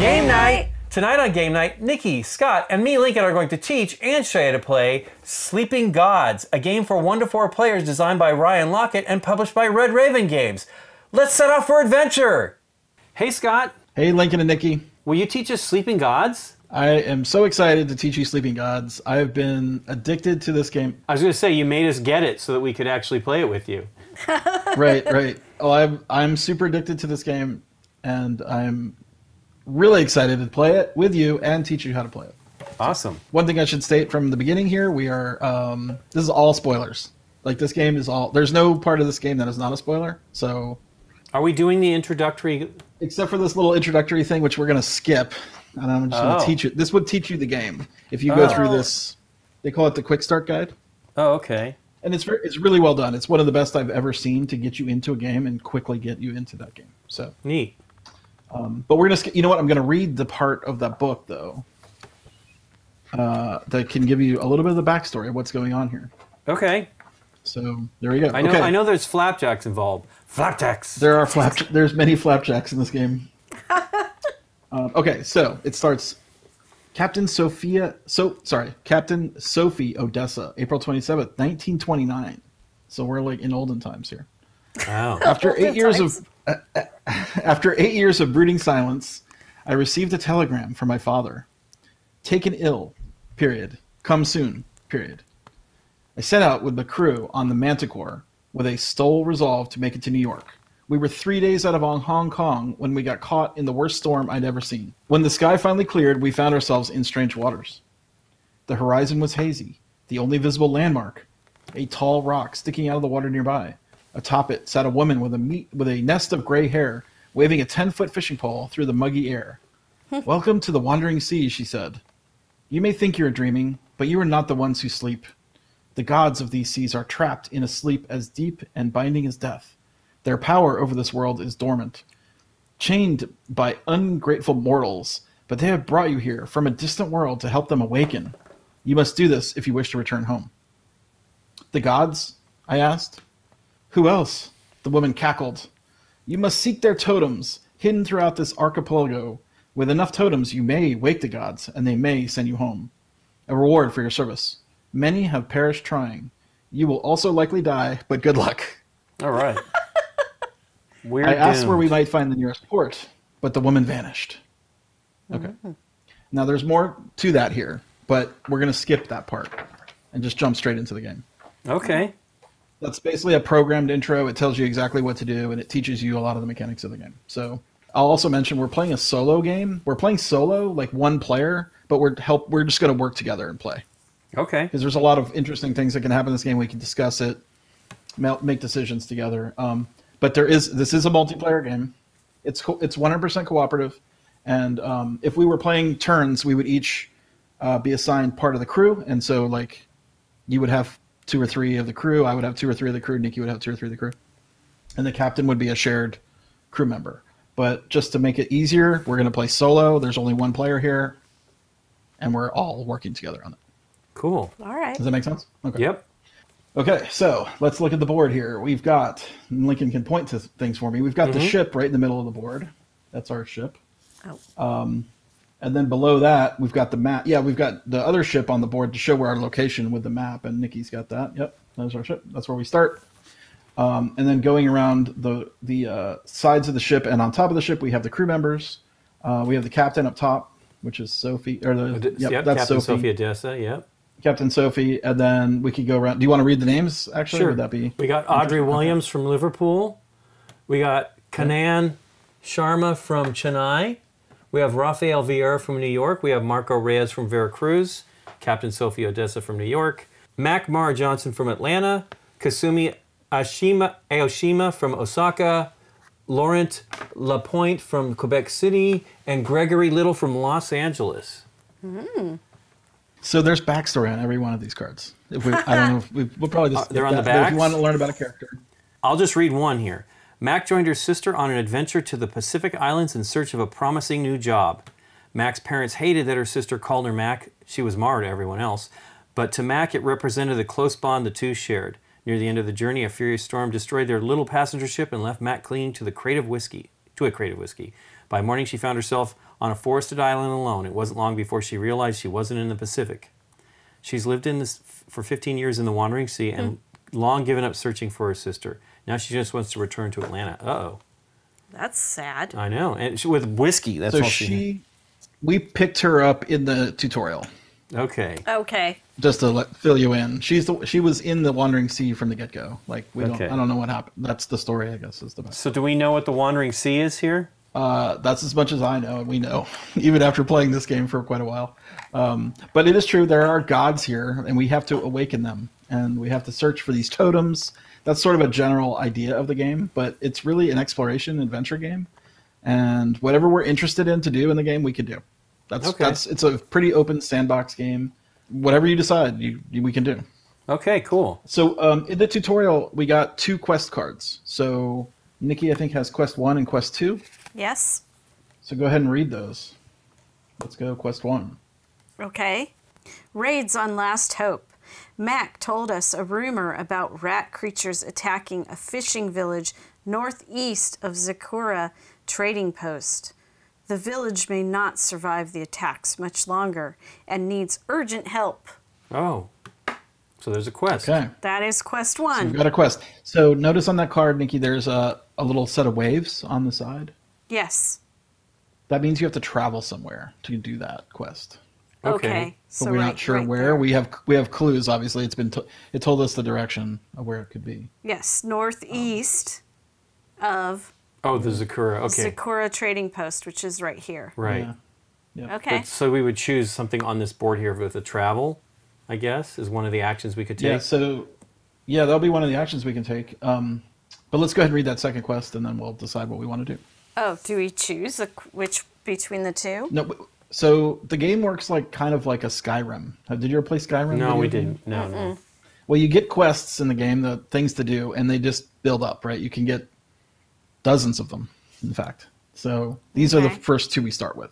Game Night! Tonight on Game Night, Nikki, Scott, and me, Lincoln, are going to teach and show you to play Sleeping Gods, a game for 1 to 4 players designed by Ryan Laukat and published by Red Raven Games. Let's set off for adventure! Hey, Scott. Hey, Lincoln and Nikki. Will you teach us Sleeping Gods? I am so excited to teach you Sleeping Gods. I have been addicted to this game. I was going to say, you made us get it so that we could actually play it with you. Right. Oh, I'm super addicted to this game, and I'm really excited to play it with you and teach you how to play it. Awesome. So, one thing I should state from the beginning here, we are, this is all spoilers. Like, this game is all, there's no part of this game that is not a spoiler, so... Are we doing the introductory? Except for this little introductory thing, which we're going to skip. And I'm just going to teach you. This would teach you the game if you go through this. They call it the Quick Start Guide. Oh, okay. And it's really well done. It's one of the best I've ever seen to get you into a game and quickly get you into that game. So neat. But we're going to. You know what? I'm going to read the part of that book though that can give you a little bit of the backstory of what's going on here. Okay. So there we go. I know. Okay. I know there's flapjacks involved. Flapjacks. There are flapjacks. There's many flapjacks in this game. Okay, so it starts. Captain Sophie Odessa, April 27th, 1929. So we're like in olden times here. Wow. After 8 years of brooding silence, I received a telegram from my father. Taken ill. Period. Come soon. Period. I set out with the crew on the Manticore with a stole resolve to make it to New York. We were 3 days out of Hong Kong when we got caught in the worst storm I'd ever seen. When the sky finally cleared, we found ourselves in strange waters. The horizon was hazy. The only visible landmark, a tall rock sticking out of the water nearby. Atop it sat a woman with a nest of gray hair, waving a 10-foot fishing pole through the muggy air. Welcome to the wandering sea, she said. You may think you're dreaming, but you are not the ones who sleep. The gods of these seas are trapped in a sleep as deep and binding as death. Their power over this world is dormant, chained by ungrateful mortals, but they have brought you here from a distant world to help them awaken. You must do this if you wish to return home. The gods? I asked. Who else? The woman cackled. You must seek their totems, hidden throughout this archipelago. With enough totems, you may wake the gods, and they may send you home. A reward for your service. Many have perished trying. You will also likely die, but good luck. All right. I asked where we might find the nearest port, but the woman vanished. Okay. Mm-hmm. Now there's more to that here, but we're going to skip that part and just jump straight into the game. Okay. That's basically a programmed intro. It tells you exactly what to do, and it teaches you a lot of the mechanics of the game. So I'll also mention we're playing a solo game. We're playing solo, like one player, but we're just going to work together and play. Okay. Because there's a lot of interesting things that can happen in this game. We can discuss it, make decisions together. But this is a multiplayer game. It's 100% cooperative, and if we were playing turns, we would each be assigned part of the crew. And so, like, you would have 2 or 3 of the crew. I would have 2 or 3 of the crew. Nikki would have 2 or 3 of the crew, and the captain would be a shared crew member. But just to make it easier, we're going to play solo. There's only one player here, and we're all working together on it. Cool. All right. Does that make sense? Okay. Yep. Okay, so let's look at the board here. We've got, and Lincoln can point to things for me. We've got the ship right in the middle of the board. That's our ship. Oh. And then below that, we've got the map. Yeah, we've got the other ship on the board to show where our location with the map, and Nikki's got that. Yep, that's our ship. That's where we start. And then going around the sides of the ship and on top of the ship, we have the crew members. We have the captain up top, which is Sophie. Or the, yep, that's Captain Sophie Odessa, yep. Captain Sophie, and then we could go around. Do you want to read the names, actually? Sure. Would that be? We got Audrey Williams from Liverpool. We got Kanan Sharma from Chennai. We have Rafael Vieira from New York. We have Marco Reyes from Veracruz. Captain Sophie Odessa from New York. Mack Mara-Johnson from Atlanta. Kasumi Aoshima from Osaka. Laurent LaPointe from Quebec City. And Gregory Little from Los Angeles. Mm-hmm. So there's backstory on every one of these cards. If we, I don't know. If we'll probably just they're on the back. If you want to learn about a character, I'll just read one here. Mac joined her sister on an adventure to the Pacific Islands in search of a promising new job. Mac's parents hated that her sister called her Mac. She was Mara to everyone else, but to Mac it represented the close bond the two shared. Near the end of the journey, a furious storm destroyed their little passenger ship and left Mac clinging to a crate of whiskey. By morning, she found herself on a forested island alone. It wasn't long before she realized she wasn't in the Pacific. She's lived in this for 15 years in the Wandering Sea and long given up searching for her sister. Now she just wants to return to Atlanta. Uh-oh. That's sad. I know. And she, with whiskey, that's so all she... We picked her up in the tutorial. Okay. Okay. Just to fill you in. She was in the Wandering Sea from the get-go. Like, we don't, I don't know what happened. That's the story, I guess, is the best. So do we know what the Wandering Sea is here? That's as much as I know, and we know, even after playing this game for quite a while. But it is true, there are gods here, and we have to awaken them. And we have to search for these totems. That's sort of a general idea of the game, but it's really an exploration adventure game. And whatever we're interested in to do in the game, we can do. That's okay. It's a pretty open sandbox game. Whatever you decide, we can do. Okay, cool. So in the tutorial, we got 2 quest cards. So Nikki, I think, has quest 1 and quest 2. Yes. So go ahead and read those. Let's go quest 1. Okay. Raids on Last Hope. Mac told us a rumor about rat creatures attacking a fishing village northeast of Zakura Trading Post. The village may not survive the attacks much longer and needs urgent help. Oh, so there's a quest. Okay. That is quest 1. So we've got a quest. So notice on that card, Nikki, there's a little set of waves on the side. Yes. That means you have to travel somewhere to do that quest. Okay. So we're not sure where. We have clues, obviously. It told us the direction of where it could be. Yes, northeast of... Oh, the Zakura. Okay. Zakura Trading Post, which is right here. Right. Yeah. Yeah. Okay. But, so we would choose something on this board here with a travel, I guess, is one of the actions we could take. Yeah, so... Yeah, that'll be one of the actions we can take. But let's go ahead and read that second quest, and then we'll decide what we want to do. Oh, do we choose which between the two? No, but, so the game works like kind of like a Skyrim. Did you ever play Skyrim? No, we didn't. No, no. Well, you get quests in the game, the things to do, and they just build up, right? You can get dozens of them, in fact. So these are the first 2 we start with.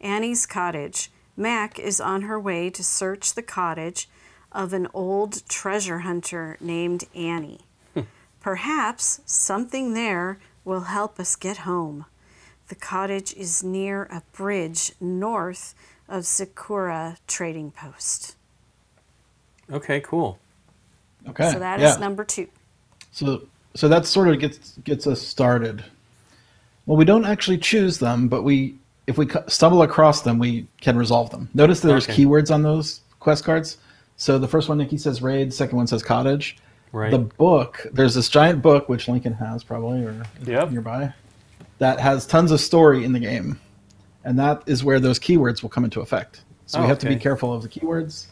Annie's cottage. Mac is on her way to search the cottage of an old treasure hunter named Annie. Perhaps something there will help us get home. The cottage is near a bridge north of Zakura Trading Post. Okay, cool. Okay. So that is number 2. So that sort of gets us started. Well, we don't actually choose them, but if we stumble across them, we can resolve them. Notice that there's keywords on those quest cards. So the first one, Nikki, says raid. Second one says cottage. Right. The book, there's this giant book, which Lincoln has probably, or nearby, that has tons of story in the game, and that is where those keywords will come into effect. So we have to be careful of the keywords.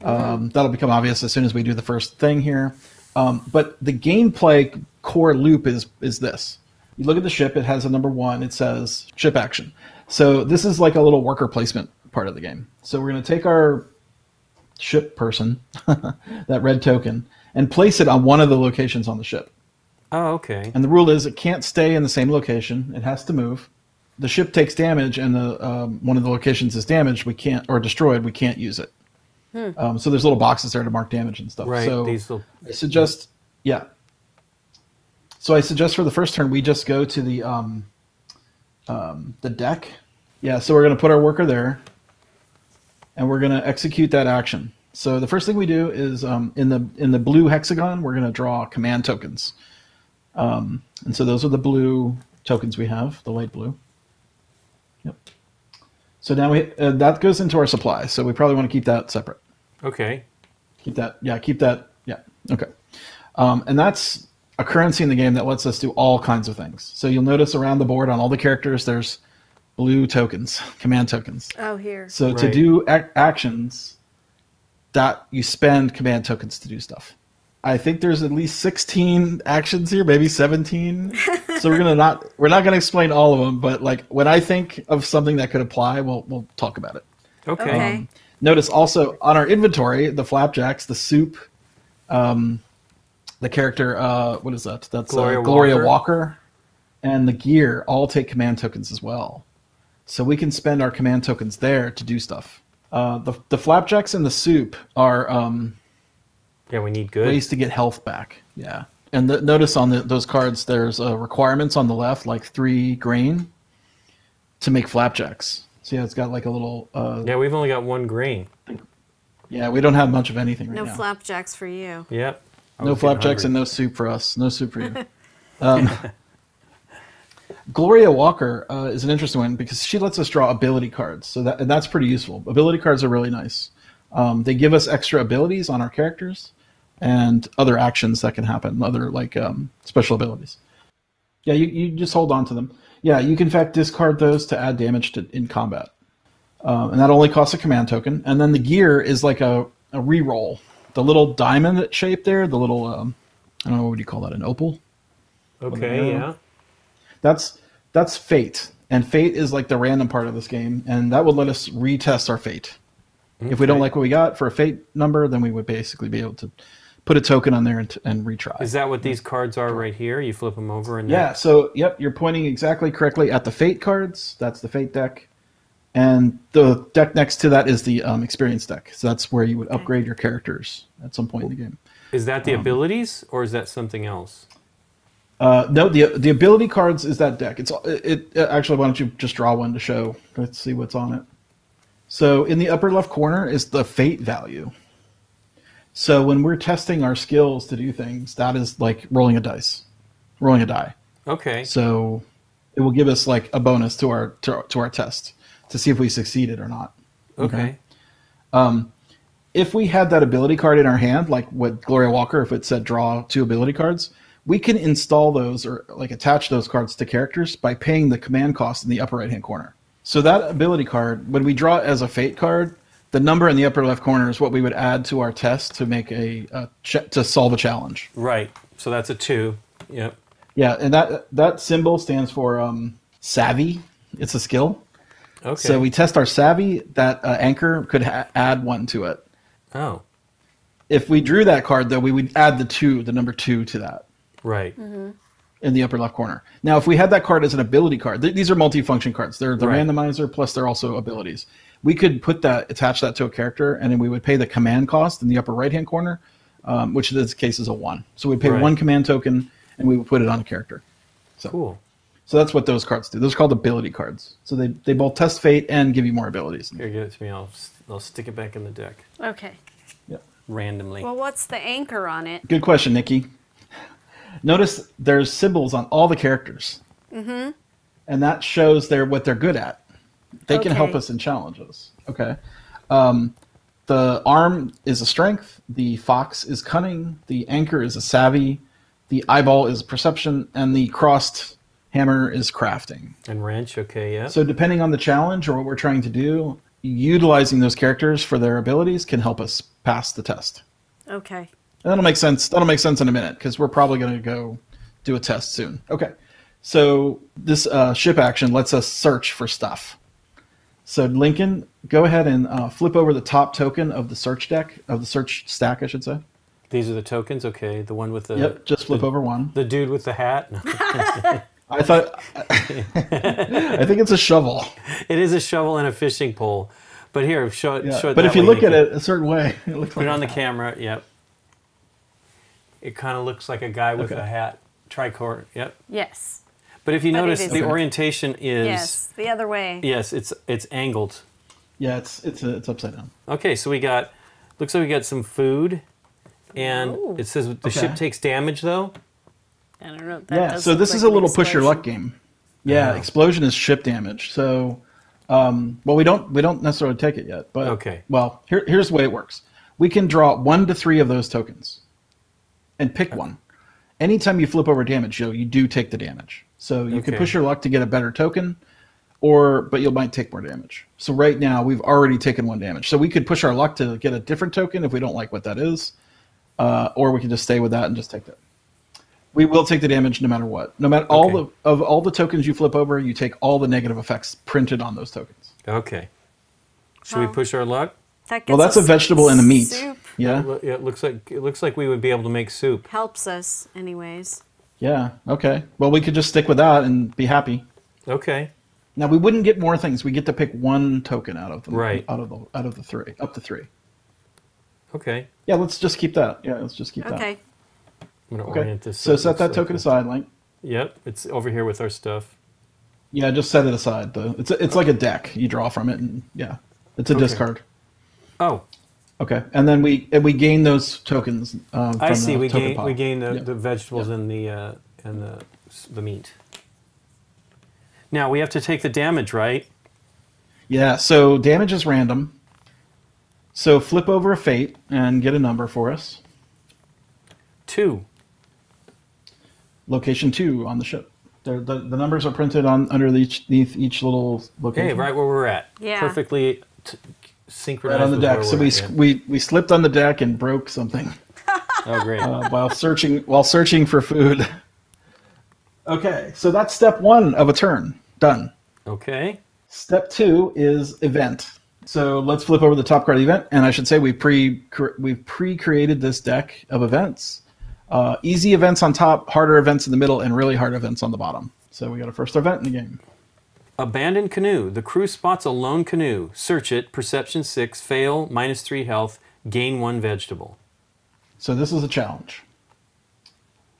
That'll become obvious as soon as we do the first thing here. But the gameplay core loop is this. You look at the ship, it has a number 1, it says ship action. So this is like a little worker placement part of the game. So we're going to take our ship person, that red token, and place it on one of the locations on the ship. Oh, okay. And the rule is it can't stay in the same location. It has to move. The ship takes damage, and the one of the locations is damaged. We can't, or destroyed. We can't use it. So there's little boxes there to mark damage and stuff. Right. So I suggest, So I suggest for the first turn we just go to the deck. Yeah. So we're going to put our worker there, and we're going to execute that action. So the first thing we do is in the blue hexagon we're going to draw command tokens. And so those are the blue tokens we have, the light blue. Yep. So now that goes into our supply. So we probably want to keep that separate. Okay. Keep that. Okay. And that's a currency in the game that lets us do all kinds of things. So you'll notice around the board on all the characters, there's blue tokens, command tokens. Oh, here. So to do actions, that you spend command tokens to do stuff. I think there's at least 16 actions here, maybe 17. So we're not gonna explain all of them, but like when I think of something that could apply, we'll talk about it. Okay. Notice also on our inventory, the flapjacks, the soup, the character, what is that? That's Gloria Walker, and the gear all take command tokens as well. So we can spend our command tokens there to do stuff. The flapjacks and the soup are. Yeah, we need good ways to get health back. Yeah, and notice on those cards, there's requirements on the left, like 3 grain, to make flapjacks. So yeah, it's got like a little... yeah, we've only got one grain. Yeah, we don't have much of anything right now. No flapjacks for you. Yep. No flapjacks and no soup for us. No soup for you. Gloria Walker is an interesting one because she lets us draw ability cards. So that, and that's pretty useful. Ability cards are really nice. They give us extra abilities on our characters and other actions that can happen, other like special abilities. Yeah, you just hold on to them. Yeah, you can in fact discard those to add damage to, in combat. And that only costs a command token. And then the gear is like a reroll. The little diamond shape there, the little, I don't know, what would you call that, an opal? Okay, yeah. That's fate. And fate is like the random part of this game. And that would let us retest our fate. Okay. If we don't like what we got for a fate number, then we would basically be able to put a token on there and retry. Is that what these cards are right here? You flip them over and... Yeah, so, yep, you're pointing exactly correctly at the fate cards. That's the fate deck. And the deck next to that is the experience deck. So that's where you would upgrade your characters at some point in the game. Is that the abilities, or is that something else? No, the ability cards is that deck. Actually, why don't you just draw one to show? Let's see what's on it. So in the upper left corner is the fate value. So when we're testing our skills to do things, that is like rolling a die. Okay. So it will give us like a bonus to our test, to see if we succeeded or not. Okay. If we had that ability card in our hand, like what Gloria Walker, if it said draw 2 ability cards, we can install those or like attach those cards to characters by paying the command cost in the upper right-hand corner. So that ability card, when we draw it as a fate card, the number in the upper left corner is what we would add to our test to make to solve a challenge. Right. So that's a 2. Yep. Yeah, and that symbol stands for savvy. It's a skill. Okay. So we test our savvy. That anchor could add 1 to it. Oh. If we drew that card, though, we would add the number 2 to that. Right. Mm-hmm. In the upper left corner. Now, if we had that card as an ability card, these are multifunction cards. They're the randomizer, plus they're also abilities. We could attach that to a character, and then we would pay the command cost in the upper right-hand corner, which in this case is a 1. So we pay 1 command token, and we would put it on a character. So. Cool. So that's what those cards do. Those are called ability cards. So they both test fate and give you more abilities. Here, give it to me. I'll stick it back in the deck. Okay. Yeah. Randomly. Well, what's the anchor on it? Good question, Nikki. Notice there's symbols on all the characters. Mm-hmm. And that shows what they're good at. They can help us in challenges. Okay. The arm is a strength. The fox is cunning. The anchor is a savvy. The eyeball is perception. And the crossed... hammer is crafting. And wrench, okay, yeah. So depending on the challenge or what we're trying to do, utilizing those characters for their abilities can help us pass the test. Okay. And that'll make sense. That'll make sense in a minute, because we're probably going to go do a test soon. Okay. So this ship action lets us search for stuff. So Lincoln, go ahead and flip over the top token of the search deck, of the search stack, I should say. These are the tokens, okay. The one with the... Yep, just flip over 1. The dude with the hat. I think it's a shovel. It is a shovel and a fishing pole. But here, show it. But if you look at it a certain way, it looks like... Put it on the camera, yep. It kind of looks like a guy with a hat. Tricorn, yep. Yes. But if you notice, the orientation is... Yes, the other way. Yes, it's angled. Yeah, it's upside down. Okay, so we got... Looks like we got some food. And it says the ship takes damage, though. I don't know. Yeah, so this is a little push your luck game. Yeah, explosion is ship damage. So, well, we don't necessarily take it yet, but well, here's the way it works. We can draw 1 to 3 of those tokens, and pick 1. Anytime you flip over damage, you do take the damage. So you can push your luck to get a better token, but you might take more damage. So right now we've already taken 1 damage. So we could push our luck to get a different token if we don't like what that is, or we can just stay with that and just take that. We will take the damage no matter what. No matter all the tokens you flip over, you take all the negative effects printed on those tokens. Okay. Should we push our luck? Well, that's a vegetable and a meat. Soup. Yeah. It looks like we would be able to make soup. Helps us, anyways. Yeah. Okay. Well, we could just stick with that and be happy. Okay. Now we wouldn't get more things. We get to pick 1 token out of them. Right. Out of the 3, up to 3. Okay. Yeah. Let's just keep that. Yeah. Let's just keep that. Okay. I'm going to orient this. So set that token aside, Link. Yep, it's over here with our stuff. Yeah, just set it aside. It's like a deck. You draw from it, and yeah, it's a discard. Oh. Okay, and then we gain those tokens. I see. We gain the vegetables and the meat. Now we have to take the damage, right? Yeah. So damage is random. So flip over a fate and get a number for us. 2. Location 2 on the ship. The numbers are printed on underneath each little location. Hey, right where we're at. Yeah. Perfectly synchronized. Right on the deck. So we slipped on the deck and broke something. Oh, great. While searching for food. Okay, so that's step 1 of a turn. Done. Okay. Step 2 is event. So let's flip over the top card of the event, and I should say we pre-created this deck of events. Easy events on top, harder events in the middle, and really hard events on the bottom. So we got a first event in the game. Abandoned canoe. The crew spots a lone canoe. Search it. Perception 6. Fail. -3 health. Gain 1 vegetable. So this is a challenge.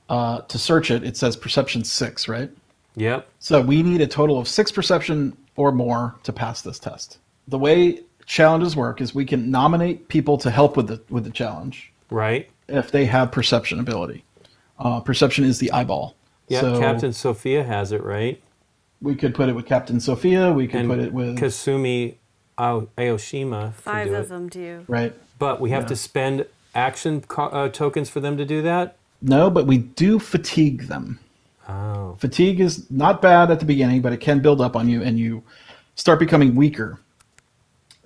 To search it, it says perception 6, right? Yep. So we need a total of 6 perception or more to pass this test. The way challenges work is we can nominate people to help with the challenge. Right. If they have perception ability. Perception is the eyeball. Yeah, so Captain Sophia has it, right? We could put it with Captain Sophia. We could put it with Kasumi Aoshima. 5 of them do. Right. But we have to spend action tokens for them to do that? No, but we do fatigue them. Oh. Fatigue is not bad at the beginning, but it can build up on you, and you start becoming weaker.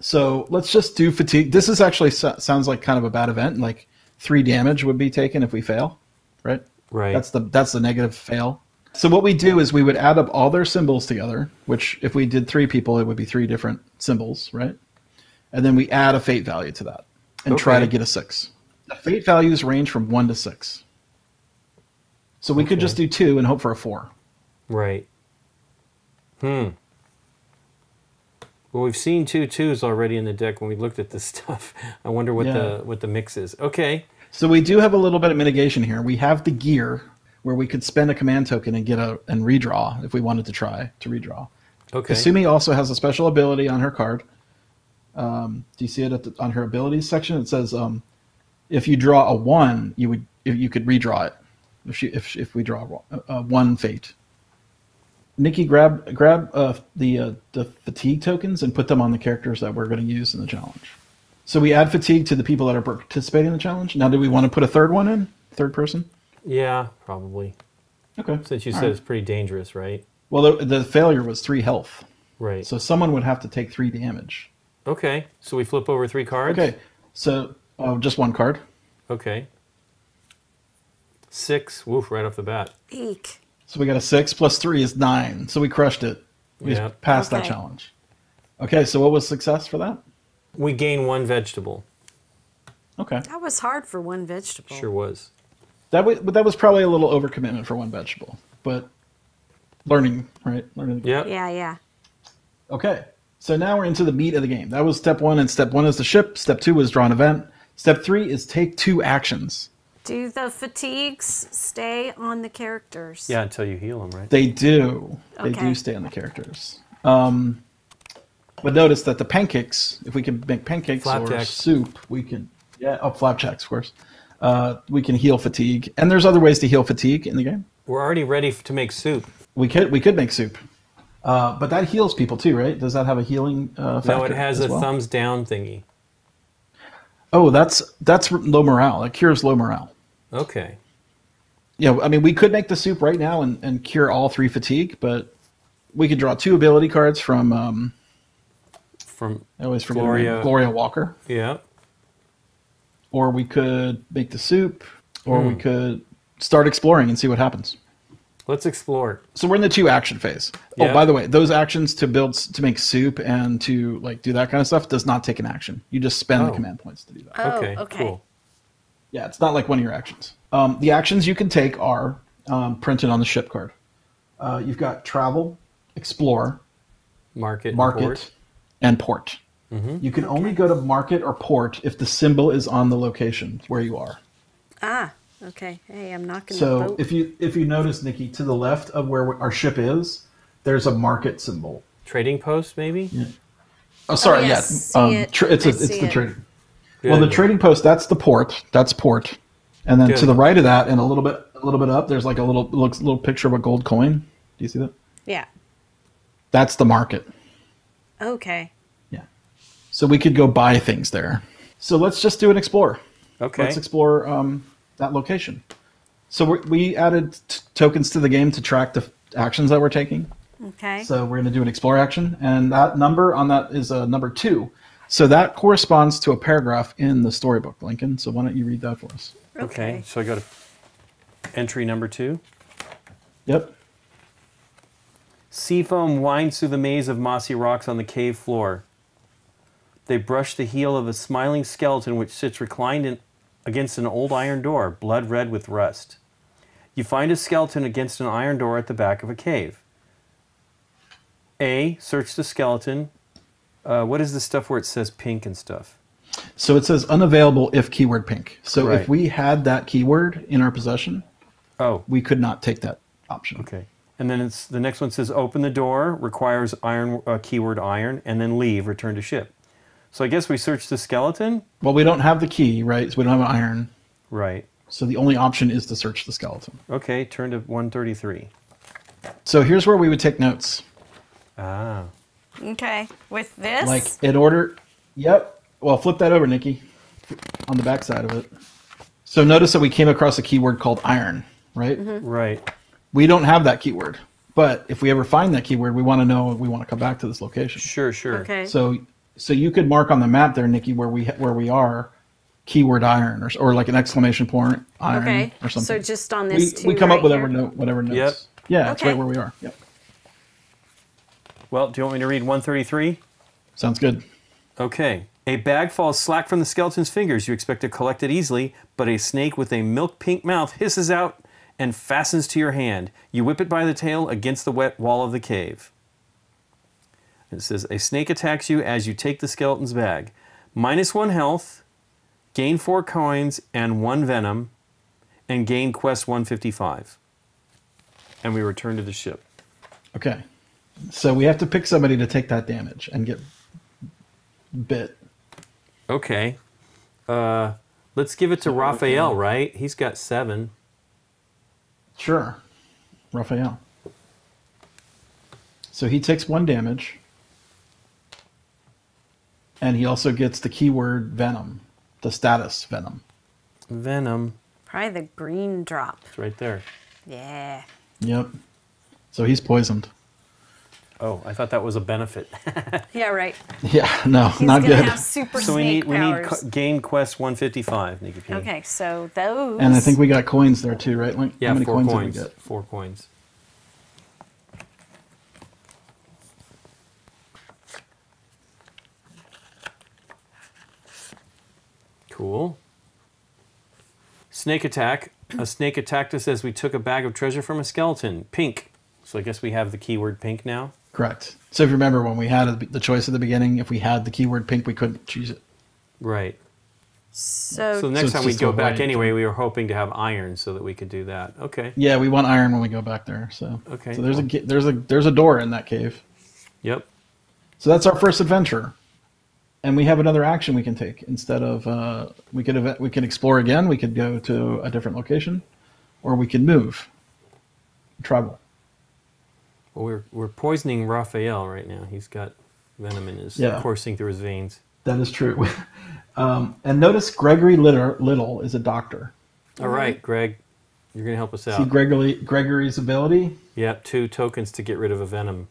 So let's just do fatigue. This is actually sounds like kind of a bad event. Like 3 damage would be taken if we fail, right? Right. That's the negative fail. So what we do is we would add up all their symbols together, which if we did 3 people, it would be 3 different symbols, right? And then we add a fate value to that and try to get a 6. The fate values range from 1 to 6. So we could just do 2 and hope for a 4. Right. Hmm. Well, we've seen 2 2s already in the deck when we looked at this stuff. I wonder what the mix is. Okay. So we do have a little bit of mitigation here. We have the gear where we could spend a command token and redraw if we wanted to try to redraw. Okay. Kasumi also has a special ability on her card. Do you see it on her abilities section? It says if you draw a 1, you could redraw it. If we draw a 1 fate. Nikki, grab the fatigue tokens and put them on the characters that we're going to use in the challenge. So we add fatigue to the people that are participating in the challenge. Now, do we want to put a 3rd one in? 3rd person? Yeah, probably. Okay. Since you said it's pretty dangerous, right? Well, the failure was 3 health. Right. So someone would have to take 3 damage. Okay. So we flip over 3 cards? Okay. So just 1 card. Okay. 6. Woof, right off the bat. Eek. So we got a 6 + 3 is 9. So we crushed it. We passed that challenge. Okay, so what was success for that? We gained 1 vegetable. Okay. That was hard for 1 vegetable. Sure was. That was probably a little overcommitment for 1 vegetable, but learning, right? Learning. Yeah. Yeah, yeah. Okay, so now we're into the meat of the game. That was step 1, and step 1 is the ship. Step 2 is draw an event. Step 3 is take 2 actions. Do the fatigues stay on the characters? Yeah, until you heal them, right? They do. Okay. They do stay on the characters. But notice that the pancakes, if we can make pancakes or soup, we can... Yeah, flapjacks, of course. We can heal fatigue. And there's other ways to heal fatigue in the game. We're already ready to make soup. We could make soup. But that heals people too, right? Does that have a healing factor? No, it has a thumbs down thingy. Oh, that's low morale. It cures low morale. Okay. Yeah, I mean, we could make the soup right now and cure all 3 fatigue, but we could draw 2 ability cards from Gloria Walker. Yeah. Or we could make the soup, or we could start exploring and see what happens. Let's explore. So we're in the 2 action phase. Yep. Oh, by the way, those actions to make soup and to like do that kind of stuff does not take an action. You just spend the command points to do that. Oh, okay, cool. Yeah, it's not like one of your actions. The actions you can take are printed on the ship card. You've got travel, explore, market, and port. Mm-hmm. You can only go to market or port if the symbol is on the location where you are. Ah. Okay. Hey, I'm knocking the boat. So if you notice, Nikki, to the left of where our ship is, there's a market symbol. Trading Post, maybe? Yeah. Oh, sorry, oh, yes. Yeah. It's the trading. Good. Well, the Trading Post, that's the port. That's port. And then Good. To the right of that and a little bit up, there's like a little picture of a gold coin. Do you see that? Yeah. That's the market. Okay. Yeah. So we could go buy things there. So let's just do an explore. Okay. Let's explore that location. So we added tokens to the game to track the actions that we're taking. Okay. So we're going to do an explore action, and that number on that is number 2. So that corresponds to a paragraph in the storybook, Lincoln. So why don't you read that for us? Okay. So I go to entry number 2. Yep. Seafoam winds through the maze of mossy rocks on the cave floor. They brush the heel of a smiling skeleton which sits reclined against an old iron door, blood red with rust. You find a skeleton against an iron door at the back of a cave. A, search the skeleton. What is the stuff where it says pink and stuff? So it says unavailable if keyword pink. So right. If we had that keyword in our possession, we could not take that option. Okay. And then it's the next one says open the door, requires iron keyword iron, and then leave, return to ship. So I guess we search the skeleton? Well, we don't have the key, right? So we don't have an iron. Right. So the only option is to search the skeleton. Okay, turn to 133. So here's where we would take notes. Ah. Okay, with this? Like in order, yep. Well, flip that over, Nikki, on the back side of it. So notice that we came across a keyword called iron, right? Mm-hmm. Right. We don't have that keyword, but if we ever find that keyword, we want to know, we want to come back to this location. Sure, sure. Okay. So you could mark on the map there, Nikki, where we are, keyword iron or like an exclamation point iron or something. Okay. So just on this we come right up with whatever notes. Yep. Yeah, that's right where we are. Yep. Well, do you want me to read 133? Sounds good. Okay. A bag falls slack from the skeleton's fingers. You expect to collect it easily, but a snake with a milk-pink mouth hisses out and fastens to your hand. You whip it by the tail against the wet wall of the cave. It says, a snake attacks you as you take the skeleton's bag. -1 health, gain 4 coins and 1 venom, and gain quest 155. And we return to the ship. Okay. So we have to pick somebody to take that damage and get bit. Okay. Let's give it to Rafael, right? He's got 7. Sure, Rafael. So he takes 1 damage, and he also gets the keyword venom, the status venom. Venom. Probably the green drop. It's right there. Yeah. Yep. So he's poisoned. Oh, I thought that was a benefit. Yeah, right. Yeah, no, he's not good. Have super so we need gain quest 155, Nikki P. Okay, so those. And I think we got coins there too, right, Link? Yeah, how many 4 coins. Did we get? 4 coins. Cool. Snake attack. A snake attacked us as we took a bag of treasure from a skeleton. Pink. So I guess we have the keyword pink now. Correct. So if you remember when we had the choice at the beginning, if we had the keyword pink, we couldn't choose it. Right. So next time we go back anyway, we were hoping to have iron so that we could do that. Okay. Yeah, we want iron when we go back there. So okay. So there's a door in that cave. Yep. So that's our first adventure, and we have another action we can take instead of we could explore again. We could go to a different location, or we could move, travel. Well, we're poisoning Raphael right now. He's got venom in his coursing through his veins. That is true. And notice Gregory Little is a doctor. All right, Greg, you're going to help us out. See Gregory's ability? Yeah, 2 tokens to get rid of a venom.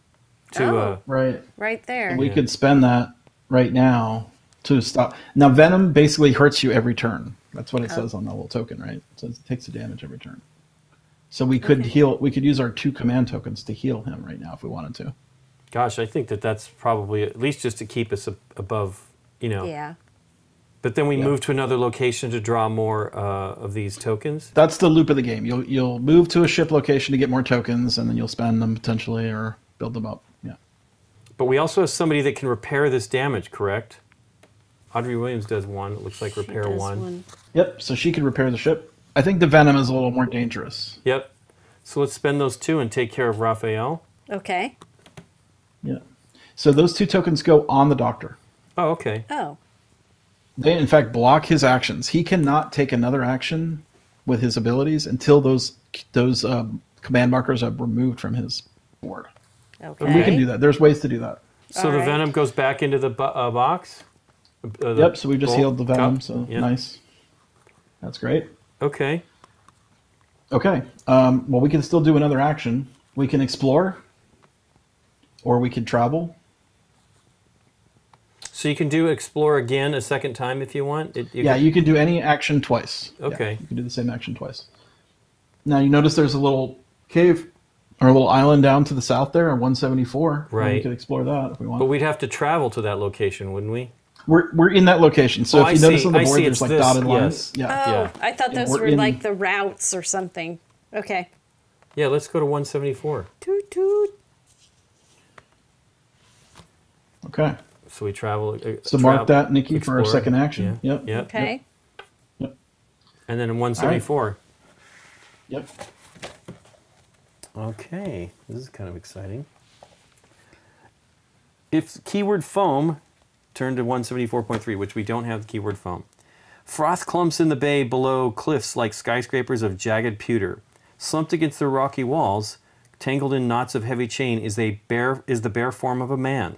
Right there. And we could spend that right now to stop. Now, venom basically hurts you every turn. That's what it says on the little token, right? It says it takes the damage every turn. So we could heal. We could use our 2 command tokens to heal him right now if we wanted to. Gosh, I think that's probably at least just to keep us above, you know. Yeah. But then we move to another location to draw more of these tokens. That's the loop of the game. You'll move to a ship location to get more tokens, and then you'll spend them potentially or build them up. Yeah. But we also have somebody that can repair this damage, correct? Audrey Williams does one. It looks like repair one. Yep. So she could repair the ship. I think the venom is a little more dangerous. Yep. So let's spend those 2 and take care of Raphael. Okay. Yeah. So those two tokens go on the doctor. Oh, okay. Oh. They, in fact, block his actions. He cannot take another action with his abilities until those command markers are removed from his board. Okay. And we can do that. There's ways to do that. So all the right. Venom goes back into the box? Yep, so we just healed the Venom, so yep. Nice. That's great. Okay. Okay. Well, we can still do another action. We can explore, or we can travel. So you can do explore again a second time if you want? You can do any action twice. Okay. Yeah, you can do the same action twice. Now, you notice there's a little cave or a little island down to the south there on 174. Right. We could explore that if we want. But we'd have to travel to that location, wouldn't we? We're in that location. So if you notice on the board, there's like dotted lines. Yeah. Oh, yeah. I thought those were like the routes or something. Okay. Yeah, let's go to 174. Toot toot. Okay. So we travel. So mark that, Nikki, explore. For our second action. Yeah. Yep. Yep. Okay. Yep. And then in 174. Right. Yep. Okay. This is kind of exciting. If keyword foam, turn to 174.3, which we don't have the keyword foam. Froth clumps in the bay below cliffs like skyscrapers of jagged pewter. Slumped against their rocky walls, tangled in knots of heavy chain, is the bare form of a man.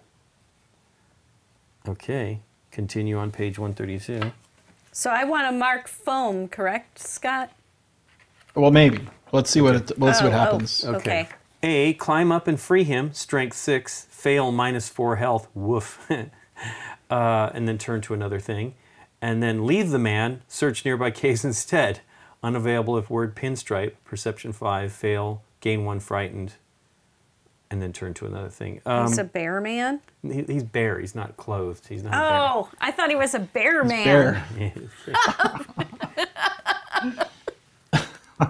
Okay, continue on page 132. So I want to mark foam, correct, Scott? Well, maybe. Let's see what what happens. Oh, okay. A, climb up and free him, strength 6, fail -4 health, woof. And then turn to another thing. And then leave the man, search nearby caves instead. Unavailable if word pinstripe, perception 5, fail, gain 1 frightened. And then turn to another thing. He's a bear man? He's bare. He's not clothed. He's not a bear. I thought he was a bear man. Bear.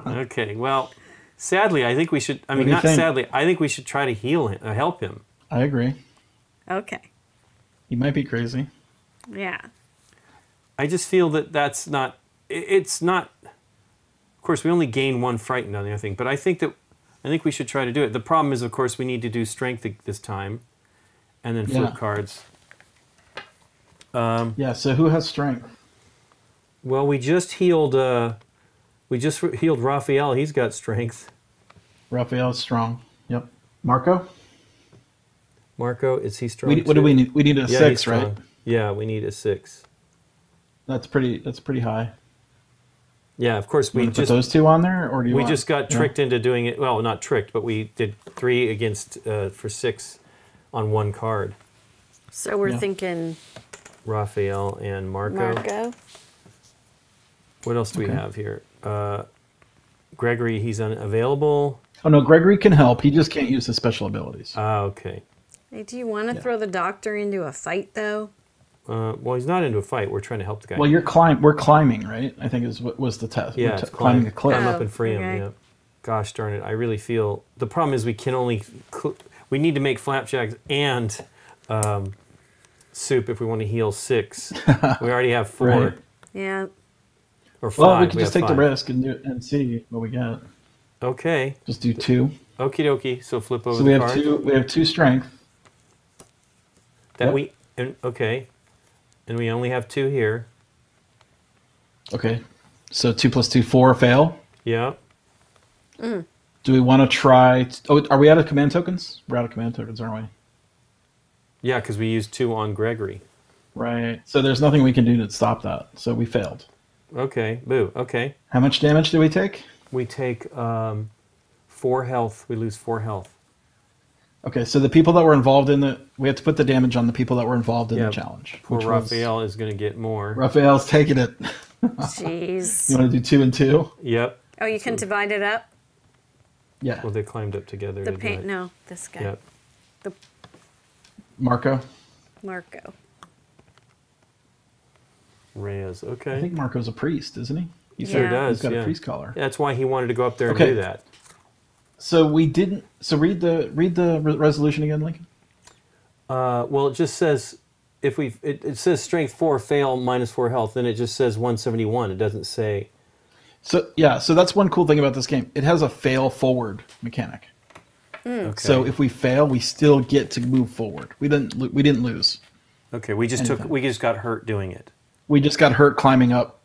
Okay, well, sadly, I think we should, I mean, not sadly, I think we should try to heal him, help him. I agree. Okay. He might be crazy. Yeah. I just feel that that's not, it's not, of course, we only gain 1 frightened on the other thing, but I think that we should try to do it. The problem is, of course, we need to do strength this time, and then flip cards. So who has strength? Well, we just healed Rafael. He's got strength. Rafael's strong. Yep. Marco? Marco, is he strong? What do we need? We need a 6, right? Yeah, we need a 6. That's pretty high. Yeah, of course we put those two on there, or do you we want, just got tricked into doing it? Well, not tricked, but we did 3 against for 6 on 1 card. So we're thinking Rafael and Marco. What else do we have here? Gregory, he's unavailable. Oh no, Gregory can help. He just can't use his special abilities. Ah, okay. Hey, do you want to throw the doctor into a fight though? Well, he's not into a fight. We're trying to help the guy. Well, we're climbing, right? I think is what was the test. Yeah, climbing a cliff. Climb up and free him. Yeah. Gosh darn it! I really feel the problem is we can only we need to make flapjacks and soup if we want to heal 6. We already have 4. Right. Yeah. Or 5. Well, we can just take 5. The risk and do it and see what we get. Okay. Just do 2. Okie dokie. So flip over. So we have 2. We have 2 strength. That okay. And we only have 2 here. Okay. So 2 + 2, 4 fail. Yeah. Mm. Do we want to try... are we out of command tokens? We're out of command tokens, aren't we? Yeah, because we used 2 on Gregory. Right. So there's nothing we can do to stop that. So we failed. Okay. Boo. Okay. How much damage do we take? We take 4 health. We lose 4 health. Okay, so the people that were involved in the... We have to put the damage on the people that were involved in the challenge. Poor Raphael is going to get more. Raphael's taking it. Jeez. You want to do 2 and 2? Yep. Oh, you can divide it up? Yeah. Well, they climbed up together. The paint... No, this guy. Yep. Marco. Reyes, okay. I think Marco's a priest, isn't he? He sure does, he's got a priest collar. That's why he wanted to go up there and do that. So we didn't. So read the resolution again, Lincoln. Well, it just says if we it says strength 4 fail -4 health, then it just says 171. It doesn't say. So that's one cool thing about this game. It has a fail forward mechanic. Okay. So if we fail, we still get to move forward. We didn't lose. Okay, we just anything. We just got hurt doing it. We just got hurt climbing up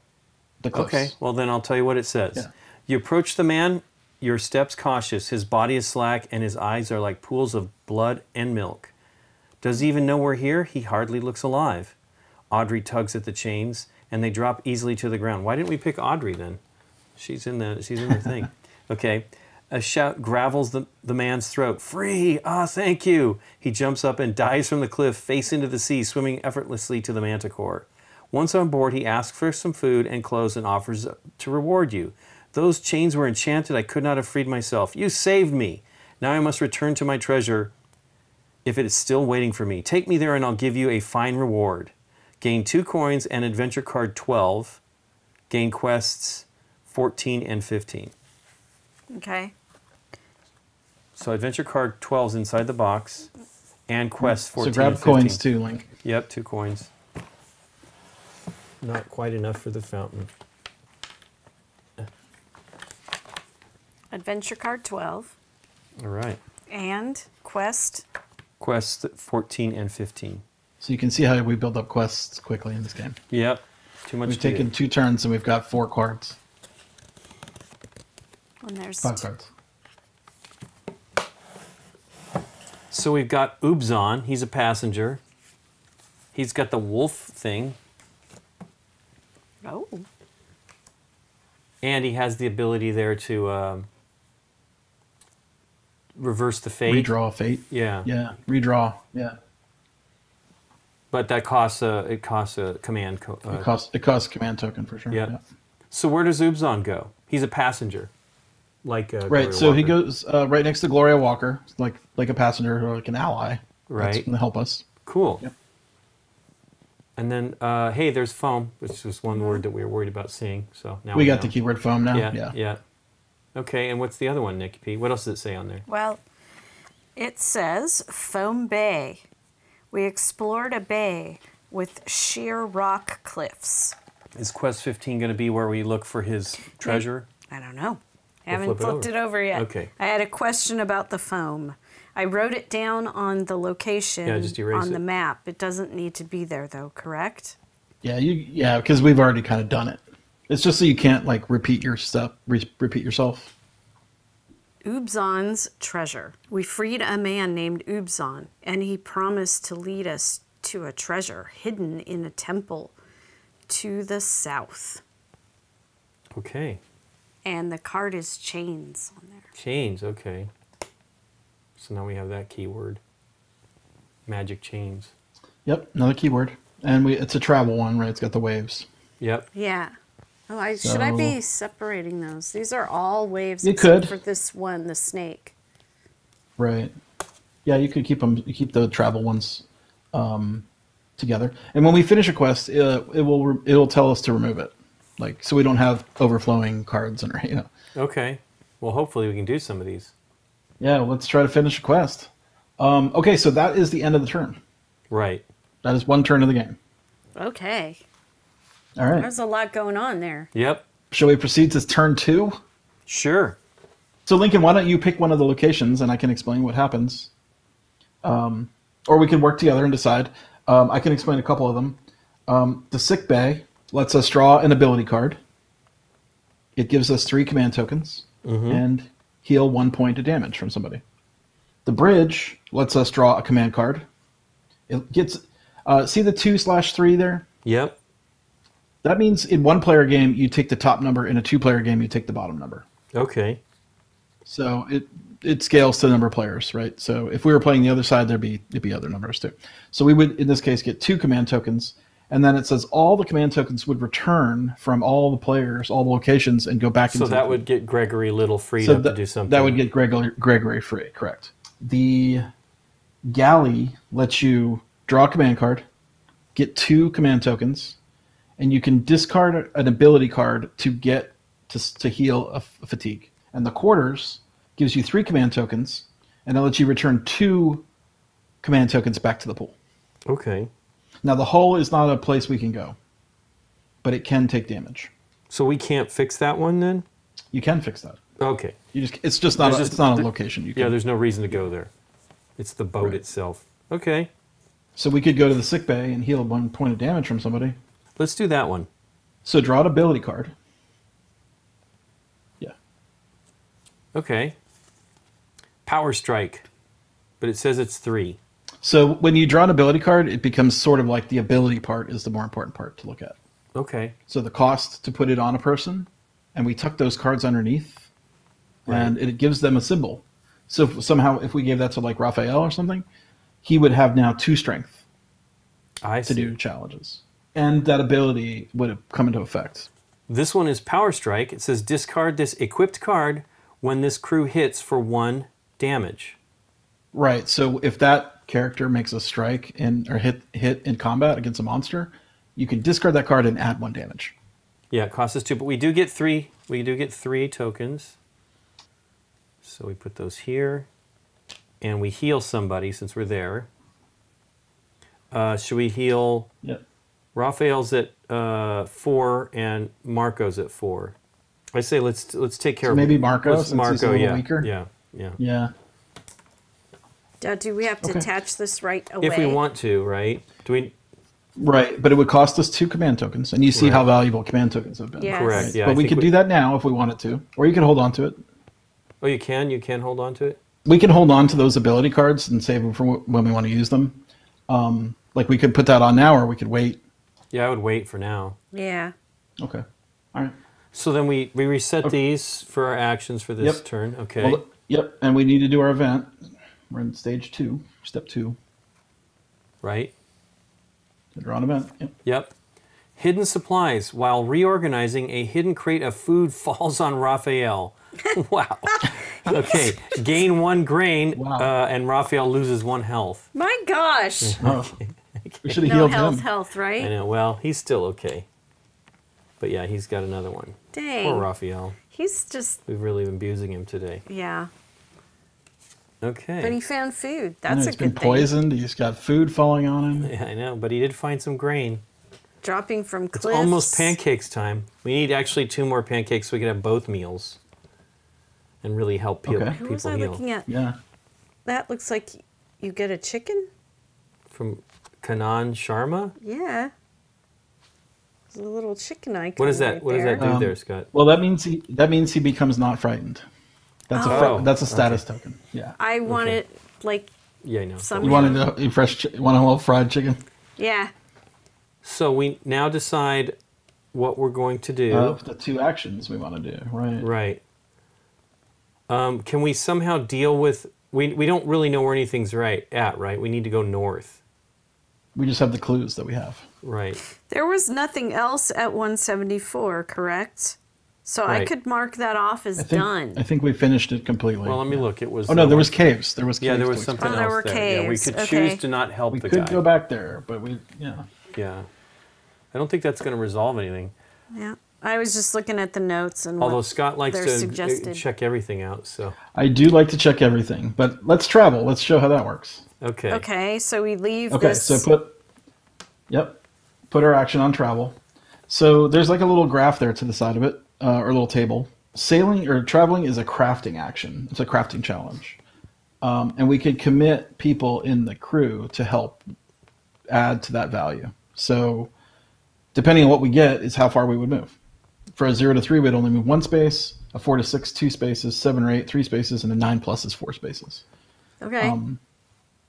the cliff. Okay, well then I'll tell you what it says. Yeah. You approach the man, your steps cautious, his body is slack, and his eyes are like pools of blood and milk. Does he even know we're here? He hardly looks alive. Audrey tugs at the chains, and they drop easily to the ground. Why didn't we pick Audrey then? She's in the thing. Okay. A shout gravels the man's throat. Free! Ah, thank you! He jumps up and dives from the cliff, face into the sea, swimming effortlessly to the Manticore. Once on board, he asks for some food and clothes and offers to reward you. Those chains were enchanted. I could not have freed myself. You saved me! Now I must return to my treasure if it is still waiting for me. Take me there and I'll give you a fine reward. Gain 2 coins and adventure card 12. Gain quests 14 and 15. Okay. So adventure card 12 is inside the box, and quest 14. So grab coins too, Link. Yep, 2 coins. Not quite enough for the fountain. Adventure card 12. All right. And quest. Quest 14 and 15. So you can see how we build up quests quickly in this game. Yep. Too much. We've taken 2 turns and we've got 4 cards. And there's 5 cards. So we've got Ubzon. He's a passenger. He's got the wolf thing. Oh. And he has the ability there to reverse the fate. Redraw fate. Yeah. Yeah. Redraw. Yeah. But that costs it costs a command token for sure. Yep. Yeah. So where does Ubzon go? He's a passenger. Like right, so Walker. He goes right next to Gloria Walker, like a passenger or like an ally. Right, that's going to help us. Cool. Yep. And then, hey, there's foam, which was one word that we were worried about seeing. So now we got the keyword foam now. Yeah. Okay, and what's the other one, Nikki P? What else does it say on there? Well, it says Foam Bay. We explored a bay with sheer rock cliffs. Is Quest 15 going to be where we look for his treasure? I don't know. I haven't flipped it over yet. Okay. I had a question about the foam. I wrote it down on the location on the map. It doesn't need to be there though, correct? Yeah, because we've already kind of done it. It's just so you can't like repeat yourself. Ubzon's treasure. We freed a man named Ubzon, and he promised to lead us to a treasure hidden in a temple to the south. Okay. And the card is chains on there. Chains, okay. So now we have that keyword. Magic chains. Yep, another keyword. And it's a travel one, right? It's got the waves. Yep. Yeah. Oh, should I be separating those? These are all waves except for this one, the snake. Right. Yeah, you could keep the travel ones together. And when we finish a quest, it will tell us to remove it. Like, so we don't have overflowing cards and Okay. Well, hopefully we can do some of these. Yeah, let's try to finish a quest. Okay, so that is the end of the turn. Right. That is 1 turn of the game. Okay. All right. There's a lot going on there. Yep. Shall we proceed to turn 2? Sure. So, Lincoln, why don't you pick one of the locations, and I can explain what happens. Or we can work together and decide. I can explain a couple of them. The sick bay lets us draw an ability card. It gives us 3 command tokens and heal 1 point of damage from somebody. The bridge lets us draw a command card. It gets see the 2/3 there? Yep. That means in 1-player game you take the top number, in a 2-player game you take the bottom number. Okay. So it scales to the number of players, right? So if we were playing the other side there'd be other numbers too. So we would in this case get 2 command tokens. And then it says all the command tokens would return from all the players, all the locations, and go back into the... So that would get Gregory Little freed up to do something. That would get Gregory free, correct. The galley lets you draw a command card, get 2 command tokens, and you can discard an ability card to get to heal a fatigue. And the quarters gives you 3 command tokens, and it lets you return 2 command tokens back to the pool. Okay. Now, the hole is not a place we can go, but it can take damage. So we can't fix that one, then? You can fix that. Okay. You just, it's just not, it's not a location. You can, yeah, there's no reason to go there. It's the boat itself. Okay. So we could go to the sick bay and heal 1 point of damage from somebody. Let's do that one. So draw an ability card. Yeah. Okay. Power Strike. But it says it's 3. So when you draw an ability card, it becomes sort of like the ability part is the more important part to look at. Okay. So the cost to put it on a person, and we tuck those cards underneath, and it gives them a symbol. So if, somehow if we gave that to like Rafael or something, he would have now 2 strength to do challenges. And that ability would have come into effect. This one is Power Strike. It says discard this equipped card when this crew hits for 1 damage. Right, so if that character makes a strike in, or hit in combat against a monster, you can discard that card and add 1 damage. Yeah, it costs us 2, but we do get 3. We do get 3 tokens. So we put those here, and we heal somebody since we're there. Should we heal? Yep. Raphael's at 4 and Marco's at 4. I say let's take care of maybe Marco. Marco, yeah. Do we have to attach this right away? If we want to, right? Do we? Right, but it would cost us 2 command tokens, and you see how valuable command tokens have been. Yes. Correct. Yeah, but we could do that now if we wanted to, or you can hold on to it. Oh, you can? You can hold on to it? We can hold on to those ability cards and save them for when we want to use them. Like, we could put that on now, or we could wait. Yeah, I would wait for now. Yeah. Okay. All right. So then we reset these for our actions for this turn. Okay. Well, and we need to do our event. We're in stage 2, step 2. Right. Draw an event. Yep. Hidden supplies. While reorganizing, a hidden crate of food falls on Raphael. Wow. Okay. Gain 1 grain, and Raphael loses 1 health. My gosh. Okay. We should have healed him. No health, right? I know. Well, he's still okay. But yeah, he's got another one. Dang. Poor Raphael. He's just... We've really been abusing him today. Yeah. Okay. But he found food. That's a good thing. He's been poisoned. He's got food falling on him. Yeah, I know. But he did find some grain. Dropping from cliffs. It's almost pancakes time. We need actually 2 more pancakes so we can have both meals and really help people heal. Who was I looking at? Yeah. That looks like you get a chicken? From Kanan Sharma? Yeah. There's a little chicken icon. What is that? Right what does that do there, Scott? Well, that means he becomes not frightened. That's a status token. Yeah. I want it like you wanted a little fried chicken. Yeah. So we now decide what we're going to do. The 2 actions we want to do. Right. Right. Can we somehow deal with we don't really know where anything's right? We need to go north. We just have the clues that we have. Right. There was nothing else at 174, correct? So I could mark that off as done. I think we finished it completely. Well, let me look. It was. Oh no, there was caves. There was caves. Yeah, there was something else. There were caves. Yeah, we could choose to not help the guy. We could go back there, but we yeah. I don't think that's going to resolve anything. Yeah, I was just looking at the notes and. Although Scott likes to check everything out, so. I do like to check everything, but let's travel. Let's show how that works. Okay. Okay, so we leave. Okay, this... so put our action on travel. So there's like a little graph there to the side of it. Or a little table. Sailing or traveling is a crafting action. It's a crafting challenge. And we could commit people in the crew to help add to that value. So depending on what we get is how far we would move. For a 0 to 3, we'd only move 1 space, a 4 to 6, 2 spaces, 7 or 8, 3 spaces, and a 9+ is 4 spaces. Okay.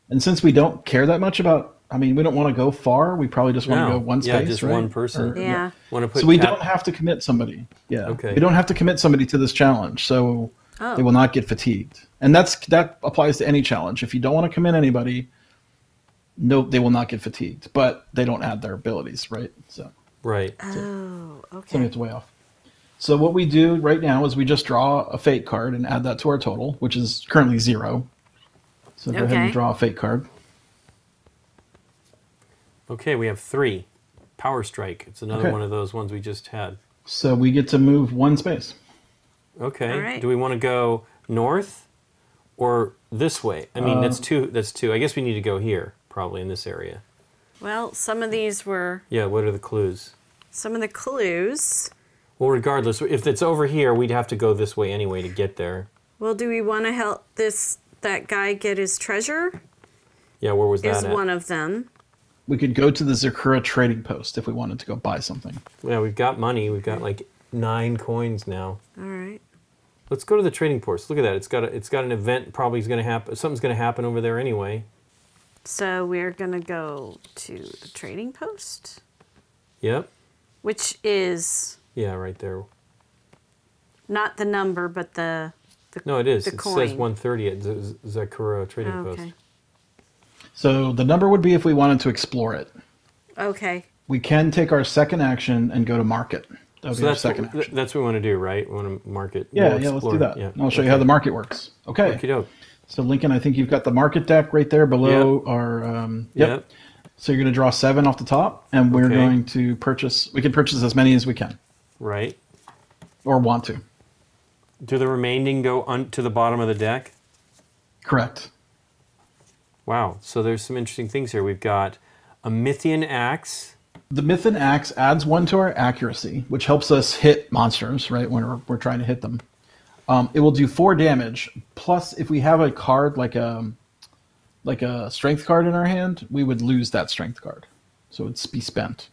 And since we don't care that much about we don't want to go far. We probably just want to go 1 space, right? Yeah, just 1 person. Or, Want to put so we don't have to commit somebody. Yeah. Okay. We don't have to commit somebody to this challenge, so they will not get fatigued. And that applies to any challenge. If you don't want to commit anybody, they will not get fatigued, but they don't add their abilities, right? So. Right. Oh, okay. So it's way off. So what we do right now is we just draw a fate card and add that to our total, which is currently 0. So go ahead and draw a fate card. Okay, we have 3. Power Strike. It's another one of those ones we just had. So we get to move 1 space. Okay. All right. Do we want to go north or this way? I mean, that's two. I guess we need to go here, probably in this area. Well, some of these were... Yeah, what are the clues? Some of the clues Well, regardless, if it's over here, we'd have to go this way anyway to get there. Well, do we want to help that guy get his treasure? Yeah, where was that? Is one of them. We could go to the Zakura Trading Post if we wanted to go buy something. Yeah, we've got money. We've got like 9 coins now. All right. Let's go to the trading post. Look at that. It's got an event. Probably is going to happen. Something's going to happen over there anyway. So we're going to go to the trading post. Yep. Which is. Yeah, right there. Not the number, but the no, it is. The coin. It says 130 at Zakura Trading Post. Okay. So the number would be if we wanted to explore it. Okay. We can take our second action and go to market. That would be our second action. That's what we want to do, right? We want to market. Yeah, yeah, let's do that. Yeah. I'll show you how the market works. Okay. Okey-doke. So, Lincoln, I think you've got the market deck right there below our... Yep. So you're going to draw 7 off the top, and we're going to purchase... We can purchase as many as we can. Right. Or want to. Do the remaining go to the bottom of the deck? Correct. Wow, so there's some interesting things here. We've got a Mythian Axe. The Mythian Axe adds 1 to our accuracy, which helps us hit monsters, right, when we're trying to hit them. It will do 4 damage, plus if we have a card like a strength card in our hand, we would lose that strength card. So it's be spent.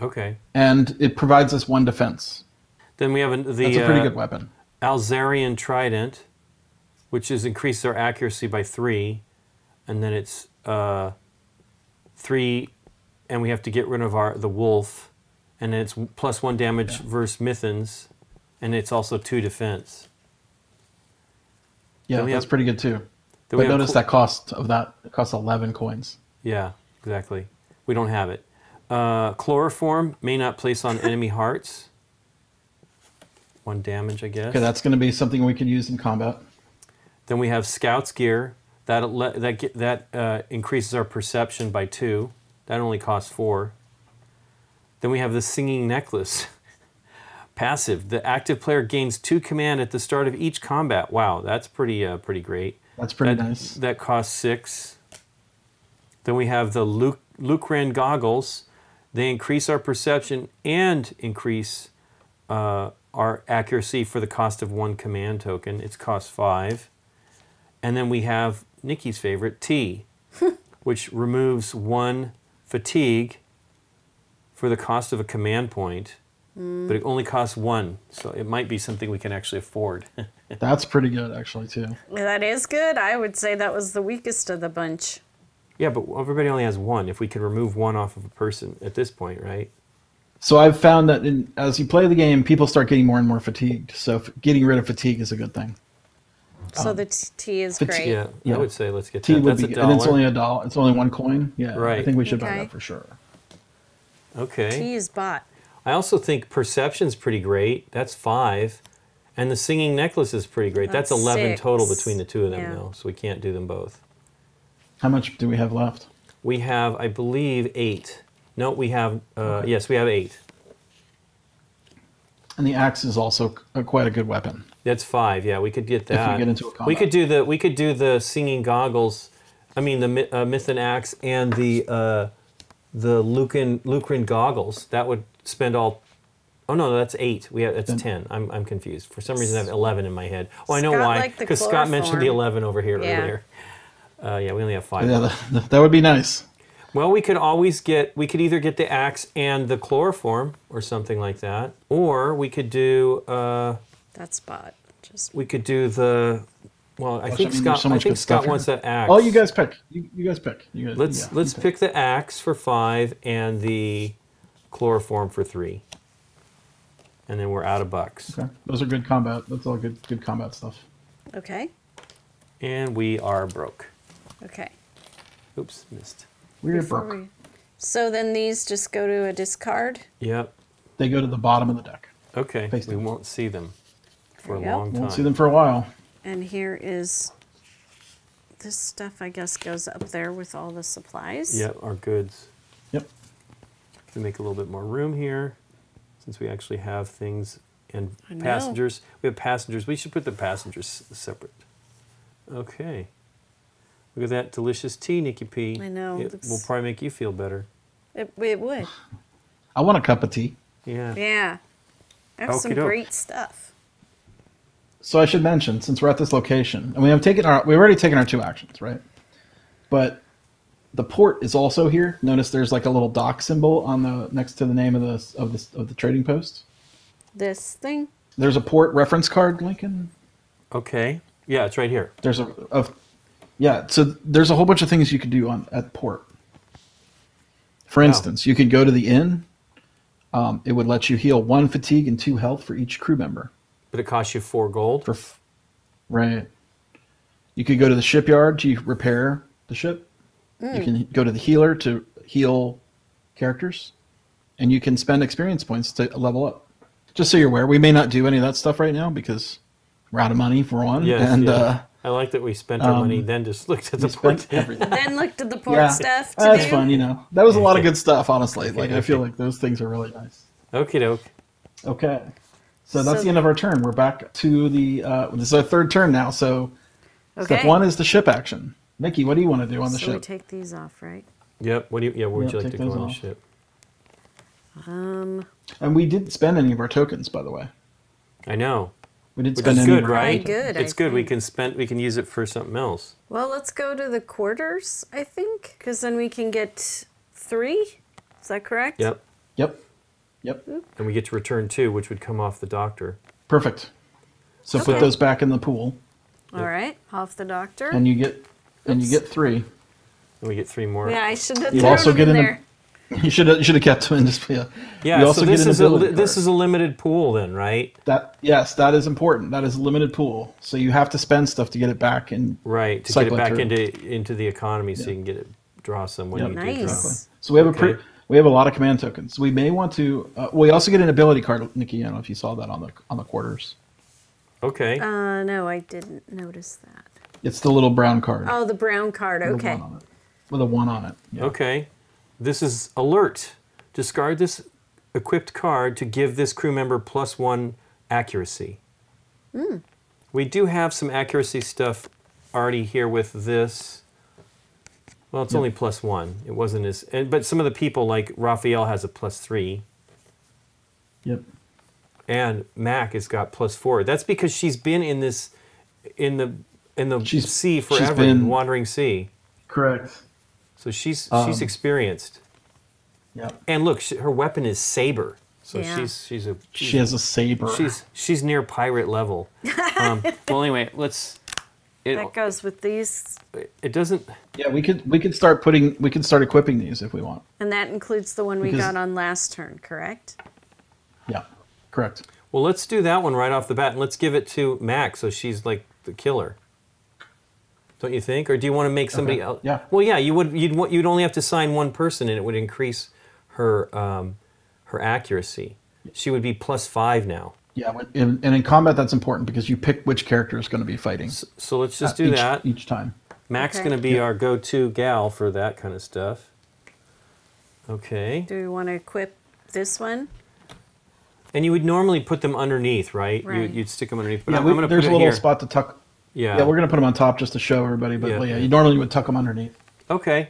Okay. And it provides us 1 defense. Then we have that's a pretty good weapon. Alzarian Trident, which is increased our accuracy by 3. And then it's 3, and we have to get rid of the wolf, and it's plus 1 damage versus Mythans, and it's also 2 defense. Yeah, that's pretty good too. But notice that costs 11 coins. Yeah, exactly. We don't have it. Chloroform may not place on enemy hearts. 1 damage, I guess. Okay, that's going to be something we can use in combat. Then we have Scout's Gear. That increases our perception by 2. That only costs 4. Then we have the Singing Necklace. Passive. The active player gains 2 command at the start of each combat. Wow, that's pretty great. That's pretty nice. That costs 6. Then we have the Lucran Goggles. They increase our perception and increase our accuracy for the cost of 1 command token. It costs 5. And then we have Nikki's favorite, tea, which removes 1 fatigue for the cost of a command point, but it only costs 1, so it might be something we can actually afford. That's pretty good, actually, too. That is good. I would say that was the weakest of the bunch. Yeah, but everybody only has 1. If we can remove 1 off of a person at this point, right? So I've found that as you play the game, people start getting more and more fatigued, so getting rid of fatigue is a good thing. So the tea is great. Yeah, I would say let's get tea. That. That's $1. And it's only $1. It's only 1 coin. Yeah, right. I think we should buy that for sure. Okay. Tea is bought. I also think perception's pretty great. That's 5, and the Singing Necklace is pretty great. That's 11 total between the 2 of them, though. So we can't do them both. How much do we have left? We have, I believe, 8. No, we have. Yes, we have 8. And the axe is also quite a good weapon. That's 5. Yeah, we could get that. If we get into a combat. We could do the Singing Goggles. I mean the Mythian Axe and the Lucran Goggles. That would spend all. Oh no, that's 8. We have that's 10. I'm confused. For some reason I have 11 in my head. Oh, I know why. Because Scott mentioned the 11 over here earlier. Yeah, we only have 5. Yeah, that would be nice. Well, we could always get, we could either get the axe and the chloroform or something like that, or we could do... that spot. Just... We could do the... Well, I think Scott wants that axe. Oh, you guys pick. You guys pick. You guys, let's pick the axe for 5 and the chloroform for 3. And then we're out of bucks. Okay. Those are good combat. That's all good combat stuff. Okay. And we are broke. Okay. Oops, missed. We're broke. So then these just go to a discard? Yep. They go to the bottom of the deck. Okay. Basically. We won't see them for a long time. We won't see them for a while. And here is this stuff, I guess, goes up there with all the supplies. Yep, our goods. Yep. To make a little bit more room here, since we actually have things and passengers. We have passengers. We should put the passengers separate. Okay. Look at that delicious tea, Nikki P. I know. It will probably make you feel better. It would. I want a cup of tea. Yeah. Yeah. That's some great stuff. So I should mention, since we're at this location, and we've already taken our two actions, right? But the port is also here. Notice there's like a little dock symbol on the next to the name of the trading post. This thing. There's a port reference card, Lincoln. Okay. Yeah, it's right here. There's yeah. So there's a whole bunch of things you could do at port. For instance, you could go to the inn. It would let you heal 1 fatigue and 2 health for each crew member. But it costs you 4 gold. Right. You could go to the shipyard to repair the ship. Mm. You can go to the healer to heal characters. And you can spend experience points to level up. Just so you're aware, we may not do any of that stuff right now because we're out of money for one. Yes, and, I like that we spent our money, then just looked at the port. Then looked at the port stuff. That's fun, you know. That was a lot of good stuff, honestly. Okay, like I feel like those things are really nice. Okie doke. Okay. So that's the end of our turn. We're back to the this is our third turn now, so step 1 is the ship action. Nikki, what do you want to do on the ship? So we take these off, right? Yep. What do you where would you like to go on the ship? And we didn't spend any of our tokens, by the way. I know. We didn't spend any. It's good, right? It's good. We can spend. We can use it for something else. Well, let's go to the quarters, I think, because then we can get 3. Is that correct? Yep. Yep. Yep. And we get to return 2, which would come off the doctor. Perfect. So put those back in the pool. All right, off the doctor. And you get, and you get 3. And we get 3 more. Yeah, I should have thrown them in there. You should have kept them in display. Yeah. You also so this is a limited pool, then, right? Yes, that is important. That is a limited pool, so you have to spend stuff to get it back and to get it back into the economy, so you can get it when you do draw. So we have a lot of command tokens. We may want to. We also get an ability card, Nikki. I don't know if you saw that on the quarters. Okay. No, I didn't notice that. It's the little brown card. Oh, the brown card. Okay. With a 1 on it. Yeah. Okay. This is alert. Discard this equipped card to give this crew member +1 accuracy. Mm. We do have some accuracy stuff already here with this. Well, it's only +1. It wasn't as, but some of the people like Rafael has a +3. Yep. And Mac has got +4. That's because she's been in this, in the sea forever, in Wandering Sea. Correct. So she's experienced. Yeah. And look, her weapon is saber. So she has a saber. She's near pirate level. Well, anyway, that goes with these. It doesn't. Yeah, we could start start equipping these if we want. And that includes the one we got on last turn, correct? Yeah, correct. Well, let's do that one right off the bat, and let's give it to Mac, so she's like the killer. Don't you think? Or do you want to make somebody else? Yeah. Well, yeah. You'd only have to sign 1 person, and it would increase her accuracy. She would be +5 now. Yeah, and in combat, that's important because you pick which character is going to be fighting. So let's just do that each time. Mac's going to be our go-to gal for that kind of stuff. Okay. Do we want to equip this one? And you would normally put them underneath, right? You'd stick them underneath. But yeah, I'm going to put it here. There's a little spot to tuck. Yeah. Yeah, we're going to put them on top just to show everybody, but yeah, you normally would tuck them underneath. Okay.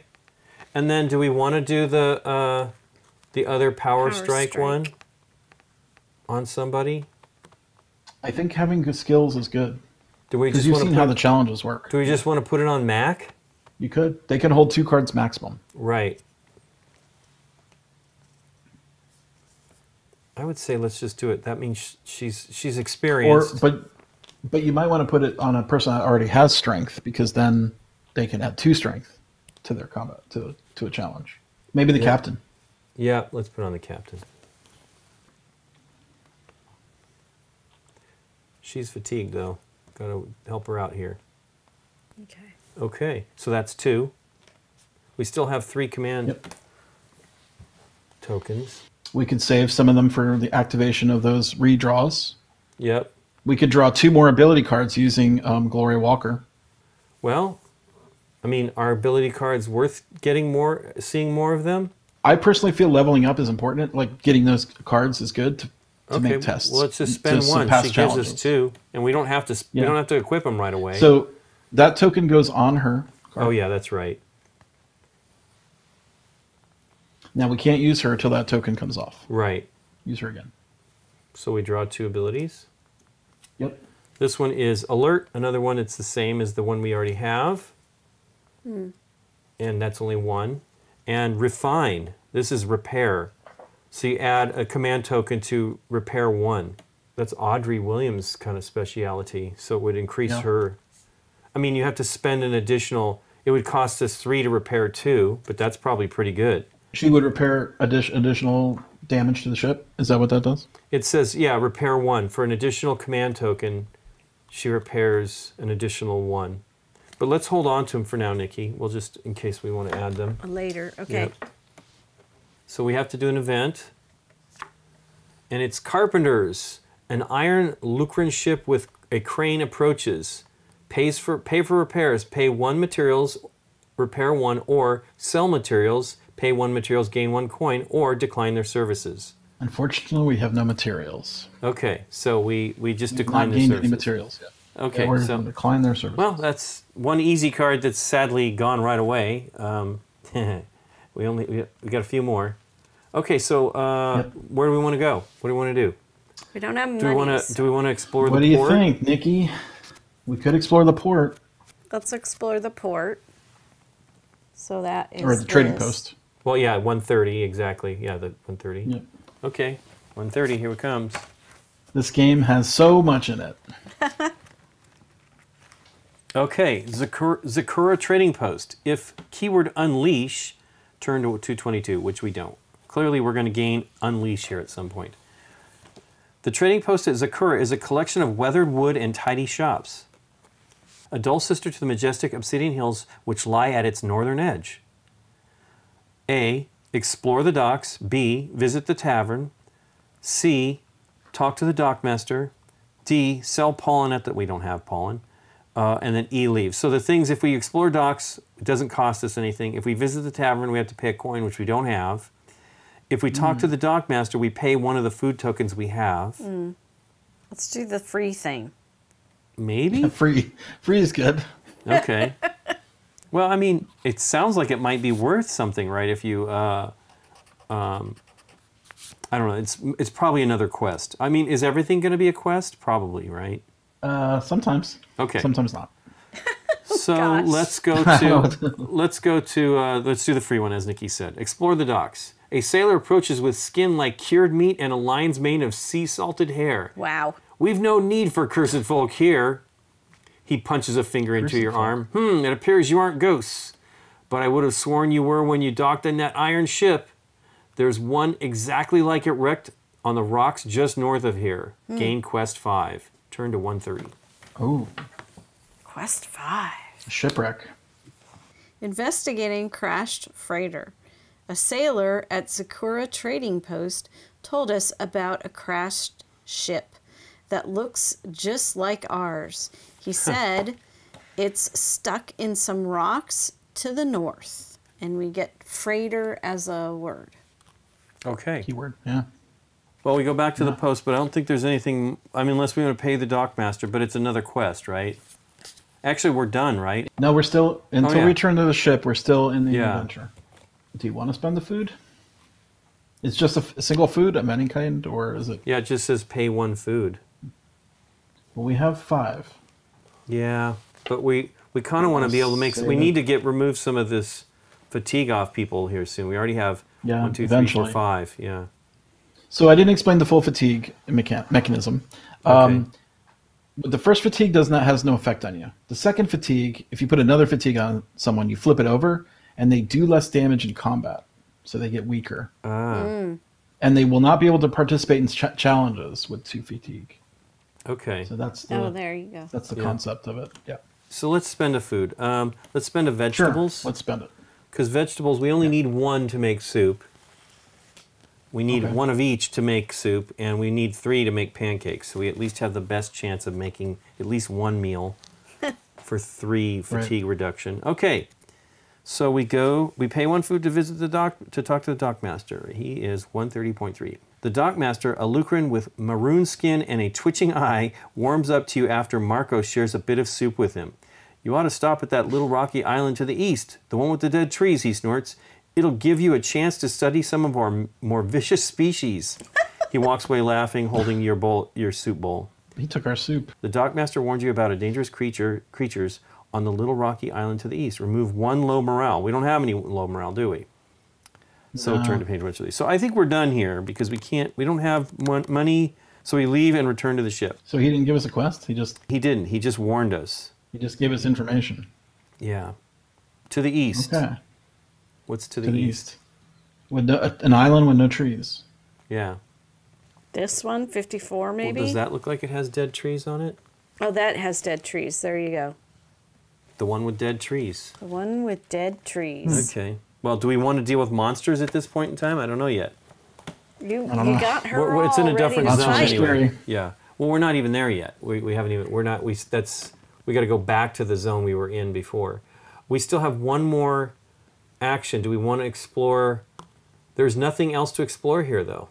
And then do we want to do the other power strike one on somebody? I think having good skills is good. Do we just want to how the challenges work. Do we just want to put it on Mac? You could. They can hold 2 cards maximum. Right. I would say let's just do it. That means she's experienced. But you might want to put it on a person that already has strength, because then they can add 2 strength to their combat to a challenge. Maybe the captain. Yeah, let's put on the captain. She's fatigued though. Got to help her out here. Okay. Okay, so that's 2. We still have 3 command tokens. We could save some of them for the activation of those redraws. Yep. We could draw 2 more ability cards using Gloria Walker. Well, I mean, are ability cards worth getting more, seeing more of them? I personally feel leveling up is important. Like, getting those cards is good to make tests. Well, let's just spend 1. She gives us 2, and we don't have to. We don't have to equip them right away. So that token goes on her card. Oh yeah, that's right. Now we can't use her until that token comes off. Right. Use her again. So we draw two abilities. Yep. This one is Alert. Another one, it's the same as the one we already have. Mm. And that's only one. And Refine. This is Repair. So you add a command token to Repair 1. That's Audrey Williams' kind of speciality. So it would increase her. I mean, you have to spend an additional... It would cost us 3 to repair 2, but that's probably pretty good. She would repair additional damage to the ship? Is that what that does? It says, yeah, repair 1. For an additional command token, she repairs an additional 1. But let's hold on to them for now, Nikki. We'll just, in case we want to add them. Later, okay. Yep. So we have to do an event. And it's Carpenters. An iron Lucran ship with a crane approaches. Pay for repairs, pay 1 materials, repair 1, or sell materials, pay 1 materials, gain 1 coin, or decline their services. Unfortunately, we have no materials. Okay, so we just decline their services. Not gain any materials yet. Okay, or so decline their services. Well, that's one easy card that's sadly gone right away. We got a few more. Okay, so where do we want to go? What do we want to do? We don't have money. Do we want to explore the port? What do you think, Nikki? We could explore the port. Let's explore the port. So that is or the trading post. Well, yeah, 130 exactly. Yeah, the 130. Yep. Okay, 130. Here it comes. This game has so much in it. Okay, Zakura Trading Post. If keyword unleash, turn to 222, which we don't. Clearly, we're going to gain unleash here at some point. The trading post at Zakura is a collection of weathered wood and tidy shops. A dull sister to the majestic obsidian hills which lie at its northern edge. A. Explore the docks. B. Visit the tavern. C. Talk to the dockmaster. D. Sell pollen at the... We don't have pollen. And then E. Leave. So the things, if we explore docks, it doesn't cost us anything. If we visit the tavern, we have to pay a coin, which we don't have. If we talk to the dockmaster, we pay 1 of the food tokens we have. Mm. Let's do the free thing. Maybe? Yeah, free is good. Okay. Well, I mean, it sounds like it might be worth something, right? If you, I don't know. It's probably another quest. I mean, is everything going to be a quest? Probably, right? Sometimes. Okay. Sometimes not. So let's do the free one, as Nikki said. Explore the docks. A sailor approaches with skin like cured meat and a lion's mane of sea-salted hair. Wow. We've no need for cursed folk here. He punches a finger into your arm. It appears you aren't ghosts, but I would have sworn you were when you docked in that iron ship. There's one exactly like it wrecked on the rocks just north of here. Gain quest 5. Turn to 130. Oh. Quest 5. Shipwreck. Investigating crashed freighter. A sailor at Zakura Trading Post told us about a crashed ship that looks just like ours. He said it's stuck in some rocks to the north, and we get freighter as a word. Okay. Keyword, yeah. Well, we go back to the post, but I don't think there's anything, I mean, unless we want to pay the dockmaster, but it's another quest, right? Actually, we're done, right? No, we're still, until we turn to the ship, we're still in the adventure. Do you want to spend the food? It's just a single food of any kind, or is it? Yeah, it just says pay 1 food. Well, we have 5. Yeah, but we kind of want to be able to make... We need to remove some of this fatigue off people here soon. We already have 1, 2, 3, 4, 5. Yeah. So I didn't explain the full fatigue mechanism. Okay. But the first fatigue has no effect on you. The second fatigue, if you put another fatigue on someone, you flip it over, and they do less damage in combat, so they get weaker. And they will not be able to participate in challenges with 2 fatigue. Okay. So that's the, there you go. That's the concept of it. Yeah. So let's spend a food. Let's spend a vegetables. Sure. Let's spend it. Because vegetables, we only need 1 to make soup. We need 1 of each to make soup, and we need 3 to make pancakes. So we at least have the best chance of making at least 1 meal for 3 fatigue reduction. Okay. So we pay 1 food to visit the to talk to the dockmaster. He is 130.3. The dockmaster, a Lucran with maroon skin and a twitching eye, warms up to you after Marco shares a bit of soup with him. You ought to stop at that little rocky island to the east, the one with the dead trees, he snorts. It'll give you a chance to study some of our more vicious species. He walks away laughing, holding your soup bowl. He took our soup. The dockmaster warned you about a dangerous creatures on the little rocky island to the east. Remove one low morale. We don't have any low morale, do we? So turn to page 1. So I think we're done here because we can't. We don't have money. So we leave and return to the ship. So he didn't give us a quest. He just. He didn't. He just warned us. He just gave us information. Yeah. To the east. Okay. What's to the east? With no, an island with no trees. Yeah. This one, 54, maybe. Well, does that look like it has dead trees on it? Oh, that has dead trees. There you go. The one with dead trees. The one with dead trees. Okay. Well, do we want to deal with monsters at this point in time? I don't know yet. You got her. We're, it's all in a different zone anyway. Yeah. Well, we're not even there yet. We haven't even. We're not. We got to go back to the zone we were in before. We still have one more action. Do we want to explore? There's nothing else to explore here, though.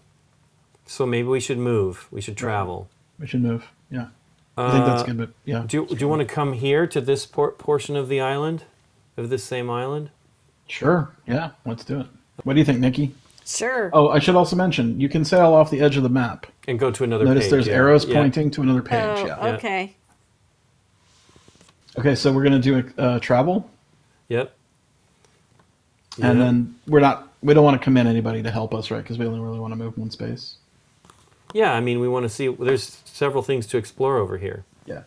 So maybe we should move. We should travel. We should move. Yeah. I think that's good. But yeah. Do you want to come here to this portion of the island, of this same island? Sure. Yeah. Let's do it. What do you think, Nikki? Sure. Oh, I should also mention, you can sail off the edge of the map. And go to another page. Notice there's arrows pointing to another page. Oh, yeah. Okay. Okay, so we're going to do a travel. Yep. Yeah. And then we don't want to commit anybody to help us, right? Because we only really want to move one space. Yeah, I mean, we want to see, there's several things to explore over here. Yeah.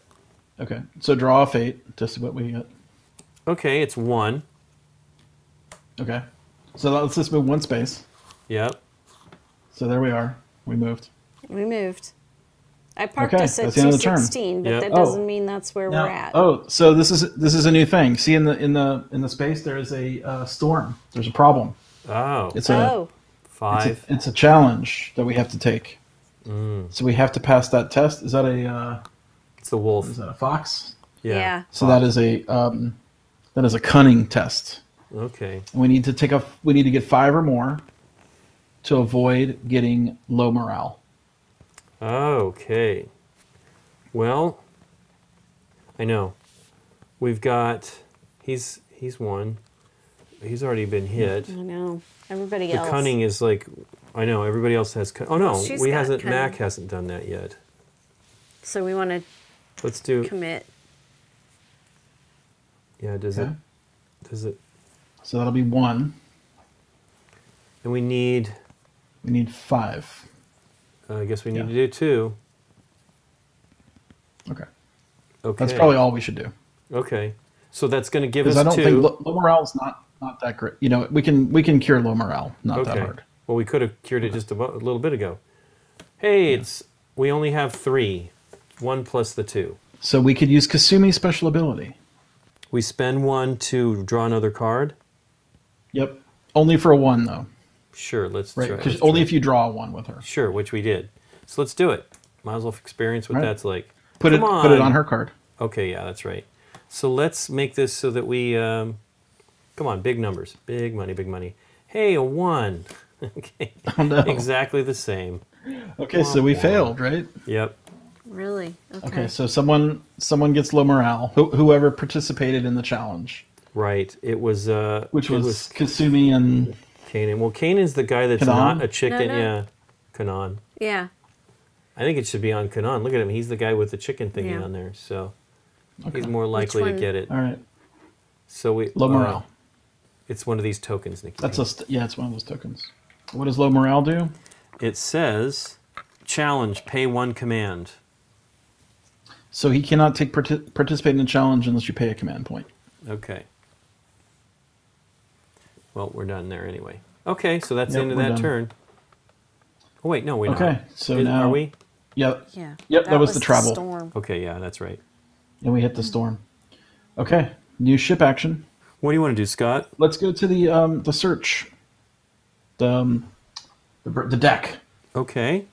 Okay, so draw a fate, just what we got. Okay, it's 1. Okay, so let's just move one space. Yep. So there we are. We moved. We moved. I parked us at 216, but that doesn't mean that's where we're at. Oh, so this is a new thing. See, in the space there is a storm. There's a problem. Oh. It's a 5. It's a challenge that we have to take. Mm. So we have to pass that test. Is that a? It's the wolf. Is that a fox? Yeah. So that is a cunning test. Okay. And we need to take a. We need to get 5 or more. To avoid getting low morale. Okay. Well, I know. We've got he's won. He's already been hit. I know. Everybody else. The cunning is like I know everybody else has. Oh no, Mac hasn't done that yet. So we want to. Let's do commit. Yeah. Does it? So that'll be 1. And we need. We need 5. I guess we need to do 2. Okay. Okay. That's probably all we should do. Okay. So that's going to give us 2. Because I don't think low morale is not that great. You know, we can cure low morale. Not that hard. Well, we could have cured it just a little bit ago. Hey, we only have 3. 1 plus the 2. So we could use Kasumi's special ability. We spend 1 to draw another card? Yep. Only for a 1, though. Sure, let's try. Because only if you draw 1 with her. Sure, which we did. So let's do it. Might as well experience what that's like. Put it on her card. Okay, yeah, that's right. So let's make this so that we... come on, big numbers. Big money, big money. Hey, a 1. Okay. Oh, no. Exactly the same. Okay, so we failed, right? Yep. Really? Okay, so someone gets low morale. Whoever participated in the challenge. Right. It was... Which was Kasumi and... Kanan. Well, Kanan's the guy that's not a chicken. No, no. Yeah, Kanan. Yeah. I think it should be on Kanan. Look at him. He's the guy with the chicken thingy on there. So he's more likely to get it. All right. So low morale. It's one of these tokens, Nikki. It's one of those tokens. What does low morale do? It says, challenge, pay 1 command. So he cannot participate in a challenge unless you pay a command point. Okay. Well, we're done there anyway. Okay, so that's the end of that turn. Oh, wait, no, we're not. Okay, so now... Are we? Yep. Yeah. Yep, that was the travel. Storm. Okay, yeah, that's right. And we hit the storm. Okay, new ship action. What do you want to do, Scott? Let's go to the search. The deck. Okay.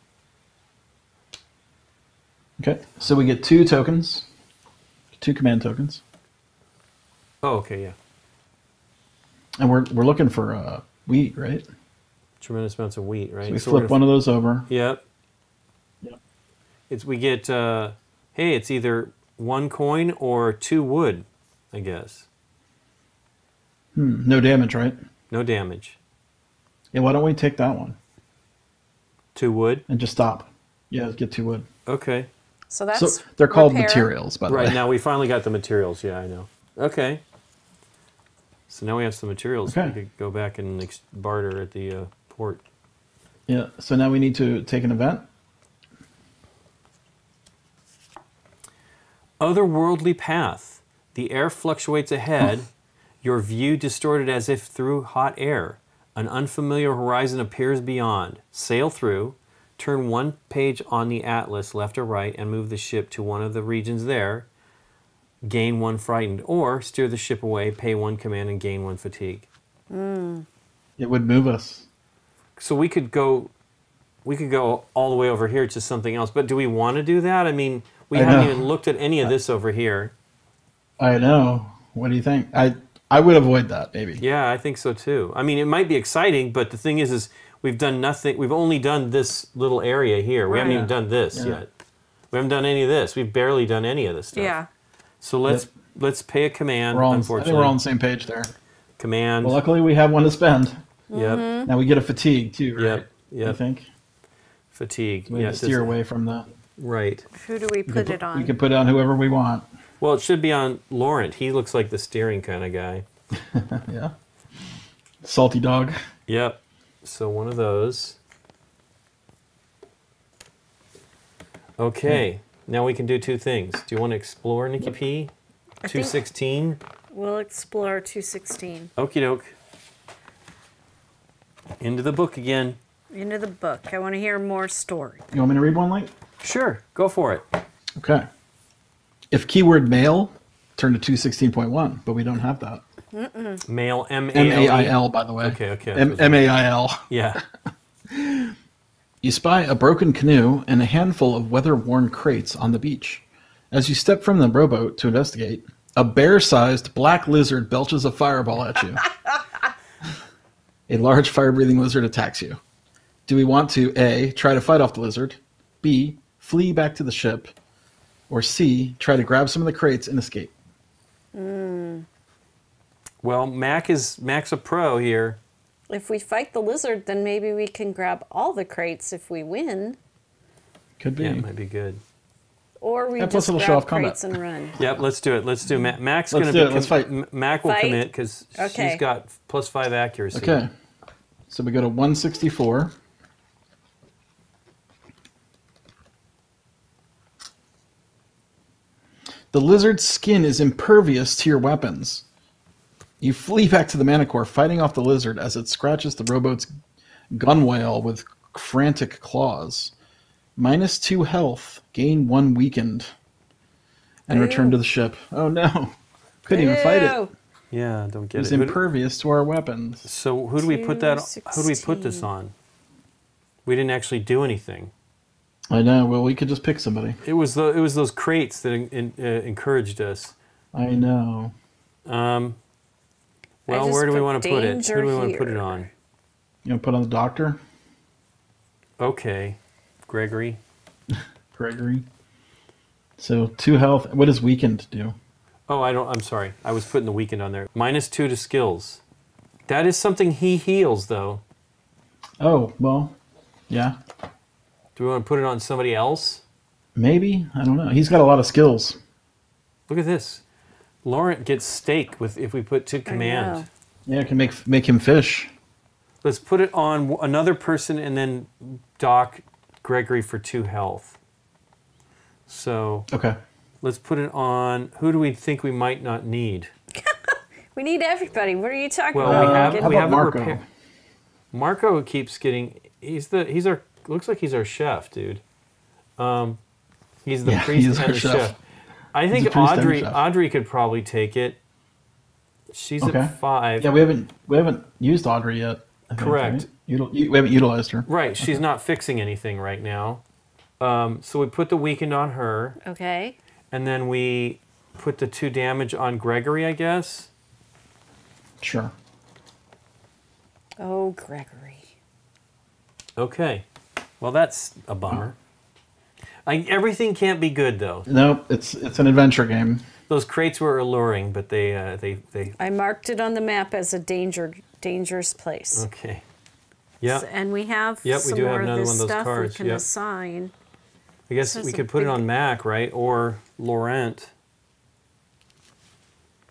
Okay, so we get 2 tokens. 2 command tokens. Oh, okay, yeah. And we're looking for wheat, right? Tremendous amounts of wheat, right? So we flip one of those over. Yep. Yep. We get, hey, it's either 1 coin or 2 wood, I guess. No damage, right? No damage. Yeah, why don't we take that one? 2 wood? And just stop. Yeah, get 2 wood. Okay. So that's so they're called materials, by the way. Right, now we finally got the materials. Yeah, I know. Okay. So now we have some materials. Okay. We could go back and barter at the port. Yeah, so now we need to take an event. Otherworldly path. The air fluctuates ahead. Your view distorted as if through hot air. An unfamiliar horizon appears beyond. Sail through. Turn one page on the atlas, left or right, and move the ship to one of the regions there. Gain 1 frightened. Or steer the ship away, pay 1 command, and gain 1 fatigue. Mm. It would move us. So we could go all the way over here to something else. But do we want to do that? I mean, we haven't even looked at any of this over here. I know. What do you think? I would avoid that, maybe. Yeah, I think so too. I mean, it might be exciting, but the thing is we've done nothing. We've only done this little area here. We haven't even done this yet. We haven't done any of this. We've barely done any of this stuff. Yeah. So let's pay a command. We're on, unfortunately, I think we're on the same page there. Command. Well, luckily we have 1 to spend. Yep. Mm-hmm. Now we get a fatigue too, right? Yep. Yep. I think. Fatigue. So we have to steer away from that. Right. Who do we put it on? We can put it on whoever we want. Well, it should be on Laurent. He looks like the steering kind of guy. Yeah. Salty dog. Yep. So 1 of those. Okay. Hmm. Now we can do 2 things. Do you want to explore, Nikki P? 216? We'll explore 216. Okie doke. Into the book again. Into the book. I want to hear more story. You want me to read 1, Link? Sure. Go for it. Okay. If keyword mail, turn to 216.1, but we don't have that. Mm-mm. Mail, M-A-I-L, by the way. Okay, okay. M-A-I-L. Yeah. You spy a broken canoe and a handful of weather-worn crates on the beach. As you step from the rowboat to investigate, a bear-sized black lizard belches a fireball at you. A large fire-breathing lizard attacks you. Do we want to, A, try to fight off the lizard, B, flee back to the ship, or C, try to grab some of the crates and escape? Mm. Well, Mac's a pro here. If we fight the lizard, then maybe we can grab all the crates if we win. Could be. Yeah, it might be good. Or we just grab crates and run. Yep, let's do it. Let's do Mac. Mac's going to be... Let's fight. Mac will commit because she's got +5 accuracy. Okay. So we go to 164. The lizard's skin is impervious to your weapons. You flee back to the Manticore, fighting off the lizard as it scratches the rowboat's gunwale with frantic claws. -2 health, gain 1 weakened, and return to the ship. Oh no, couldn't even fight it. Yeah, don't get it. It's impervious to our weapons. So who do we put that? Who do we put this on? We didn't actually do anything. I know. Well, we could just pick somebody. It was those crates that encouraged us. I know. Well, where do we want to put it? Who do we want to put it on? You want to put on the doctor? Okay, Gregory. Gregory. So 2 health. What does weakened do? Oh, I don't. I'm sorry. I was putting the weakened on there. -2 to skills. That is something he heals, though. Oh well, yeah. Do we want to put it on somebody else? Maybe. I don't know. He's got a lot of skills. Look at this. Laurent gets steak with if we put to command. Yeah, it can make him fish. Let's put it on another person and then dock Gregory for 2 health. So let's put it on... Who do we think we might not need? We need everybody. What are you talking about? We have Marco. Marco keeps getting... He's our... Looks like he's our chef, dude. He's the priest and the chef. I think Audrey could probably take it. She's at 5. Yeah, we haven't used Audrey yet. Correct. We haven't utilized her. Right. She's not fixing anything right now. So we put the weekend on her. Okay. And then we put the 2 damage on Gregory, I guess. Sure. Oh, Gregory. Okay. Well, that's a bummer. Everything can't be good, though. Nope, it's an adventure game. Those crates were alluring, but they I marked it on the map as a dangerous place. Okay. Yep. And we have some more of this stuff we can assign. I guess we could put it on Mac, right? Or Laurent.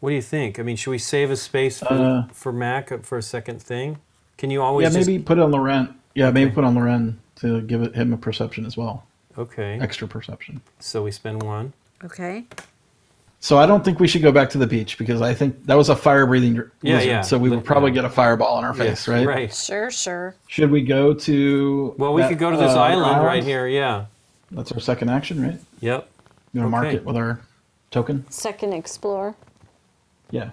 What do you think? I mean, should we save a space for Mac for a second thing? Can you always maybe just put it on Laurent. Yeah, maybe put on Laurent to give him a perception as well. Okay. Extra perception. So we spend one. Okay. So I don't think we should go back to the beach because I think that was a fire-breathing lizard. So we would probably get a fireball in our face, right? Right. Sure, sure. Should we go to... Well, we could go to this island right here, yeah. That's our second action, right? Yep. You want to mark it with our token? Second explore. Yeah.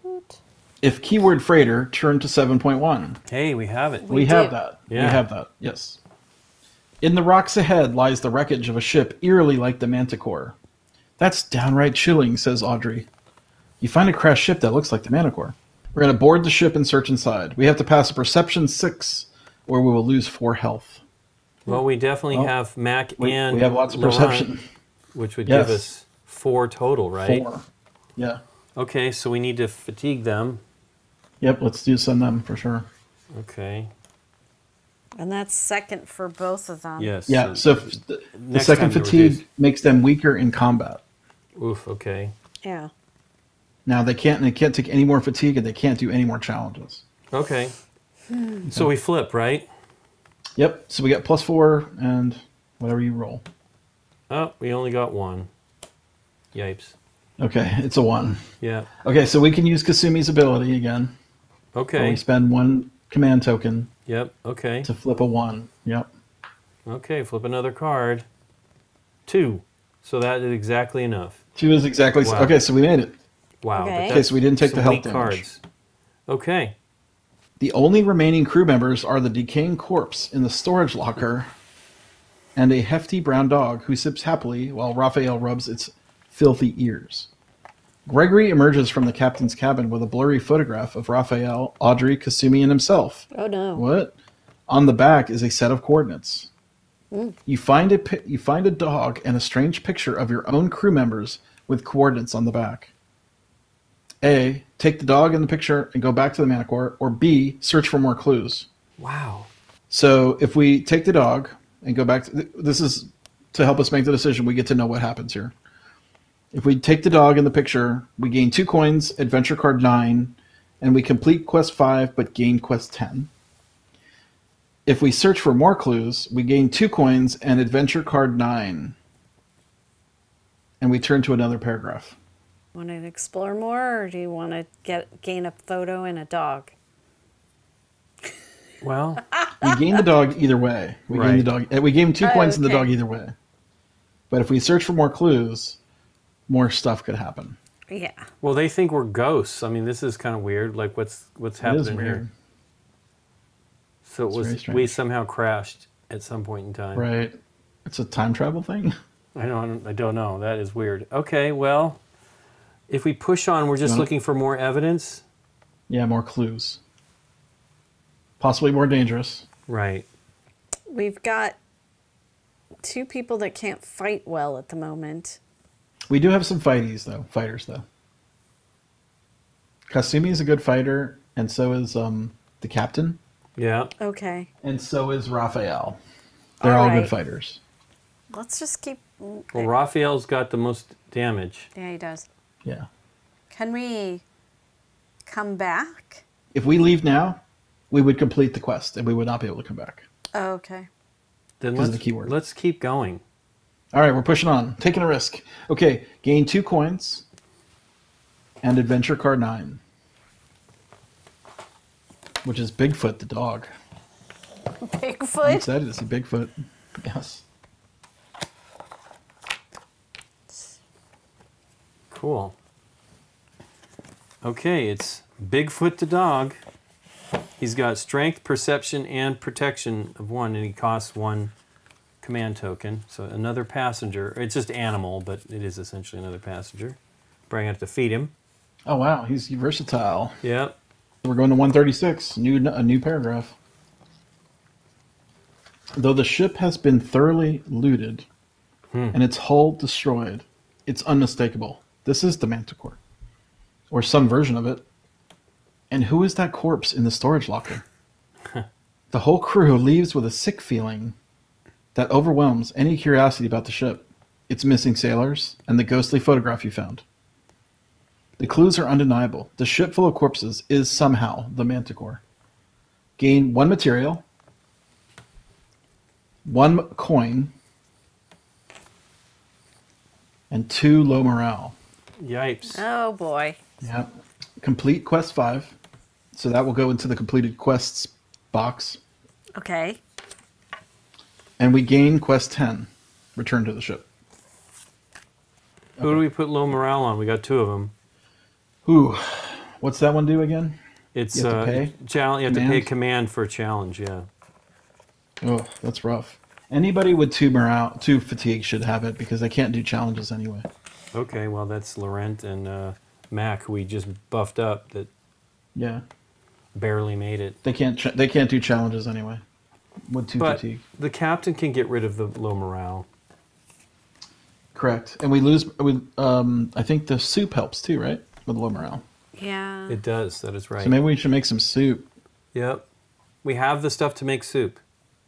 Toot. If keyword freighter, turn to 7.1. Hey, we have it. We have that. Yeah. We have that, yes. In the rocks ahead lies the wreckage of a ship eerily like the Manticore. That's downright chilling, says Audrey. You find a crashed ship that looks like the Manticore. We're going to board the ship and search inside. We have to pass a Perception 6, or we will lose 4 health. Well, we definitely have Mac and we have lots of Perception. Which would give us 4 total, right? 4, yeah. Okay, so we need to fatigue them. Yep, let's do some of them for sure. Okay. And that's second for both of them. Yes. Yeah, so the second fatigue makes them weaker in combat. Oof, okay. Yeah. Now they can't take any more fatigue and they can't do any more challenges. Okay. So we flip, right? Yep. So we got +4 and whatever you roll. Oh, we only got 1. Yipes. Okay, it's a 1. Yeah. Okay, so we can use Kasumi's ability again. Okay. We spend 1 command token. Yep, okay. To flip a 1. Yep. Okay, flip another card. 2. So that is exactly enough. 2 is exactly... Wow. Okay, so we made it. Wow. Okay, so we didn't take the health damage. Okay. The only remaining crew members are the decaying corpse in the storage locker and a hefty brown dog who sips happily while Raphael rubs its filthy ears. Gregory emerges from the captain's cabin with a blurry photograph of Raphael, Audrey, Kasumi, and himself. Oh, no. What? On the back is a set of coordinates. Mm. You find a dog and a strange picture of your own crew members with coordinates on the back. A, take the dog and the picture and go back to the Manticore, or B, search for more clues. Wow. So if we take the dog and go back, this is to help us make the decision, we get to know what happens here. If we take the dog in the picture, we gain 2 coins, adventure card 9, and we complete quest 5 but gain quest 10. If we search for more clues, we gain 2 coins and adventure card 9. And we turn to another paragraph. Want to explore more, or do you want to gain a photo and a dog? Well, we gain the dog either way. We gain the dog. We gain 2 coins and the dog either way. But if we search for more clues, more stuff could happen. Yeah. Well, they think we're ghosts. I mean, this is kind of weird. Like, what's happening here? So it was, we somehow crashed at some point in time. Right. It's a time travel thing. I don't know. That is weird. Okay. Well, if we push on, we're just looking for more evidence. Yeah, more clues. Possibly more dangerous. Right. We've got 2 people that can't fight well at the moment. We do have some fighters, though. Kasumi is a good fighter, and so is the captain. Yeah. Okay. And so is Raphael. They're all good fighters. Let's just keep... Well, Raphael's got the most damage. Yeah, he does. Yeah. Can we come back? If we leave now, we would complete the quest, and we would not be able to come back. Oh, okay. Then let's, let's keep going. All right, we're pushing on. Taking a risk. Okay, gain 2 coins and adventure card 9, which is Bigfoot the dog. Bigfoot? I'm excited to see Bigfoot. Yes. Cool. Okay, it's Bigfoot the dog. He's got strength, perception, and protection of 1, and he costs 1 command token, so another passenger. It's just animal, but it is essentially another passenger. Probably have to feed him. Oh wow, he's versatile. Yeah. We're going to 136. A new paragraph. Though the ship has been thoroughly looted and its hull destroyed, it's unmistakable. This is the Manticore, or some version of it. And who is that corpse in the storage locker? The whole crew leaves with a sick feeling that overwhelms any curiosity about the ship, its missing sailors, and the ghostly photograph you found. The clues are undeniable. The ship full of corpses is somehow the Manticore. Gain one material, one coin, and 2 low morale. Yipes. Oh, boy. Yeah. Complete quest 5. So that will go into the completed quests box. Okay. And we gain quest 10, return to the ship. Okay. Who do we put low morale on? We got 2 of them. Ooh. What's that one do again? It's you have to pay challenge. You have to pay command for a challenge, yeah. Oh, that's rough. Anybody with 2 morale, 2 fatigue should have it because they can't do challenges anyway. Okay, well, that's Laurent and Mac. We just buffed up that. Yeah. Barely made it. They can't do challenges anyway. With 2 fatigue. The captain can get rid of the low morale. Correct, and we lose. We I think the soup helps too, right? With low morale. Yeah. It does. That is right. So maybe we should make some soup. Yep. We have the stuff to make soup.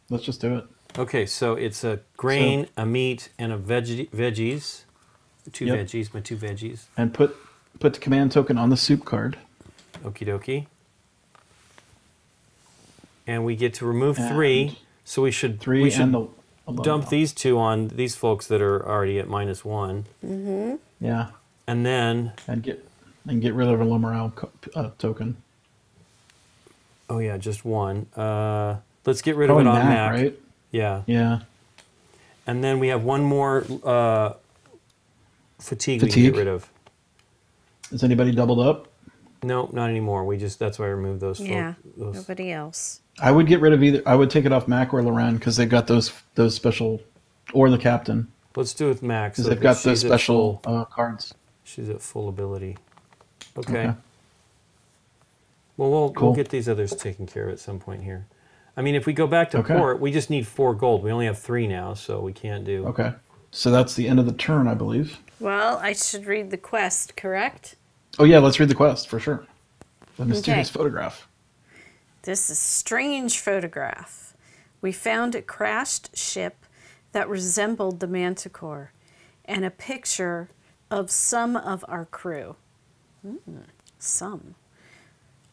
Let's just do it. Okay, so it's a grain, a meat, and a veggies. 2 yep. Veggies, my 2 veggies. And put the command token on the soup card. Okie dokie. And we get to remove 3, so we should dump these 2 on these folks that are already at -1. Mm-hmm. Yeah. And then get rid of a low morale token. Oh yeah, just 1. Let's get rid of it on Mac. Right? Yeah. Yeah. And then we have 1 more fatigue we can get rid of. Is anybody doubled up? No, not anymore. We just that's why I removed those. Yeah. Nobody else. I would get rid of either. I would take it off Mac or Laurent because they've got those special, or the captain. Let's do it with Mac because so they've got those special cards. She's at full ability. Okay. Well, we'll get these others taken care of at some point here. I mean, if we go back to port, we just need 4 gold. We only have 3 now, so we can't do. Okay. So that's the end of the turn, I believe. Well, I should read the quest, correct? Oh, yeah, let's read the quest for sure. The mysterious photograph. This is a strange photograph. We found a crashed ship that resembled the Manticore and a picture of some of our crew. Some.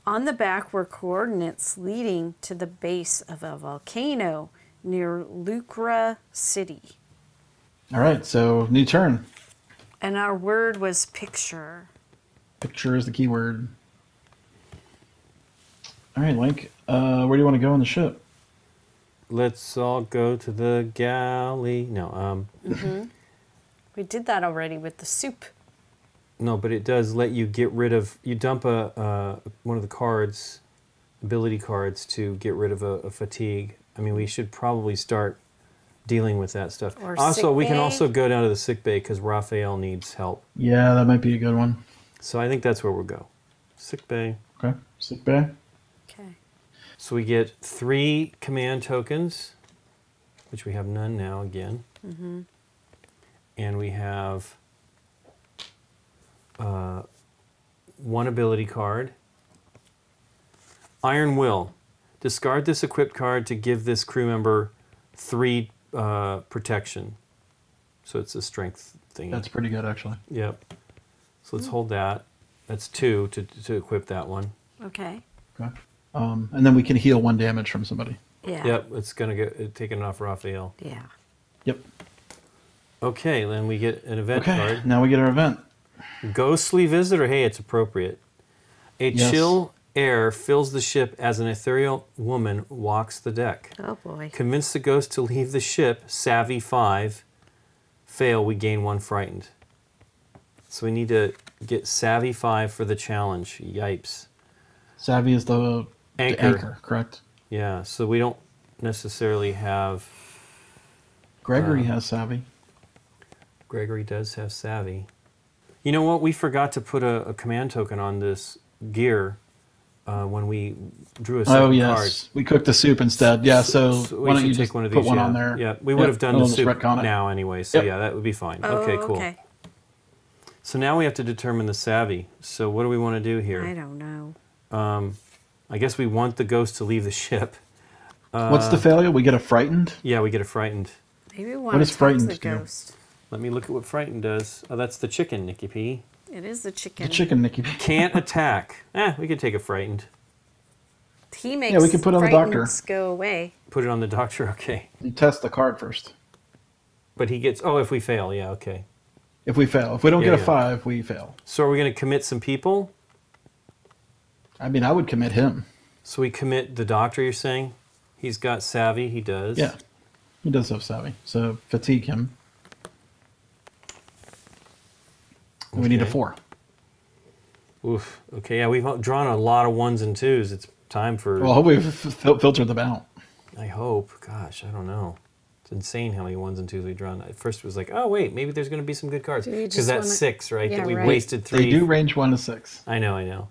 On the back were coordinates leading to the base of a volcano near Lucra City. All right, so new turn. And our word was picture. Picture is the key word. All right, Link, where do you want to go on the ship? Let's all go to the galley. No. We did that already with the soup. No, but it does let you get rid of... You dump one of the cards, ability cards, to get rid of a fatigue. I mean, we should probably start dealing with that stuff. Or also, we can also go down to the sick bay because Rafael needs help. Yeah, that might be a good one. So I think that's where we'll go. Sick bay. Okay. Sick bay. Okay. So we get 3 command tokens, which we have none now again. Mm-hmm. And we have 1 ability card. Iron Will. Discard this equipped card to give this crew member 3 protection. So it's a strength thing. That's pretty good, actually. Yep. So let's hold that. That's 2 to equip that one. Okay. Okay. And then we can heal 1 damage from somebody. Yeah. Yep. It's gonna get taken off Raphael. Yeah. Yep. Okay. Then we get an event card. Now we get our event. Ghostly visitor. Hey, it's appropriate. A chill air fills the ship as an ethereal woman walks the deck. Oh boy. Convince the ghost to leave the ship. Savvy 5. Fail. We gain 1 frightened. So we need to get Savvy 5 for the challenge. Yipes. Savvy is the anchor, correct? Yeah, so we don't necessarily have... Gregory has Savvy. Gregory does have Savvy. You know what? We forgot to put a command token on this gear when we drew a second card. We cooked the soup instead. Yeah, so why don't you just put one on there? Yeah, we would have done the soup now anyway, so yeah, that would be fine. Oh, okay, cool. Okay. So now we have to determine the savvy. So what do we want to do here? I don't know. I guess we want the ghost to leave the ship. What's the failure? We get a frightened? Yeah, we get a frightened. Maybe one what is frightened the ghost. Let me look at what frightened does. Oh, that's the chicken, Nikki P. It is the chicken. The chicken, Nikki P. Can't attack. We can take a frightened. He makes we can put on the doctor. Go away. Put it on the doctor, okay. You test the card first. But he gets, oh, if we fail, yeah, okay. If we fail. If we don't get a 5, we fail. So are we going to commit some people? I mean, I would commit him. So we commit the doctor, you're saying? He's got savvy, he does. Yeah, he does have savvy. So fatigue him. Okay. We need a 4. Oof, okay, yeah, we've drawn a lot of 1s and 2s. It's time for... Well, I hope we've filtered them out. I hope. Gosh, I don't know. It's insane how many 1s and 2s we've drawn. At first it was like, oh, wait, maybe there's going to be some good cards. Because that's 6, right? Yeah, that we wasted 3. They do range 1 to 6. I know, I know.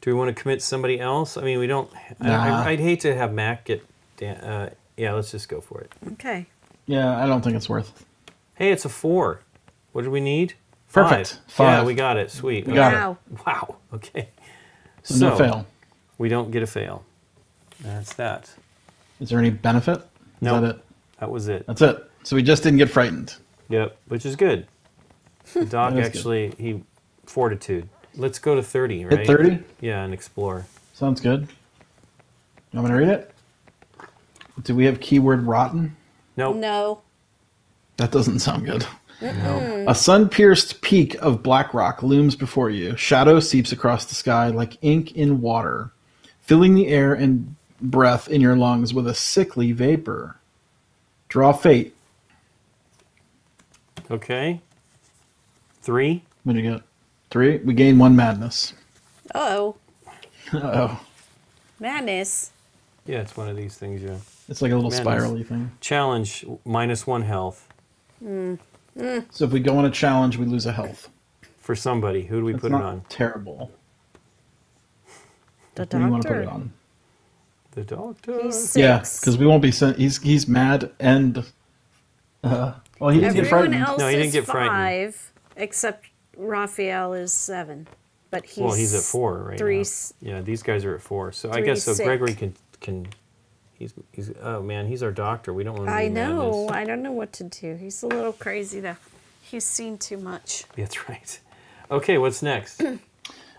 Do we want to commit somebody else? I mean, we don't... Nah. I'd hate to have Mac get... yeah, let's just go for it. Okay. Yeah, I don't think it's worth it. Hey, it's a 4. What do we need? 5. Perfect. 5. Yeah, we got it. Sweet. We got it. Wow. Okay. So, no fail. We don't get a fail. That's that. Is there any benefit? No. Is that it? That was it. That's it. So we just didn't get frightened. Yep, which is good. The doc actually, he... Fortitude. Let's go to 30, right? Hit 30? Yeah, and explore. Sounds good. You want me to read it? Do we have keyword rotten? No. Nope. No. That doesn't sound good. No. A sun-pierced peak of black rock looms before you. Shadow seeps across the sky like ink in water, filling the air and breath in your lungs with a sickly vapor. Draw fate. Okay. 3. What do you get? 3. We gain 1 madness. Uh-oh. Uh-oh. Madness. Yeah, it's one of these things, yeah. It's like a little spirally thing. Challenge, -1 health. Mm. Mm. So if we go on a challenge, we lose a health. For somebody. Who do we put it on? Terrible. The doctor. Who do you want to put it on? The doctor. He's 6. Yeah, because we won't be sent. He's mad and... well, he didn't get frightened. No, he didn't get frightened. 5, except... Raphael is 7, but he's at 4 right 3 now. Yeah, these guys are at 4, so I guess so. Sick. Gregory can he's oh man, he's our doctor. We don't want to. I know. Madness. I don't know what to do. He's a little crazy though. He's seen too much. That's right. Okay, what's next?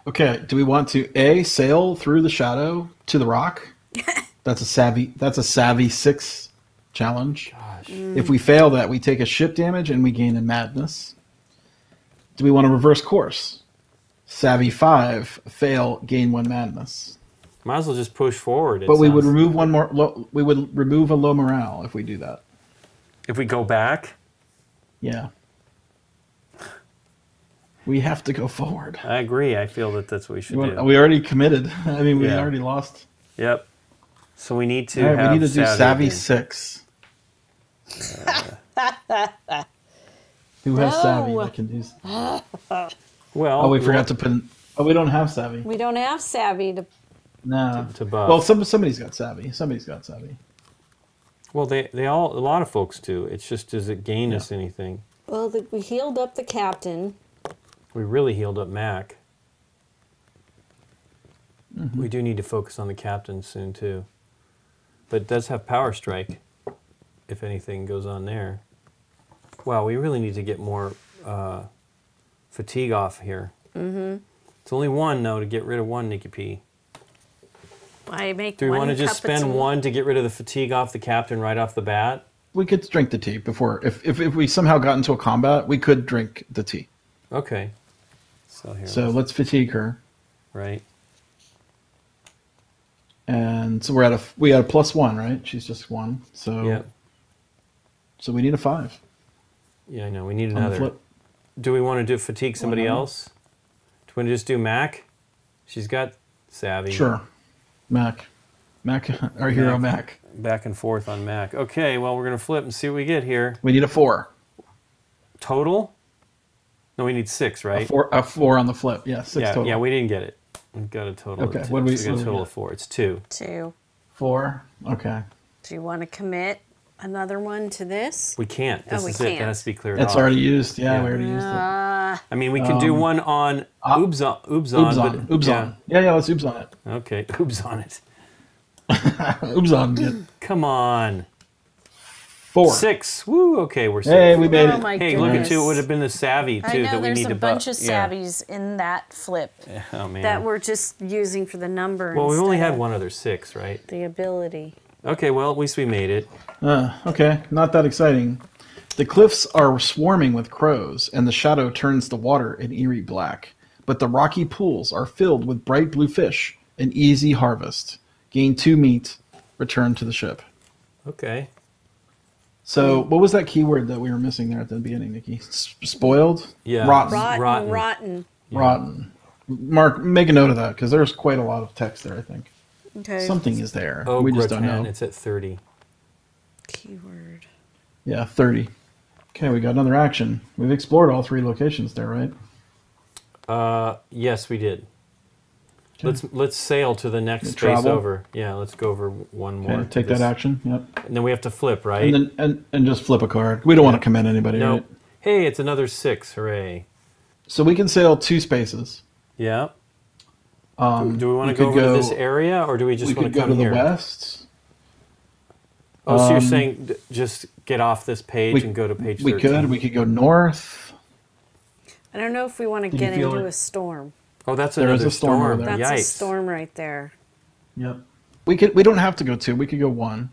Okay, do we want to A, sail through the shadow to the rock? That's a savvy. That's a savvy 6 challenge. Gosh. Mm. If we fail that, we take a ship damage and we gain a madness. Do we want to reverse course? Savvy 5, fail, gain 1 madness. Might as well just push forward. But we would remove one more. We would remove a low morale if we do that. If we go back. Yeah. We have to go forward. I agree. I feel that that's what we should do. We already committed. I mean, we already lost. Yep. So we need to. Have we need to do savvy 6. Who has savvy that can do savvy? Well, we forgot to put. We don't have savvy. We don't have savvy to. No. To buff. Well, somebody's got savvy. Somebody's got savvy. Well, they all a lot of folks do. It's just does it gain us anything? Well, we healed up the captain. We really healed up Mac. Mm-hmm. We do need to focus on the captain soon too, but it does have power strike. If anything goes on there. Wow, we really need to get more fatigue off here. Mm-hmm. It's only 1, though, to get rid of 1, Nikki P. I make Do we want to just spend 1 to get rid of the fatigue off the captain right off the bat? We could drink the tea before. If we somehow got into a combat, we could drink the tea. Okay. So, let's fatigue her. Right. And so we had a +1, right? She's just 1. So, so we need a 5. Yeah, I know. We need another. Do we want to do fatigue somebody else? Do we want to just do Mac? She's got savvy. Sure. Mac, our hero Mac. Back and forth on Mac. Okay, well, we're going to flip and see what we get here. We need a 4. Total? No, we need 6, right? A four on the flip. Yeah, 6 total. Yeah, we didn't get it. We got a total of 2. We got a total of 4. It's 2. 4. Okay. Do you want to commit? Another one to this? We can't. This is it. That has to be cleared off. It's already used. Yeah, we already used it. I mean, we can do one on Ubzon. Ubzon. Yeah, let's Ubzon it. Okay, Ubzon it. Ubzon. Come on. 4. 6. Woo, okay, we're safe. Hey, we made it. Hey, goodness. Look at two. It would have been the savvy, too, I know, that we need to buff. There's a bunch of savvies in that flip that we're just using for the number. Well, we only had one other 6, right? The ability. Okay, well, at least we made it. Okay, not that exciting. The cliffs are swarming with crows, and the shadow turns the water an eerie black. But the rocky pools are filled with bright blue fish, an easy harvest. Gain 2 meat, return to the ship. Okay. So what was that keyword that we were missing there at the beginning, Nikki? Spoiled? Yeah. Rotten. Yeah. Rotten. Mark, make a note of that, because there's quite a lot of text there, I think. Okay. Something is there. Oh, we just don't know. It's at 30. Keyword. Yeah, 30. Okay, we got another action. We've explored all 3 locations there, right? Yes, we did. Okay. Let's sail to the next space over. Yeah, let's go over one more. Okay, take that action. Yep. And then we have to flip, right? And then and just flip a card. We don't want to commit anybody. No. Right? Hey, it's another 6. Hooray! So we can sail 2 spaces. Yeah. Do we want to go to this area, or do we just want to come here? We could go to the west. Oh, so you're saying just get off this page and go to page 13. We could go north. I don't know if we want to get into a storm. Oh, that's another storm. That's a storm right there. Yep. We don't have to go 2. We could go 1.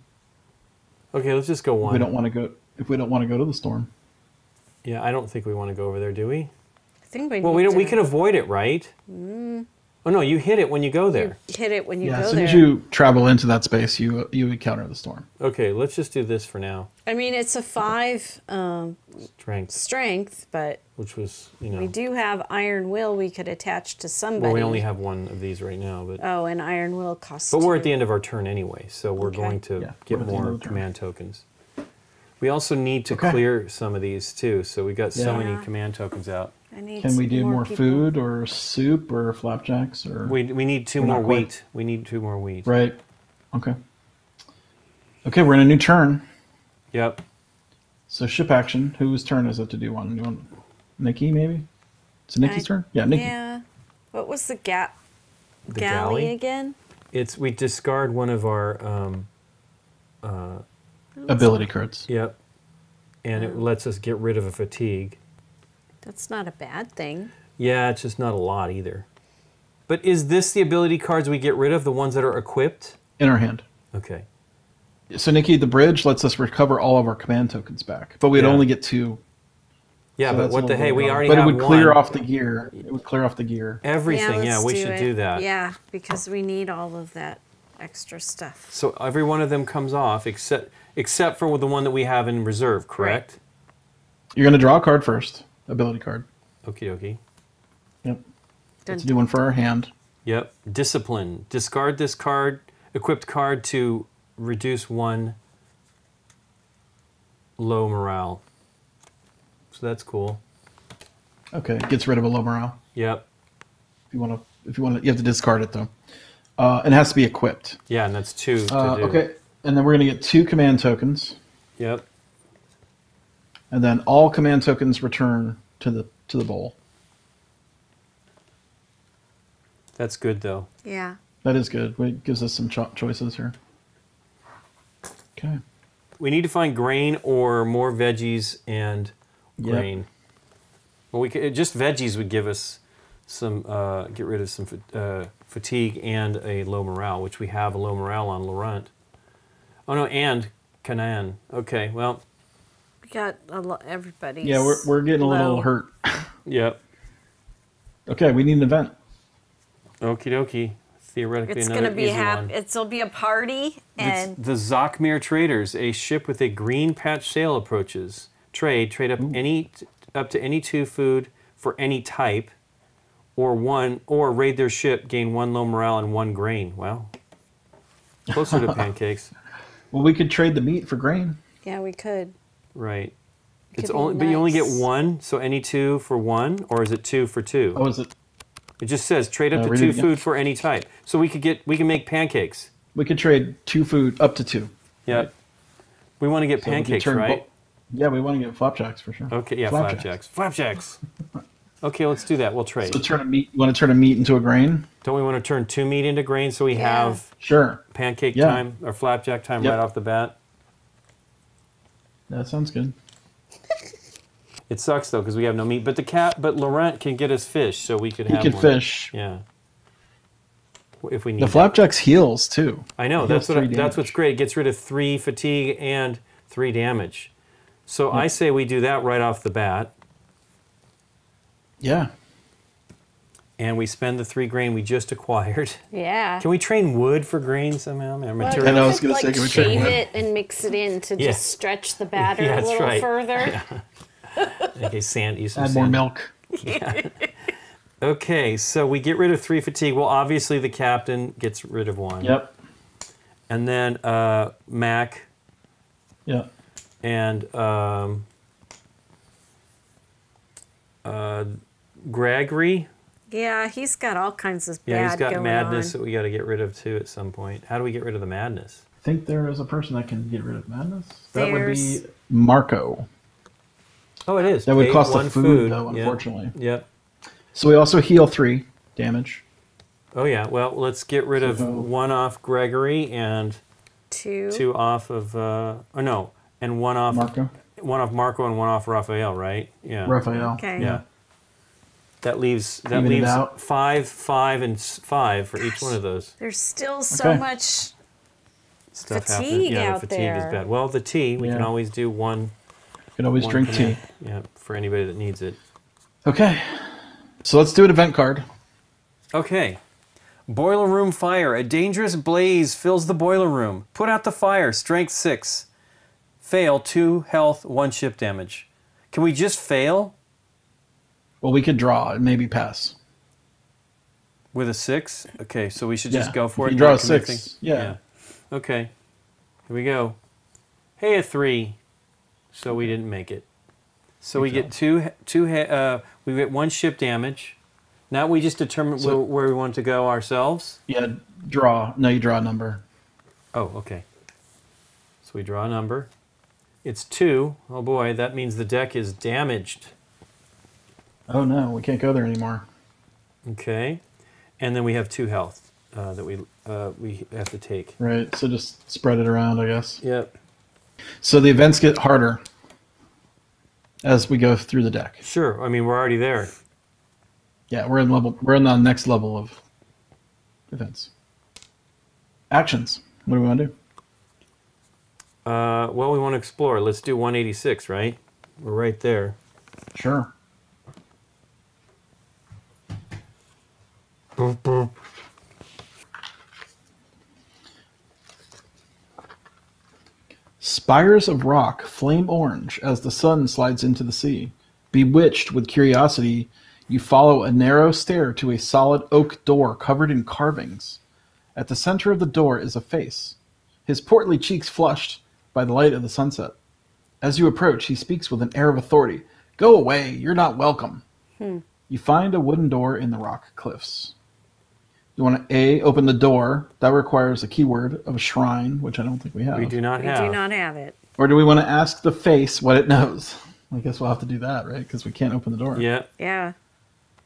Okay, let's just go 1. If we don't want to go to the storm. Yeah, I don't think we want to go over there, do we? I think we. Well, we can avoid it, right? Mm. Oh no, you hit it when you go there. You hit it when you go there. As soon as you travel into that space, you encounter the storm. Okay, let's just do this for now. I mean, it's a 5 strength, but which was, you know, we do have Iron Will we could attach to somebody. Well, we only have 1 of these right now, but oh, and Iron Will costs. But we're 2. At the end of our turn anyway, so we're going to get more command tokens. We also need to clear some of these too, so we got so many command tokens out. Can we do more food or soup or flapjacks? Or we need 2 more wheat. We need 2 more wheat. Right. Okay. Okay, we're in a new turn. Yep. So ship action. Whose turn is it to do one? Nikki, maybe? Is it Nikki's turn? Yeah, Nikki. Yeah. What was the galley again? It's we discard one of our ability cards. Yep. And it lets us get rid of a fatigue. That's not a bad thing. Yeah, it's just not a lot either. But is this the ability cards we get rid of, the ones that are equipped? In our hand. Okay. So, Nikki, the bridge lets us recover all of our command tokens back, but we'd only get 2. Yeah, so but what the hey, we already have 1. But it would clear off the gear. It would clear off the gear. Everything, yeah, we should do that. Yeah, because we need all of that extra stuff. So every one of them comes off except for the one that we have in reserve, correct? Right. You're going to draw a card first. Ability card. Okie dokie. Yep. Let's do one for our hand. Yep. Discipline. Discard this card, equipped card to reduce 1 low morale. So that's cool. Okay. Gets rid of a low morale. Yep. If you want to, you have to discard it though. And it has to be equipped. Yeah, and that's 2 to do. Okay. And then we're going to get 2 command tokens. Yep. And then all command tokens return to the bowl. That's good, though. Yeah. That is good. It gives us some choices here. Okay. We need to find grain or more veggies and grain. Well, we could, just veggies would give us some get rid of some fatigue and a low morale, which we have a low morale on Laurent. Oh no, and Kanan. Okay, well. We got a lot. Everybody's we're getting a little hurt. Yep. Okay, we need an event. Okie dokie. Theoretically, it's another easy one. It'll be a party and it's the Zachmir Traders, a ship with a green patch sale approaches. Trade up up to any 2 food for any type, or 1, or raid their ship, gain 1 low morale and 1 grain. Wow. Closer to pancakes. Well, we could trade the meat for grain. Yeah, we could. Right. It's only but you only get 1, so any 2 for 1, or is it 2 for 2? Oh, is it? It just says trade up to 2 food for any type. So we can make pancakes. We could trade 2 food up to 2. Yep. Right. We want to get pancakes, right? Yeah, we want to get flapjacks for sure. Okay, yeah, flapjacks. Okay, let's do that. We'll trade. So you want to turn a meat into a grain? Don't we want to turn 2 meat into grain so we have pancake time or flapjack time right off the bat? That sounds good. It sucks though because we have no meat. But the cat, but Laurent can get us fish, so we could have. He could fish. Yeah. If we need the flapjacks heals too. I know that's what's great. It gets rid of 3 fatigue and 3 damage. So I say we do that right off the bat. Yeah. And we spend the 3 grain we just acquired. Yeah. Can we train wood for grain somehow? Well, material. And I was going to say, can we train wood? Shave it and mix it in to just stretch the batter a little further. Yeah. Okay, sand. Add more milk. Yeah. Okay, so we get rid of 3 fatigue. Well, obviously the captain gets rid of 1. Yep. And then Mac. Yeah. And Gregory. Yeah, he's got all kinds of bad he's got going madness on. That we got to get rid of too at some point. How do we get rid of the madness? I think there is a person that can get rid of madness. That would be Marco. Oh, it is. That would cost the food though, unfortunately. Yep. So we also heal 3 damage. Oh yeah. Well, let's get rid of 1 off Gregory and 2 off of and 1 off Marco. 1 off Marco and 1 off Rafael, right? Yeah. Rafael. Okay. Yeah. That leaves out 5, 5, and 5 for each one of those. There's still so much stuff fatigue out the fatigue there. Fatigue is bad. Well, the tea we can always do 1. You can always drink tea. Yeah, for anybody that needs it. Okay, so let's do an event card. Okay, boiler room fire. A dangerous blaze fills the boiler room. Put out the fire. Strength 6. Fail 2 health, 1 ship damage. Can we just fail? Well, we could draw and maybe pass. With a 6? Okay, so we should just go for it. You draw a 6. Yeah. Okay. Here we go. Hey, a 3. So we didn't make it. So we get 2 we get 1 ship damage. Now we just determine where we want to go ourselves. Yeah, draw. No, you draw a number. Oh, okay. So we draw a number. It's 2. Oh boy, that means the deck is damaged. Oh no, we can't go there anymore. Okay, and then we have 2 health that we have to take. Right, so just spread it around, I guess. Yep. So the events get harder as we go through the deck. Sure, I mean we're already there. Yeah, we're in the next level of events. Actions. What do we want to do? Well, we want to explore. Let's do 186, right? We're right there. Sure. Boop, boop. Spires of rock flame orange as the sun slides into the sea. Bewitched with curiosity, you follow a narrow stair to a solid oak door covered in carvings. At the center of the door is a face, his portly cheeks flushed by the light of the sunset. As you approach, he speaks with an air of authority. Go away, you're not welcome. You find a wooden door in the rock cliffs. You want to A, open the door. That requires a keyword of a shrine, which I don't think we have. We do not have it. Or do we want to ask the face what it knows? I guess we'll have to do that, right? Because we can't open the door. Yeah. Yeah.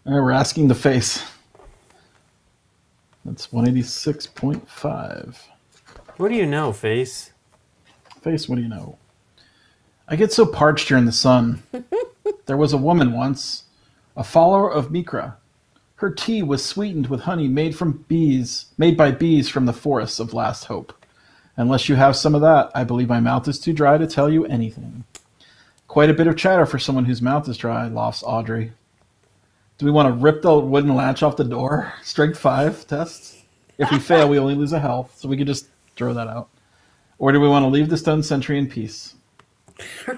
All right, we're asking the face. That's 186.5. What do you know, face? Face, what do you know? I get so parched here in the sun. There was a woman once, a follower of Mikra. Her tea was sweetened with honey made by bees from the forests of Last Hope. Unless you have some of that, I believe my mouth is too dry to tell you anything. Quite a bit of chatter for someone whose mouth is dry, laughs Audrey. Do we want to rip the wooden latch off the door? Strength 5 test? If we fail, we only lose a health, so we could just throw that out. Or do we want to leave the stone sentry in peace?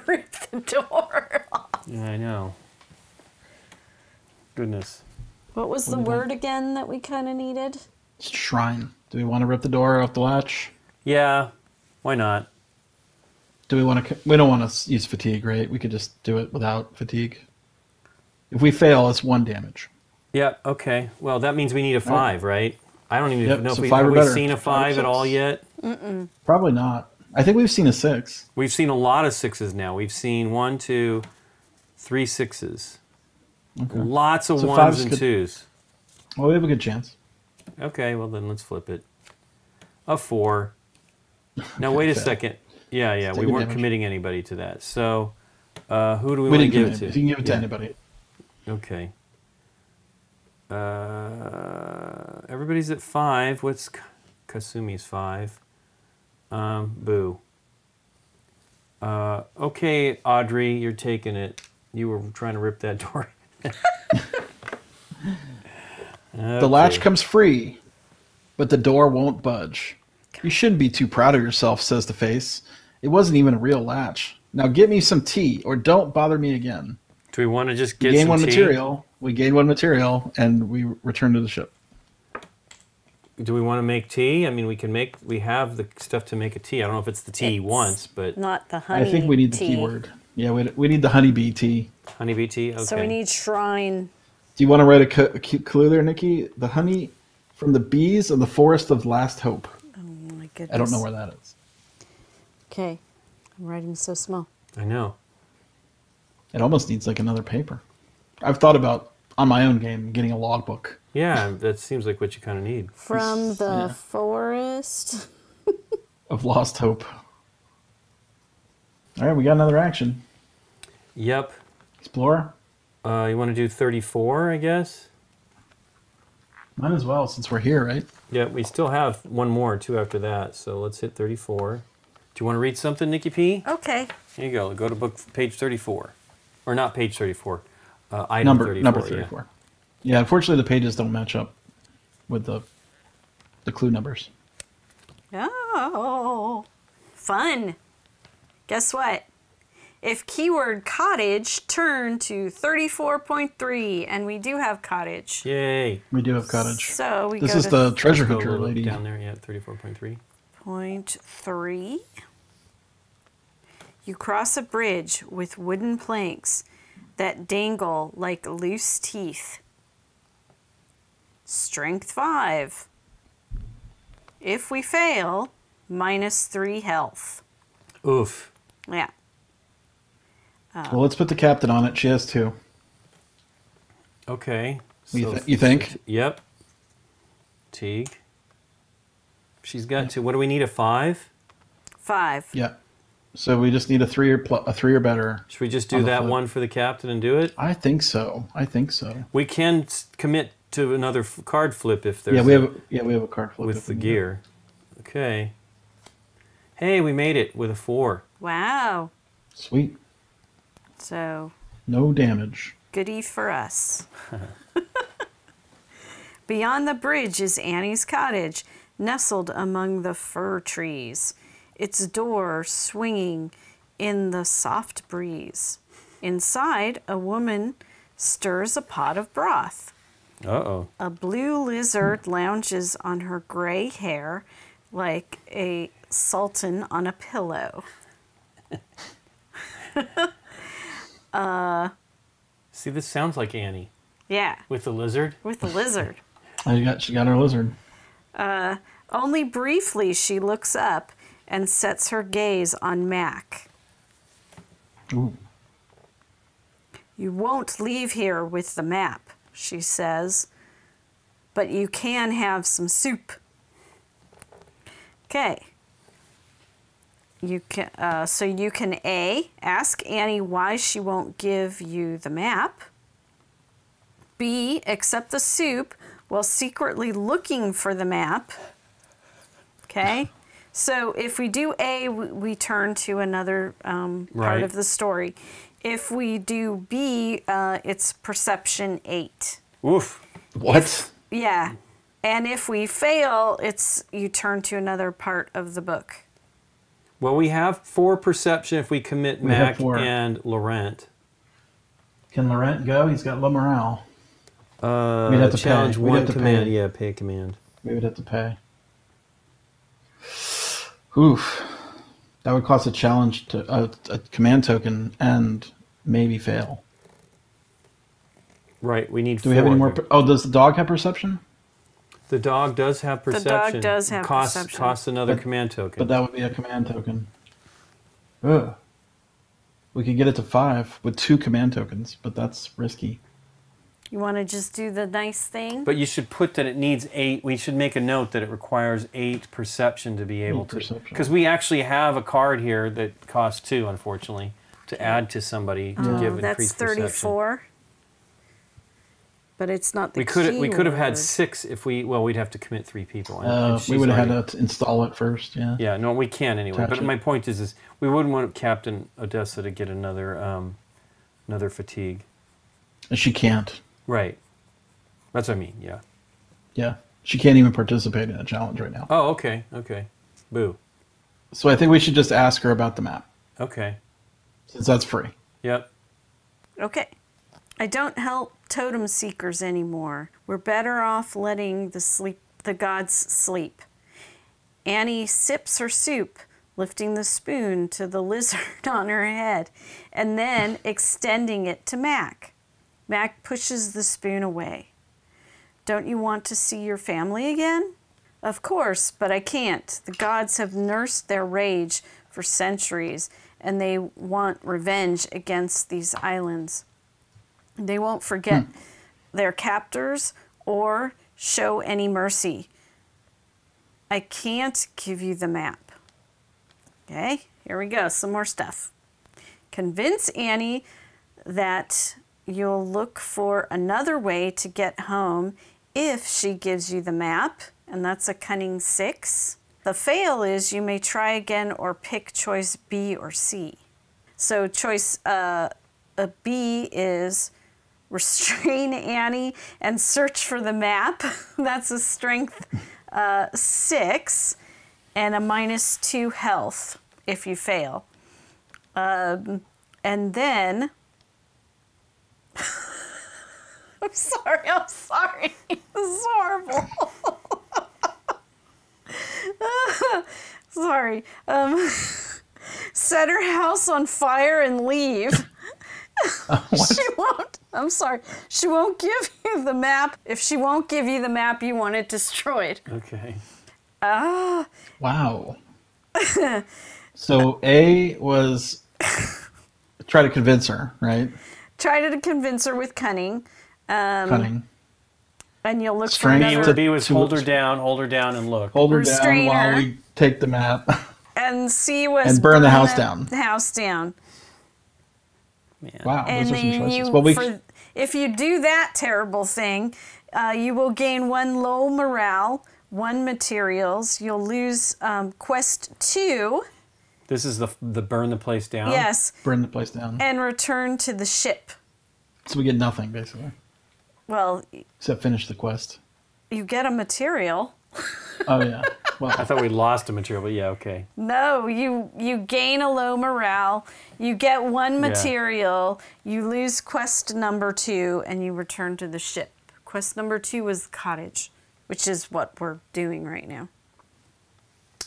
Rip the door off. Yeah, I know. Goodness. What was the word again that we kind of needed? Shrine. Do we want to rip the door off the latch? Yeah. Why not? Do we want to? We don't want to use fatigue, right? We could just do it without fatigue. If we fail, it's 1 damage. Yeah. Okay. Well, that means we need a 5, right? I don't even know if we've seen a 5 at all yet. Mm-mm. Probably not. I think we've seen a 6. We've seen a lot of 6s now. We've seen 1, 2, 3 6s. Okay. Lots of 1s and 2s. Well, we have a good chance. Okay, well then let's flip it. A 4. No, wait a second. Yeah, yeah, we weren't committing anybody to that. So who do we want to give it to? You can give it to anybody. Okay. Everybody's at 5. What's Kasumi's 5? Boo. Okay, Audrey, you're taking it. You were trying to rip that door. Okay. The latch comes free, but the door won't budge. You shouldn't be too proud of yourself, says the face. It wasn't even a real latch. Now get me some tea, or don't bother me again. Do we want to just get some tea? We gain one material, and we return to the ship. Do we want to make tea? I mean, we can make. We have the stuff to make a tea. I don't know if it's the tea you want, but not the honey. I think we need the tea word. Yeah, we need the honeybee tea. Honeybee tea. Okay. So we need shrine. Do you want to write a clue there, Nikki? The honey from the bees of the forest of last hope. Oh my goodness! I don't know where that is. Okay, I'm writing so small. I know. It almost needs like another paper. I've thought about on my own game getting a logbook. Yeah, that seems like what you kind of need. From the forest of lost hope. All right, we got another action. Yep. Explorer. You want to do 34, I guess? Might as well, since we're here, right? Yeah, we still have one more, 2 after that, so let's hit 34. Do you want to read something, Nikki P? Okay. Here you go. Go to book page 34. Or not page 34. Item number 34. Yeah, unfortunately the pages don't match up with the clue numbers. Oh, fun. Guess what? If keyword cottage, turn to 34.3, and we do have cottage. Yay. We do have cottage. So we This is the treasure hunter lady. Down there, yeah, 34.3. Point 3. You cross a bridge with wooden planks that dangle like loose teeth. Strength 5. If we fail, -3 health. Oof. Yeah. Well, let's put the captain on it. She has 2. Okay. So you think? Yep. Teague. She's got 2. What do we need? A 5? 5. Yeah. So we just need a 3 or better. Should we just do that one for the captain and do it? I think so. I think so. We can commit to another card flip if there's we have a card flip with the gear. Okay. Hey, we made it with a 4. Wow. Sweet. So no damage. Goody for us. Beyond the bridge is Annie's cottage, nestled among the fir trees. Its door swinging in the soft breeze. Inside, a woman stirs a pot of broth. Uh-oh. A blue lizard lounges on her gray hair like a sultan on a pillow. See, this sounds like Annie. Yeah. With the lizard? With the lizard. She got her lizard. Only briefly she looks up and sets her gaze on Mac. Ooh. You won't leave here with the map, she says, but you can have some soup. Okay. You can, so you can A, ask Annie why she won't give you the map. B, accept the soup while secretly looking for the map. Okay? So if we do A, we turn to another part of the story. If we do B, it's perception 8. Oof. What? Yeah. And if we fail, you turn to another part of the book. Well, we have 4 perception if we commit Mac and Laurent. Can Laurent go? He's got low morale. We'd have to challenge pay. One command. Pay. Yeah, pay a command. We would have to pay. Oof. That would cost a challenge to a command token and maybe fail. Right. We need. Do we have any more? Oh, does the dog have perception? The dog does have perception. The dog does have perception. Costs another command token. But that would be a command token. Ugh. We could get it to 5 with 2 command tokens, but that's risky. You want to just do the nice thing? But you should put that it needs 8. We should make a note that it requires 8 perception to be able to. Because we actually have a card here that costs 2, unfortunately, to add to somebody to give increased perception. That's 34. But it's not the we could have had 6 if we, well, we'd have to commit 3 people. We would have had to install it first, yeah. Yeah, no, we can anyway. Attach but my point is we wouldn't want Captain Odessa to get another, another fatigue. And she can't. Right. That's what I mean, yeah. Yeah. She can't even participate in a challenge right now. Oh, okay, okay. Boo. So I think we should just ask her about the map. Okay. Since that's free. Yep. Okay. I don't help totem seekers anymore. We're better off letting the gods sleep. Annie sips her soup, lifting the spoon to the lizard on her head, and then extending it to Mac. Mac pushes the spoon away. Don't you want to see your family again? Of course, but I can't. The gods have nursed their rage for centuries, and they want revenge against these islands. They won't forget their captors or show any mercy. I can't give you the map. Okay, here we go. Some more stuff. Convince Annie that you'll look for another way to get home if she gives you the map. And that's a cunning 6. The fail is you may try again or pick choice B or C. So choice B is... restrain Annie and search for the map. That's a strength 6 and a -2 health if you fail. And then, I'm sorry, this is horrible. Sorry. Set her house on fire and leave. She won't. I'm sorry. She won't give you the map. If she won't give you the map, you want it destroyed. Okay. Wow. So A was try to convince her, right? Try to convince her with cunning. Cunning. And you'll look for another. B was hold her down and look. Hold her down while we take the map. And C was burn the house down. Man. Wow, and those are some choices. Well, if you do that terrible thing, you will gain 1 low morale, 1 materials. You'll lose quest 2. This is the burn the place down? Yes. Burn the place down. And return to the ship. So we get nothing, basically. Well. Except finish the quest. You get a material. Oh, yeah. Well, I thought we lost a material, but yeah, okay. No, you gain a low morale, you get 1 material, you lose quest number 2, and you return to the ship. Quest number 2 was cottage, which is what we're doing right now.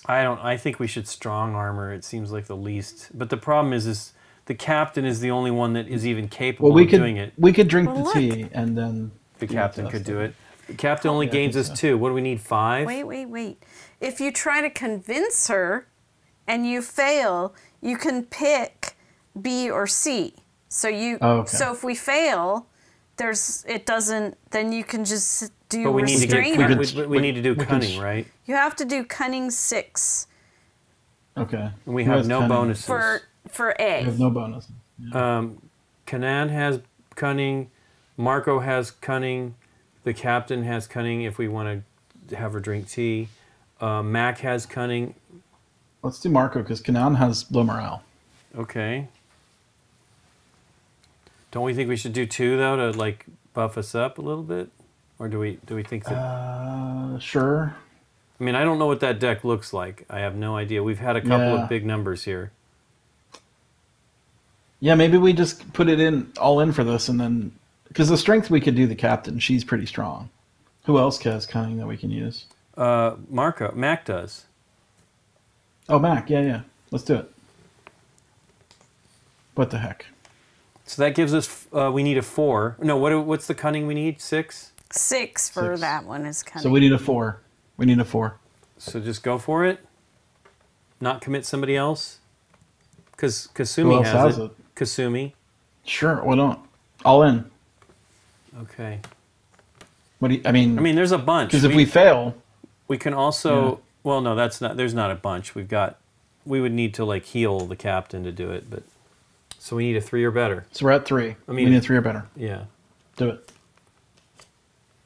I think we should strong armor. It seems like the least. But the problem is the captain is the only one that is even capable of doing it. We could drink the tea, and then the captain could do it. The captain only gains us 2. What do we need, 5? Wait. If you try to convince her and you fail, you can pick B or C. So you so if we fail, then you can just do restrain. We need to do cunning, right? You have to do cunning 6. Okay. And we have no bonuses. For A. We have no bonuses. Yeah. Kanan has cunning, Marco has cunning, the captain has cunning if we want to have her drink tea. Mac has cunning. Let's do Marco because Kanan has low morale. Okay. Don't we think we should do 2 though to like buff us up a little bit, or do we think that? Sure. I mean, I don't know what that deck looks like. I have no idea. We've had a couple of big numbers here. Yeah, maybe we just put it in all in for this, and then because the strength we could do the captain. She's pretty strong. Who else has cunning that we can use? Mac does. Oh, Mac, yeah. Let's do it. What the heck? So that gives us, we need a 4. No, what's the cunning we need? 6? 6 for that one is cunning. So we need a 4. We need a 4. So just go for it? Not commit somebody else? Because Kasumi has it. Kasumi. Sure, why not? All in. Okay. What do you, I mean, there's a bunch. Because if we fail, we can also. Yeah. Well, no, that's not. There's not a bunch. We've got. We would need to like heal the captain to do it, but so we need a 3 or better. So we're at 3. I mean, we need a 3 or better. Yeah. Do it.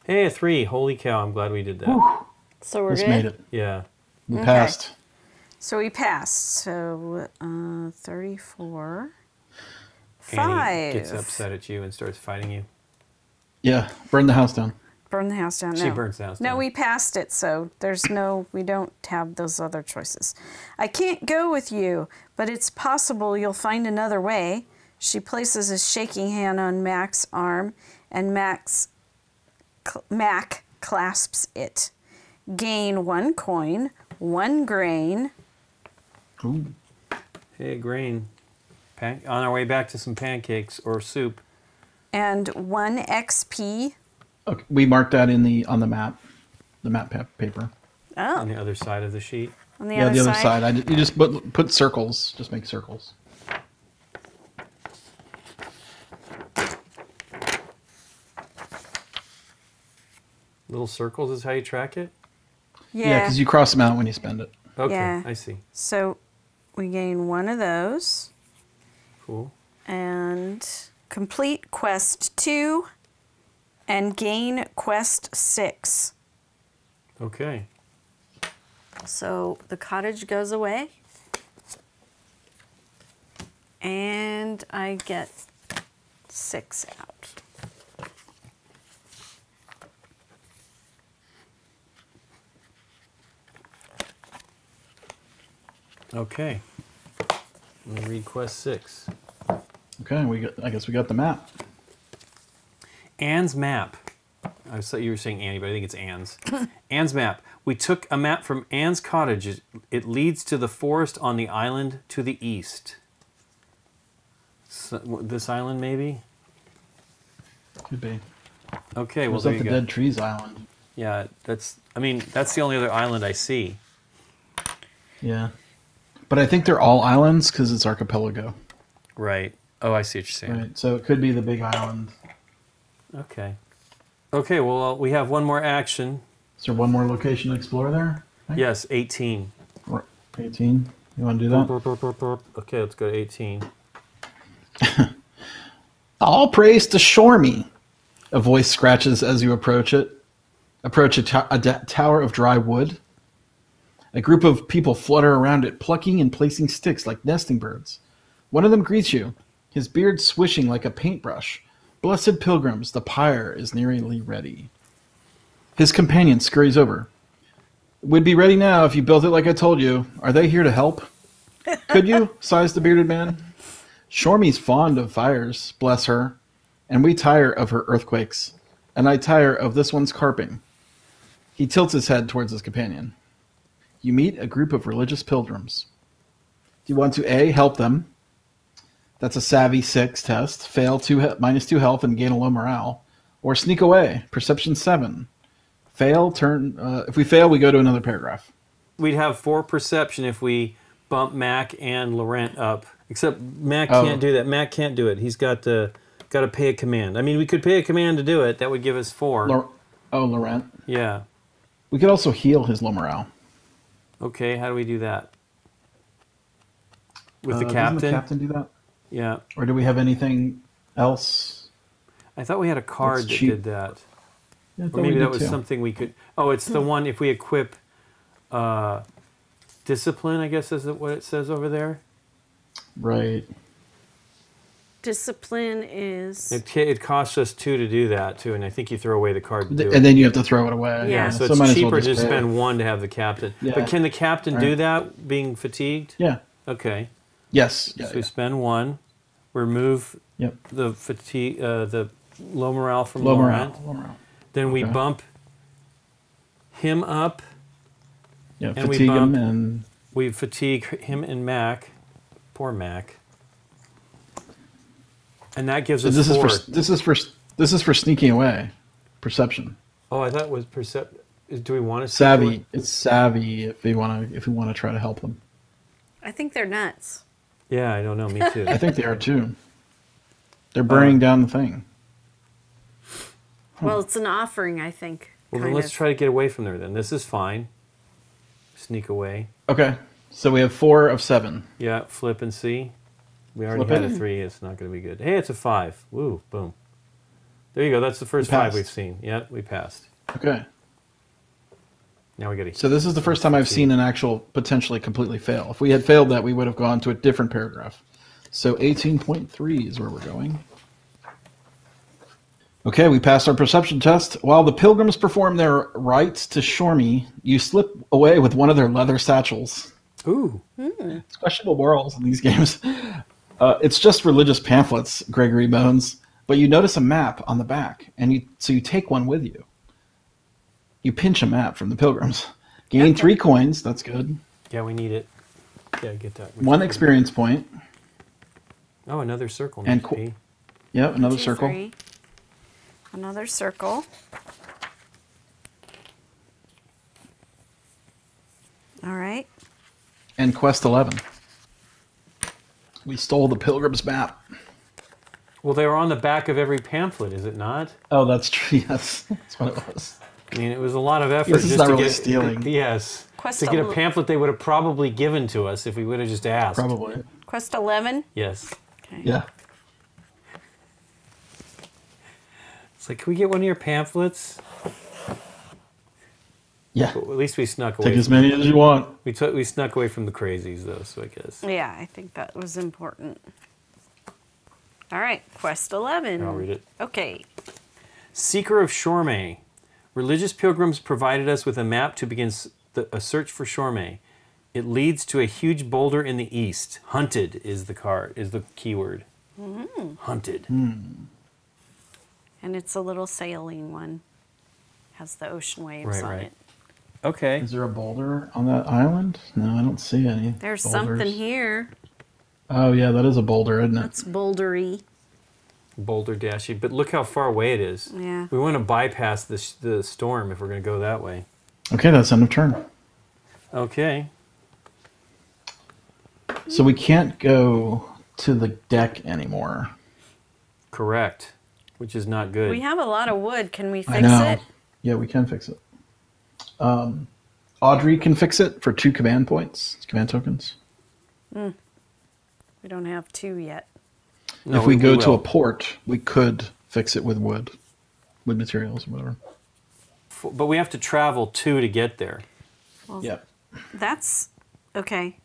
Hey, a 3! Holy cow! I'm glad we did that. Whew. So we're good. Made it. Yeah. We passed. So we passed. So 34. 5. Annie gets upset at you and starts fighting you. Yeah, burn the house down. Burn the house down. No. She burns the house down. No, we passed it, so there's no. We don't have those other choices. I can't go with you, but it's possible you'll find another way. She places a shaking hand on Mac's arm, and Mac clasps it. Gain 1 coin, 1 grain. Ooh. Hey, grain. On our way back to some pancakes or soup. And 1 XP. Okay, we marked that in the on the map paper. Oh. On the other side of the sheet. On the other side. Yeah, the other side. You just put circles. Just make circles. Little circles is how you track it? Yeah, because you cross them out when you spend it. Okay, yeah. I see. So we gain 1 of those. Cool. And complete quest 2 and gain quest 6. Okay. So the cottage goes away. And I get 6 out. Okay. I'm gonna read quest 6. Okay, I guess we got the map. Anne's map. I thought you were saying Annie, but I think it's Anne's. Anne's map. We took a map from Anne's cottage. It leads to the forest on the island to the east. So, this island, maybe? Could be. Okay, well, there you go. It's like the Dead Trees Island. Yeah, that's. I mean, that's the only other island I see. Yeah. But I think they're all islands because it's archipelago. Right. Oh, I see what you're saying. Right. So it could be the big island. Okay. Okay, well, we have 1 more action. Is there 1 more location to explore there? Yes, 18. 18? You want to do that? Okay, let's go to 18. All praise to Shormi. A voice scratches as you approach it. Approach a tower of dry wood. A group of people flutter around it, plucking and placing sticks like nesting birds. One of them greets you, his beard swishing like a paintbrush. Blessed pilgrims, the pyre is nearly ready. His companion scurries over. Would be ready now if you built it like I told you. Are they here to help? Could you? Sighs the bearded man. Shormi's fond of fires, bless her. And we tire of her earthquakes. And I tire of this one's carping. He tilts his head towards his companion. You meet a group of religious pilgrims. Do you want to A, help them? That's a savvy 6 test. Fail -2 health and gain a low morale. Or sneak away, perception 7. Fail, turn. If we fail, we go to another paragraph. We'd have 4 perception if we bump Mac and Laurent up. Except Mac can't do that. Mac can't do it. He's got to pay a command. I mean, we could pay a command to do it. That would give us 4. Laurent. Yeah. We could also heal his low morale. Okay, how do we do that? With the captain? Doesn't the captain do that? Yeah. Or do we have anything else? I thought we had a card that did that. Yeah, or maybe that was something we could... Oh, it's the one, if we equip discipline, I guess is what it says over there. Right. Discipline is... It costs us 2 to do that, too, and I think you throw away the card to do it. And then you have to throw it away. Yeah, yeah. So it's cheaper to just spend 1 to have the captain. Yeah. But can the captain do that, being fatigued? Yeah. Okay. Yes. Yeah, so we spend 1, remove the fatigue, the low morale from Laurent. Then we bump him up. Yeah, and fatigue him and... We fatigue him and Mac. Poor Mac. And that gives us this is for sneaking away, perception. Oh, I thought it was Do we want to savvy? It's savvy if we want to try to help them. I think they're nuts. Yeah, I don't know. Me too. I think they are too. They're burning down the thing. Well, it's an offering, I think. Well, then let's try to get away from there then. This is fine. Sneak away. Okay. So we have 4 of 7. Yeah, flip and see. We already had a 3. It's not going to be good. Hey, it's a 5. Woo, boom. There you go. That's the first 5 we've seen. Yeah, we passed. Okay. Now we got to. So this is the first time I've seen an actual potentially completely fail. If we had failed that, we would have gone to a different paragraph. So 18.3 is where we're going. Okay, we passed our perception test. While the pilgrims perform their rites to Shormi, you slip away with one of their leather satchels. Ooh. Mm. It's questionable morals in these games. It's just religious pamphlets, Gregory Bones, but you notice a map on the back, and so you take one with you. You pinch a map from the pilgrims. Gain 3 coins. That's good. Yeah, we need it. Yeah, get that. One experience point. Oh, another circle. And cool. Yep, another circle. 3. Another circle. All right. And quest 11. We stole the pilgrim's map. Well, they were on the back of every pamphlet, is it not? Oh, that's true. Yes, that's what it was. I mean, it was a lot of effort just to really get stealing. Yes, quest to get a pamphlet they would have probably given to us if we would have just asked. Probably. Quest 11. Yes. Okay. Yeah. It's like, can we get one of your pamphlets? Yeah. But at least we snuck away. Take as many as you want. We snuck away from the crazies, though, so I guess. Yeah, I think that was important. All right, quest 11. I'll read it. Okay. Seeker of Shormi. Religious pilgrims provided us with a map to begin a search for Shormi. It leads to a huge boulder in the east. Hunted is the keyword. Mm-hmm. Hunted. Mm. And it's a little saline one. Has the ocean waves on it. Okay. Is there a boulder on that island? No, I don't see any. There's something here. Oh, yeah, that is a boulder, isn't it? That's bouldery. Boulder dashy. But look how far away it is. Yeah. We want to bypass the storm if we're going to go that way. Okay, that's end of turn. Okay. So we can't go to the deck anymore. Correct. Which is not good. We have a lot of wood. Can we fix it? Yeah, we can fix it. Audrey can fix it for 2 command points, command tokens. Mm. We don't have 2 yet. No, if we go to a port, we could fix it with wood, materials or whatever. But we have to travel 2 to get there. Well, yeah. That's okay.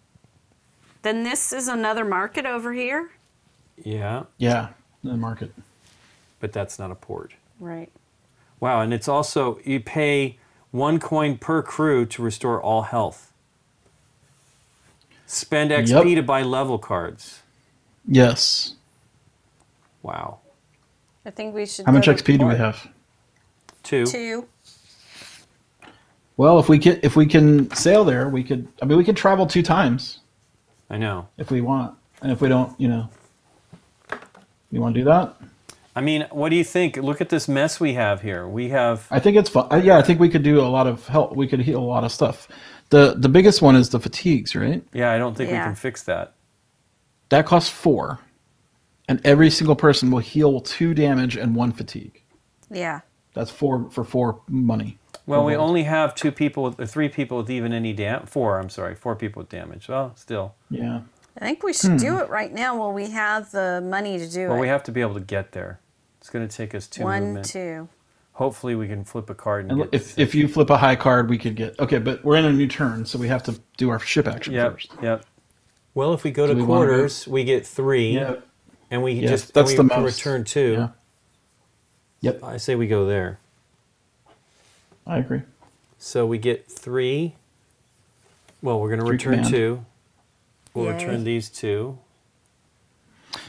Then this is another market over here? Yeah. Yeah, the market. But that's not a port. Right. Wow, and it's also, you pay 1 coin per crew to restore all health. Spend XP to buy level cards. Yes. Wow. I think we should. How much XP do we have? 2. 2. Well, if we can sail there, we could. I mean, we could travel 2 times. I know. If we want, and if we don't, you know, you want to do that. I mean, what do you think? Look at this mess we have here. We have. I think it's fun. Yeah, I think we could do a lot of help. We could heal a lot of stuff. The biggest one is the fatigues, right? Yeah, I don't think we can fix that. That costs 4, and every single person will heal 2 damage and 1 fatigue. Yeah. That's 4 for 4 money. Well, we only have 2 people, or 3 people with even any damage. 4, I'm sorry, 4 people with damage. Well, still. Yeah. I think we should do it right now while we have the money to do it. Well, we have to be able to get there. It's going to take us 2 movements. 1, 2. Hopefully we can flip a card. And get if you flip a high card, we could get... Okay, but we're in a new turn, so we have to do our ship action first. Yep. Well, if we go to quarters, we get 3. Yep. And we just that's the return 2. Yeah. Yep. I say we go there. I agree. So we get 3. Well, we're going to return 2. We'll return these 2.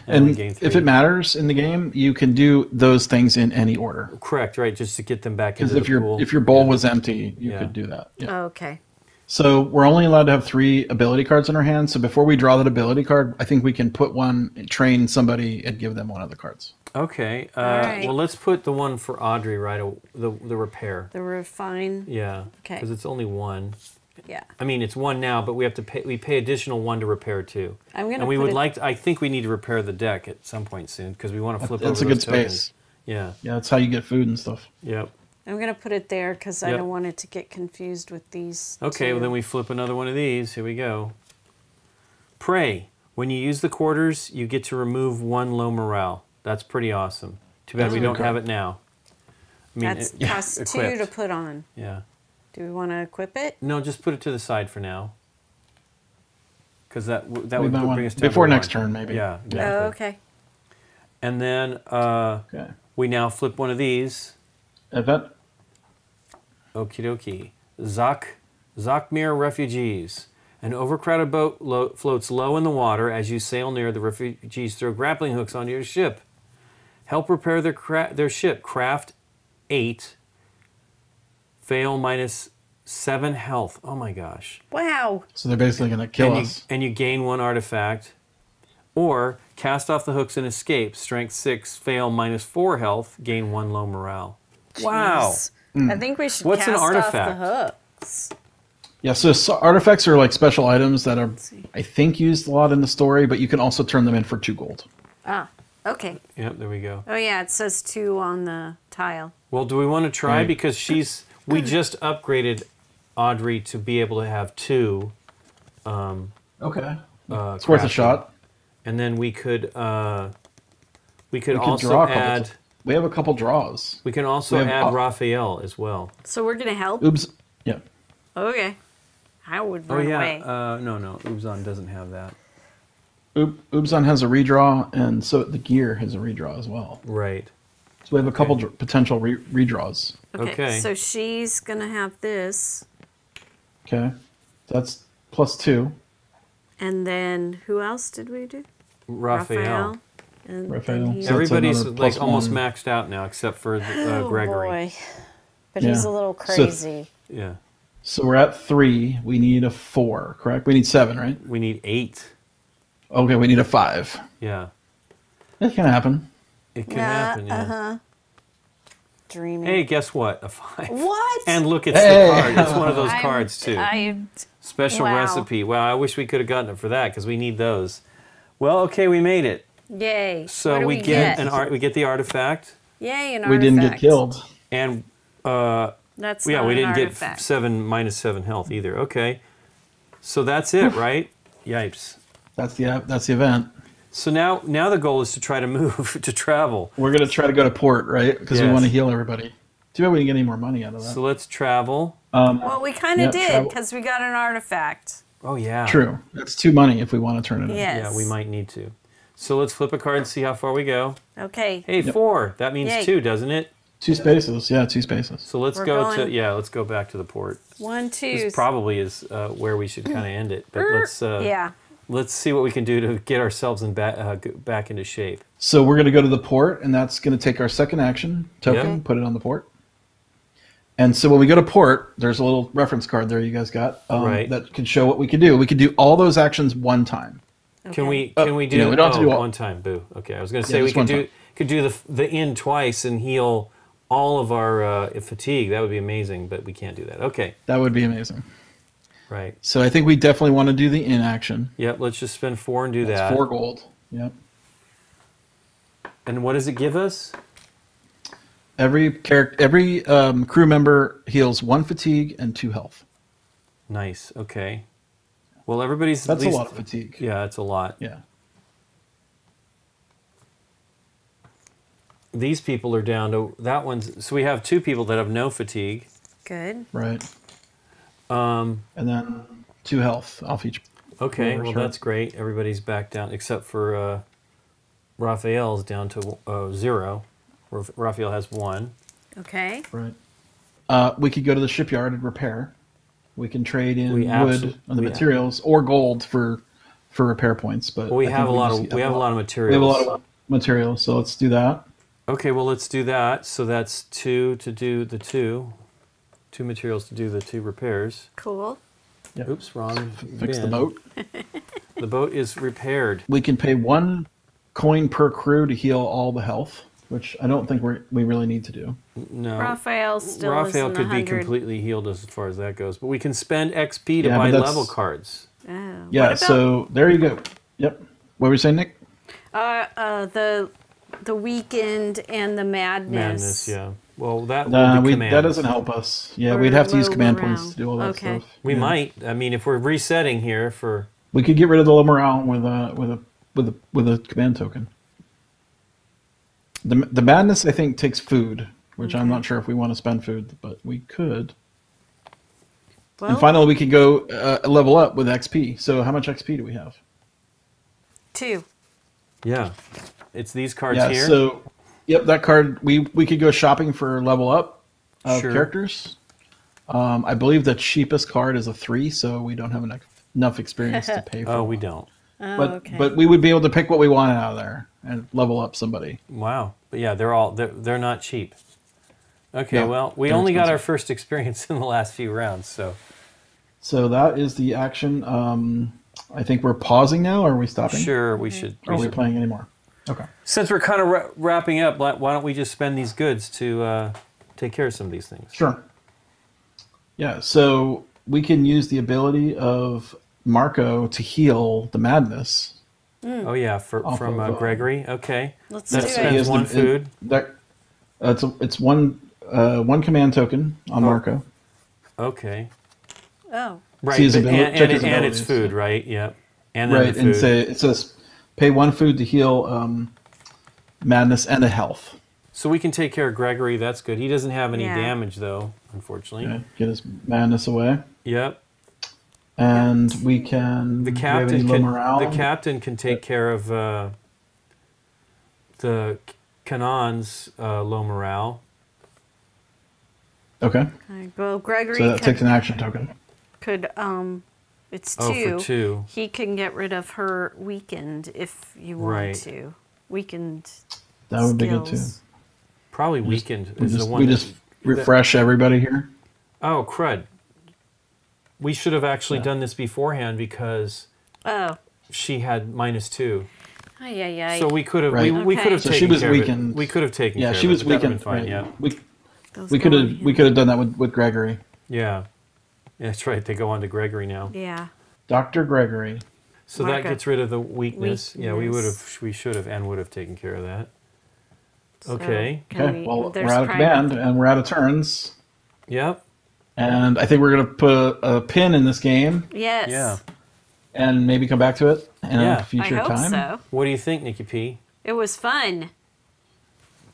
And if it matters in the game, you can do those things in any order. Correct, right? Just to get them back into the pool. Because if your bowl was empty, you could do that. Yeah. Oh, okay. So we're only allowed to have 3 ability cards in our hand. So before we draw that ability card, I think we can put one, train somebody, and give them one of the cards. Okay. Well, let's put the one for Audrey, right? The repair. The refine. Yeah. Okay. Because it's only 1. Yeah. I mean, it's 1 now, but we have to pay. We pay additional 1 to repair 2. And we would like. I think we need to repair the deck at some point soon because we want to flip over those tokens. That's a good space. Yeah. Yeah, that's how you get food and stuff. Yep. I'm going to put it there because I don't want it to get confused with these. Okay, well, then we flip another one of these. Here we go. Pray. When you use the quarters, you get to remove one low morale. That's pretty awesome. Too bad we don't have it now. I mean, that's costs two to put on. Yeah. Do we want to equip it? No, just put it to the side for now. Because that would bring us to before next turn, maybe. Yeah. Exactly. Oh, okay. And then we now flip one of these. Event. Okie dokie. Zakmir refugees. An overcrowded boat floats low in the water as you sail near. The refugees throw grappling hooks onto your ship. Help repair their ship. Craft 8. Fail -7 health. Oh my gosh. Wow. So they're basically going to kill us. And you gain 1 artifact. Or cast off the hooks and escape. Strength 6. Fail -4 health. Gain 1 low morale. Jeez. Wow. Mm. I think we should cast off the hooks. Yeah, so artifacts are like special items that are, I think, used a lot in the story, but you can also turn them in for 2 gold. Ah, okay. Yep, there we go. Oh, yeah, it says 2 on the tile. Well, do we want to try? Right. Because we just upgraded Audrey to be able to have 2. Okay. It's worth a shot. And then we could also add... We have a couple draws. We can also add Rafael as well. So we're going to help? Oops. Yeah. Okay. I would run away. No. Ubzon doesn't have that. Ubzon has a redraw, and so the gear has a redraw as well. Right. So we have a couple potential redraws. Okay, so she's going to have this. Okay. That's +2. And then who else did we do? Rafael. And so everybody's like almost maxed out now, except for Gregory. Boy. But he's a little crazy. So, yeah. So we're at 3. We need a 4, correct? We need 7, right? We need 8. Okay, we need a 5. Yeah. It can happen. It can happen, yeah. Uh-huh. Dreaming. Hey, guess what? A 5. What? And look, it's the card. It's one of those cards, too. Special recipe. Wow, I wish we could have gotten it for that, because we need those. Well, okay, we made it. Yay! So we get the artifact. Yay! An artifact. We didn't get killed, and that's we didn't get -7 health either. Okay, so that's it, right? Yipes! That's the event. So now the goal is to try to move to travel. We're gonna try to go to port, right? Because we want to heal everybody. Too bad we didn't get any more money out of that. So let's travel. Well, we kind of did because we got an artifact. Oh yeah. True. That's 2 money if we want to turn it in. Yes. Yeah, we might need to. So let's flip a card and see how far we go. Okay. Hey, 4. That means 2, doesn't it? 2 spaces. Yeah, 2 spaces. So let's let's go back to the port. 1, 2. This probably is where we should kind of end it. But let's see what we can do to get ourselves back into shape. So we're going to go to the port, and that's going to take our second action token, put it on the port. And so when we go to port, there's a little reference card there you guys got that can show what we can do. We can do all those actions one time. Okay. Can we do? We don't have to do one time. Boo. Okay, I was going to say we could do the end twice and heal all of our fatigue. That would be amazing, but we can't do that. Okay. That would be amazing. Right. So I think we definitely want to do the in action. Yep. Let's just spend 4 and do that. 4 gold. Yep. And what does it give us? Every crew member heals 1 fatigue and 2 health. Nice. Okay. Well, everybody's... That's a lot of fatigue. Yeah, it's a lot. Yeah. These people are down to... That one's... So we have 2 people that have no fatigue. Good. Right. And then 2 health off each... Okay, well, that's great. Everybody's back down, except for Raphael's down to 0. Raphael has 1. Okay. Right. We could go to the shipyard and repair. We can trade in wood and the materials or gold for repair points, but we have a lot of materials. We have a lot of materials, so let's do that. Okay, well let's do that. So that's 2 to do the 2 materials to do the 2 repairs. Cool. Yep. Oops, wrong. Fix the boat. The boat is repaired. We can pay 1 coin per crew to heal all the health, which I don't think we really need to do. No. Raphael could be completely healed as far as that goes, but we can spend XP to buy level cards. Oh. Yeah, so there you go. Yep. What were you saying, Nick? The The Weekend and the Madness. Madness, yeah. Well, that will be command. That doesn't help us. Yeah, we'd have to use command points to do all that stuff. We might. I mean, if we're resetting here for... We could get rid of the low morale with a command token. The Madness, I think, takes food, which I'm not sure if we want to spend food, but we could. Well, and finally, we could go level up with XP. So how much XP do we have? 2. Yeah. It's these cards here. Yeah, so, yep, that card. We could go shopping for level up of characters. I believe the cheapest card is a 3, so we don't have enough experience to pay for it. Oh, we don't. But we would be able to pick what we want out of there and level up somebody. Wow. But yeah, they're not cheap. Okay, no, well, we only got our first experience in the last few rounds, so. So that is the action. I think we're pausing now, or are we stopping? Sure, we should. Or are we playing anymore? Okay. Since we're kind of wrapping up, why don't we just spend these goods to take care of some of these things? Sure. Yeah, so we can use the ability of Marco to heal the madness. Mm. Oh, yeah, from Gregory. Okay. Let's do it. That spends 1 food. It's 1 command token on Marco. Okay. Oh. Right. And it's food, right? Yep. And then the food. And it says pay 1 food to heal madness and a health. So we can take care of Gregory. That's good. He doesn't have any damage, though, unfortunately. Okay. Get his madness away. Yep. And we can... The captain can take care of the Kanan's low morale. Okay. Well, Gregory... So that takes an action token. Could it's 2. For 2. He can get rid of her weakened if you want to. Weakened. That would be good too. Probably weakened is the one we just refresh everybody here. Oh crud! We should have actually done this beforehand because she had -2. Ay. So we could have we could have so taken she was care weakened. Of it. We could have taken care she was of it. Weakened. Fine, right. Yeah, we could have done that with Gregory. Yeah. That's right. They go on to Gregory now. Yeah. Dr. Gregory. So Marco. That gets rid of the weakness. Yeah, we should have taken care of that. Okay. So well, we're out of command and we're out of turns. Yep. And I think we're going to put a pin in this game. Yes. Yeah. And maybe come back to it in a future time. I hope so. What do you think, Nikki P? It was fun.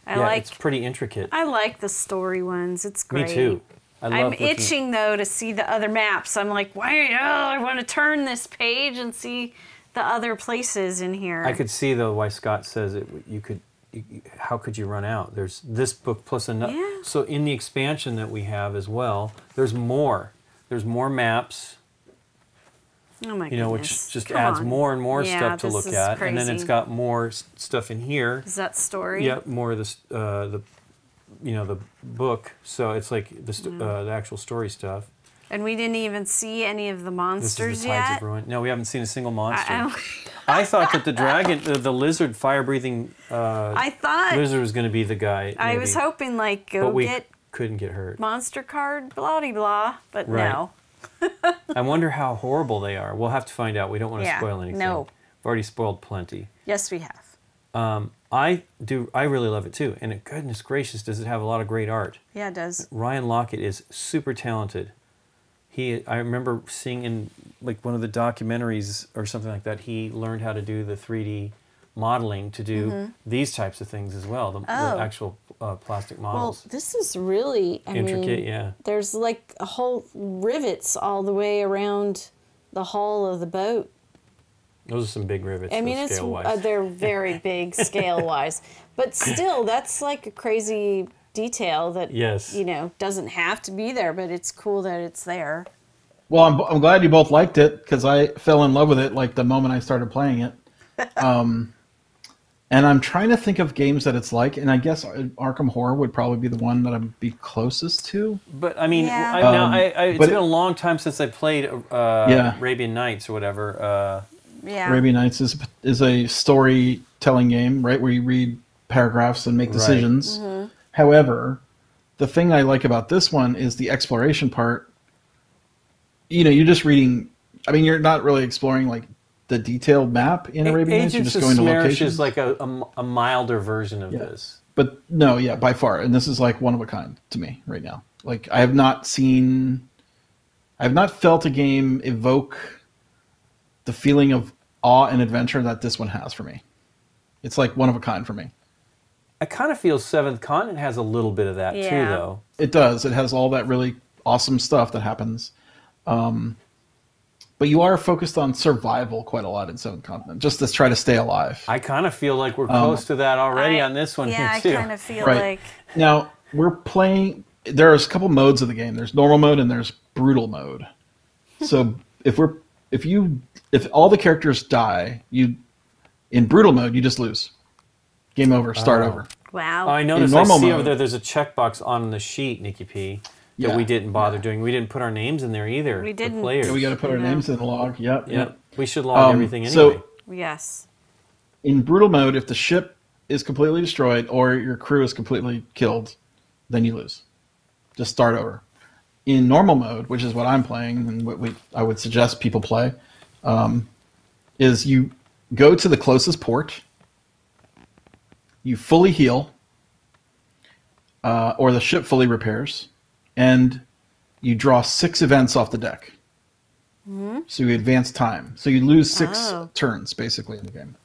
I like it's pretty intricate. I like the story ones. It's great. Me too. I'm itching, though, to see the other maps. I'm like, I want to turn this page and see the other places in here. I could see, though, why Scott says it. How could you run out? There's this book plus another. Yeah. So in the expansion that we have as well, there's more. There's more maps. Oh, my goodness. You know, which just adds more and more stuff to look at. Crazy. And then it's got more stuff in here. Is that story? Yep, more of the book, so it's like the actual story stuff. And we didn't even see any of the monsters yet. No, we haven't seen a single monster. I thought that the dragon, the lizard, fire-breathing lizard was going to be the guy. Maybe. I was hoping, like, couldn't get hurt. Monster card, blah-de-blah, but no. I wonder how horrible they are. We'll have to find out. We don't want to spoil anything. No. We've already spoiled plenty. Yes, we have. I do. I really love it too. And goodness gracious, does it have a lot of great art? Yeah, it does. Ryan Laukat is super talented. I remember seeing in like one of the documentaries or something like that. He learned how to do the 3D modeling to do these types of things as well. The actual plastic models. Well, this is really intricate. Yeah. There's like a whole rivets all the way around the hull of the boat. Those are some big rivets. I mean, they're very big scale-wise, but still, that's like a crazy detail that doesn't have to be there, but it's cool that it's there. Well, I'm glad you both liked it because I fell in love with it like the moment I started playing it. And I'm trying to think of games that it's like, and I guess Arkham Horror would probably be the one that I'd be closest to. But I mean, it's been a long time since I played Arabian Nights or whatever. Yeah. Arabian Nights is a storytelling game, right, where you read paragraphs and make decisions. Right. Mm-hmm. However, the thing I like about this one is the exploration part. You know, you're just reading. I mean, you're not really exploring like the detailed map in Arabian Nights. You're just going to locations. Is like a milder version of this. But no, yeah, by far. And this is like one of a kind to me right now. Like I have not felt a game evoke the feeling of awe and adventure that this one has for me. It's like one of a kind for me. I kind of feel Seventh Continent has a little bit of that too, though. It does. It has all that really awesome stuff that happens. But you are focused on survival quite a lot in Seventh Continent, just to try to stay alive. I kind of feel like we're close to that already on this one here, too. Yeah, I kind of feel like... Now, we're playing... There's a couple modes of the game. There's normal mode and there's brutal mode. So if all the characters die, in brutal mode, you just lose. Game over. Start over. Wow. Oh, I noticed. I see over there there's a checkbox on the sheet, Nikki P. that we didn't bother doing. We didn't put our names in there either. We didn't. Yeah, we got to put our names in the log. Yep. We should log everything anyway. So, in brutal mode, if the ship is completely destroyed or your crew is completely killed, then you lose. Just start over. In normal mode, which is what I'm playing and what I would suggest people play, is you go to the closest port, you fully heal, or the ship fully repairs, and you draw 6 events off the deck. Mm-hmm. So you advance time. So you lose 6 turns, basically, in the game.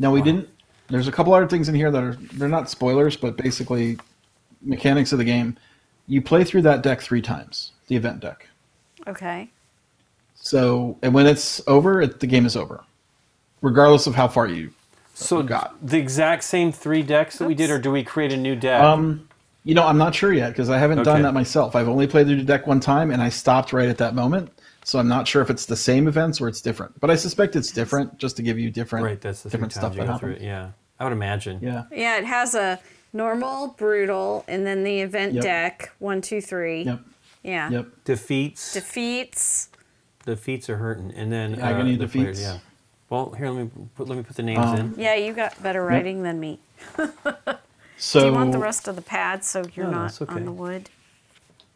Now, we didn't... There's a couple other things in here that are... They're not spoilers, but basically mechanics of the game. You play through that deck 3 times, the event deck. Okay. So, and when it's over, the game is over, regardless of how far you got. The exact same 3 decks that we did, or do we create a new deck? You know, I'm not sure yet because I haven't done that myself. I've only played the deck one time, and I stopped right at that moment. So I'm not sure if it's the same events or it's different. But I suspect it's different, just to give you different different stuff that happens. Yeah, I would imagine. Yeah. Yeah, it has a normal, brutal, and then the event deck 1, 2, 3. Yep. Yeah. Yep. Defeats. Defeats are hurting, and then agony defeats. Yeah. Well, here let me put the names in. Yeah, you got better writing than me. So, do you want the rest of the pad so you're not on the wood?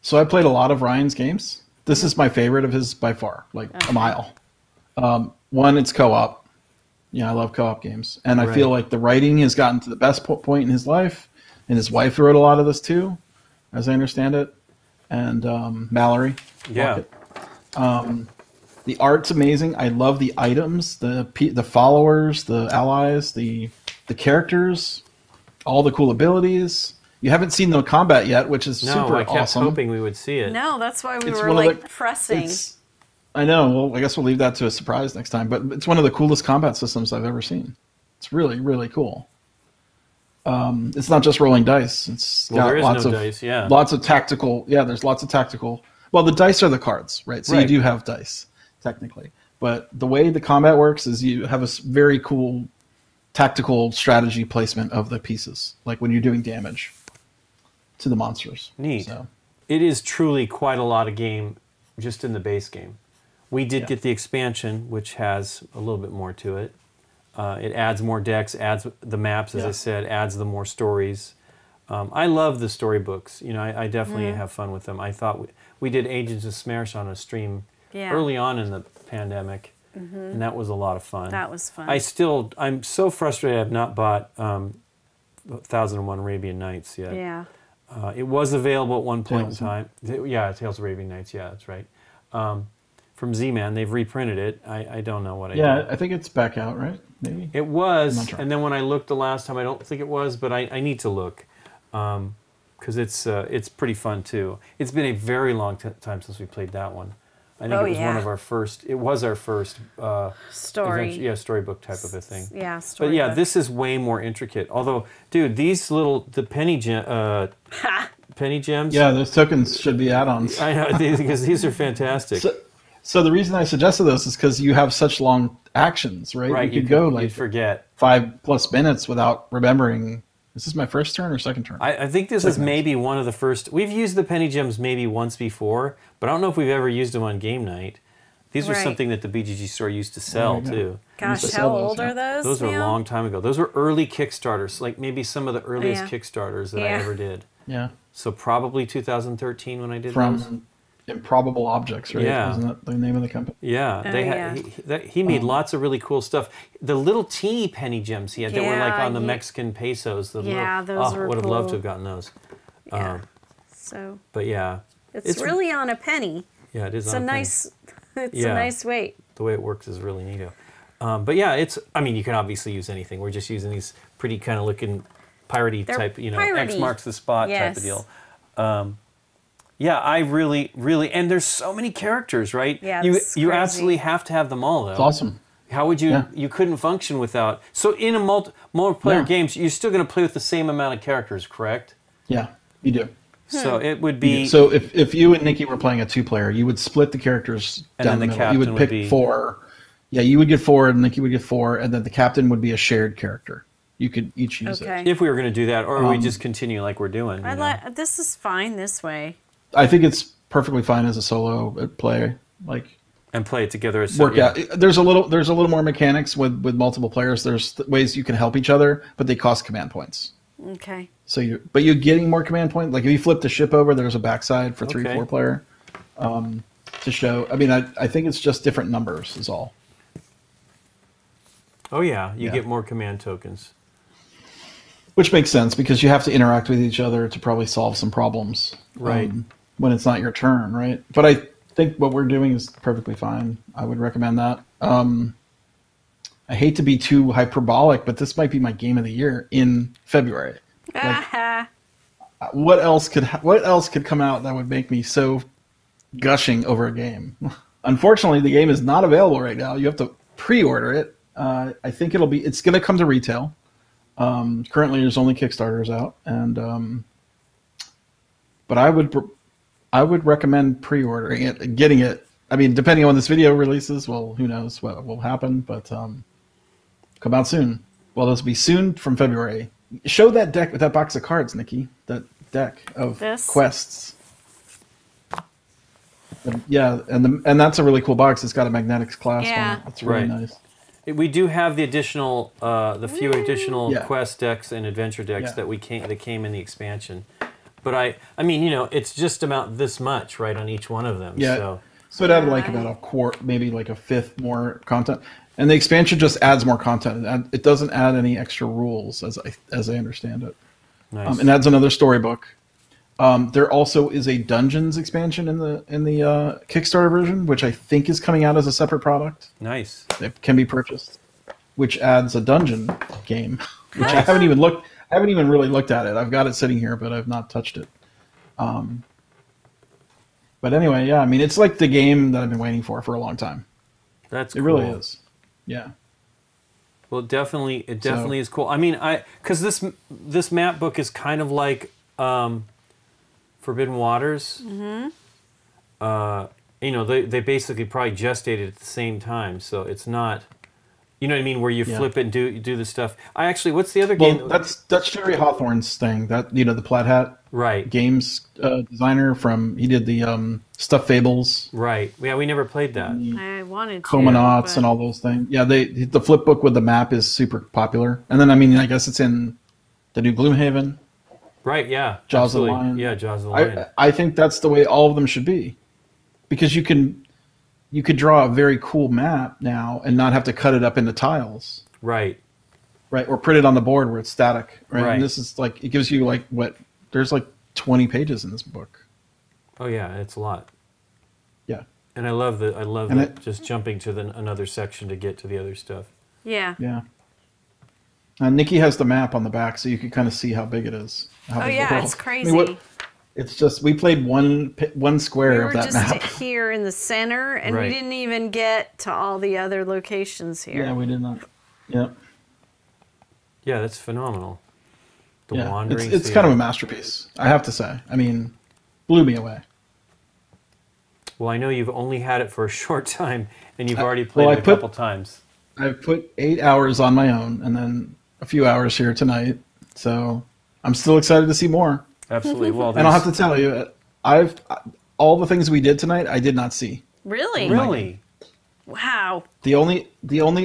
So I played a lot of Ryan's games. This is my favorite of his by far, like a mile. One, it's co-op. Yeah, I love co-op games. And I feel like the writing has gotten to the best point in his life. And his wife wrote a lot of this too, as I understand it. And Mallory. Yeah. The art's amazing. I love the items, the followers, the allies, the characters. All the cool abilities. You haven't seen the combat yet, which is super awesome. No, I kept hoping we would see it. No, that's why we were like pressing. I know. Well, I guess we'll leave that to a surprise next time. But it's one of the coolest combat systems I've ever seen. It's really, really cool. It's not just rolling dice. It's got lots of dice. Yeah, lots of tactical. Yeah, there's lots of tactical. Well, the dice are the cards, right? So you do have dice technically, but the way the combat works is you have a very cool tactical strategy placement of the pieces, like when you're doing damage to the monsters. Neat. So. It is truly quite a lot of game just in the base game. We did get the expansion, which has a little bit more to it. It adds more decks, adds the maps, as I said, adds the more stories. I love the storybooks. You know, I definitely have fun with them. I thought we did Agents of SMASH on a stream early on in the pandemic. Mm-hmm. And that was a lot of fun. That was fun. I'm so frustrated I've not bought 1001 Arabian Nights yet. Yeah. It was available at one point in time. Yeah, Tales of Arabian Nights. Yeah, that's right. From Z-Man, they've reprinted it. I don't know what I did. I think it's back out, right? Maybe. It was. And then when I looked the last time, I don't think it was, but I need to look. Because it's pretty fun, too. It's been a very long time since we played that one. I think it was one of our first. It was our first storybook type of a thing. Yeah, storybook. But yeah, this is way more intricate. Although, dude, these the penny gems. Yeah, those tokens should be add-ons. I know, because these are fantastic. So the reason I suggested those is because you have such long actions, right? Right. You could go like forget 5+ minutes without remembering. Is this my first turn or second turn? I think this is maybe one of the first. We've used the penny gems maybe once before, but I don't know if we've ever used them on game night. These were something that the BGG store used to sell, too. Gosh, how old are those? Those were a long time ago. Those were early Kickstarters, like maybe some of the earliest Kickstarters that I ever did. Yeah. So probably 2013 when I did those. Improbable Objects, right? Yeah. Isn't that the name of the company? Yeah. They had, he made lots of really cool stuff. The little teeny penny gems he had that were like on the Mexican pesos. The those were cool. Would have loved to have gotten those. Yeah. But yeah. It's really on a penny. Yeah, it is on a penny. It's a nice weight. The way it works is really neato. But yeah, it's, I mean, you can obviously use anything. We're just using these pretty kind of looking piratey type, you know, X marks the spot type of deal. Yeah, I really, really, and there's so many characters, right? Yeah, you absolutely have to have them all, though. It's awesome. How would you? Yeah. You couldn't function without. So in a multiplayer games, you're still going to play with the same amount of characters, correct? Yeah, you do. So it would be. So if you and Nikki were playing a two-player, you would split the characters and down the middle. You would pick four. Yeah, you would get four, and Nikki would get four, and then the captain would be a shared character. You could each use it. If we were going to do that, or we just continue like we're doing. This is fine this way. I think it's perfectly fine as a solo play, and play it together as solo. There's a little more mechanics with multiple players. There's ways you can help each other, but they cost command points. Okay. So you're getting more command points. Like if you flip the ship over, there's a backside for 3-4 player to show. I mean, I think it's just different numbers is all. Oh yeah, you get more command tokens. Which makes sense because you have to interact with each other to probably solve some problems, right? When it's not your turn, right? But I think what we're doing is perfectly fine. I would recommend that. I hate to be too hyperbolic, but this might be my game of the year in February. Like, what else could come out that would make me so gushing over a game? Unfortunately, the game is not available right now. You have to pre-order it. I think it's going to come to retail. Currently, there's only Kickstarters out, and but I would recommend pre-ordering it and getting it. I mean, depending on when this video releases, well, who knows what will happen, but come out soon. Well, this will be soon from February. Show that deck with that box of cards, Nikki. That deck of quests. And, yeah, and that's a really cool box. It's got a magnetics clasp on it. It's really nice. We do have the additional, the few additional quest decks and adventure decks that came in the expansion, but I mean, you know, it's just about this much, right, on each one of them. Yeah. So it added like about a quart, maybe like a fifth more content, and the expansion just adds more content. It doesn't add any extra rules, as I understand it. Nice. And adds another storybook. There also is a Dungeons expansion in the Kickstarter version, which I think is coming out as a separate product. Nice. It can be purchased, which adds a dungeon game, which I haven't even looked. I haven't even really looked at it. I've got it sitting here, but I've not touched it. But anyway, yeah, I mean, it's like the game that I've been waiting for a long time. That's cool. It really is. Yeah. Well, it definitely is cool. I mean, because this map book is kind of like. Forbidden Waters. Mm-hmm. You know, they basically probably gestated at the same time, so it's not, you know what I mean, where you flip it and do the stuff. I actually, what's the other game? That's Jerry Hawthorne's thing. That, you know, the Plaid Hat games designer from, he did the stuff Fables. Right. Yeah, we never played that. I wanted to. Comanauts and all those things. Yeah, the flip book with the map is super popular. And then, I mean, I guess it's in the new Gloomhaven. Right, yeah. Jaws of the Lion. Yeah, Jaws of the Lion. I think that's the way all of them should be. Because you could draw a very cool map now and not have to cut it up into tiles. Right. Right, or print it on the board where it's static. Right. And this is like, it gives you like, what, there's like 20 pages in this book. Oh yeah, it's a lot. Yeah. And I love just jumping to another section to get to the other stuff. Yeah. Yeah. Nikki has the map on the back, so you can kind of see how big it is. Oh yeah, it's crazy. I mean, it's just we played one square of that map. We were just here in the center, and we didn't even get to all the other locations here. Yeah, we did not. Yeah. Yeah, that's phenomenal. The wandering. It's kind of a masterpiece, I have to say. I mean, blew me away. Well, I know you've only had it for a short time, and you've already played it a couple times. I've put 8 hours on my own, and then a few hours here tonight, so I'm still excited to see more. Absolutely. Well, and I'll have to tell you, all the things we did tonight, I did not see. Really? Really? Wow. The only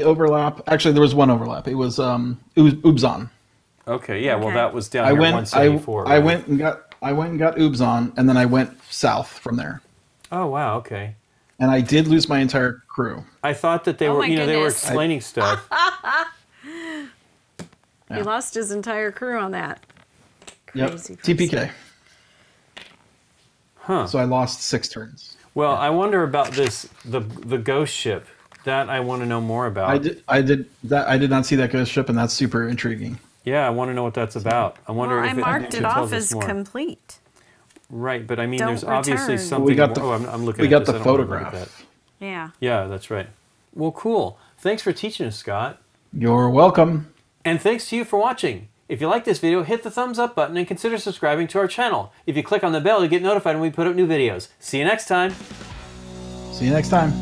overlap, actually, there was one overlap. It was Ubzon. Okay. Yeah. Well, that was down here 174. I went and got Ubzon, and then I went south from there. Oh, wow, okay. And I did lose my entire crew. I thought that they were, you know, they were explaining stuff. He lost his entire crew on that. Crazy, crazy. TPK. Huh. So I lost 6 turns. Well, I wonder about this the ghost ship. That I want to know more about. I did not see that ghost ship, and that's super intriguing. Yeah, I want to know what that's about. I wonder if it marked it off as complete. Right, but I mean, there's obviously something. We got the, I'm looking. We got the photograph. Yeah. Yeah, that's right. Well, cool. Thanks for teaching us, Scott. You're welcome. And thanks to you for watching. If you like this video, hit the thumbs up button and consider subscribing to our channel. If you click on the bell, you'll get notified when we put up new videos. See you next time. See you next time.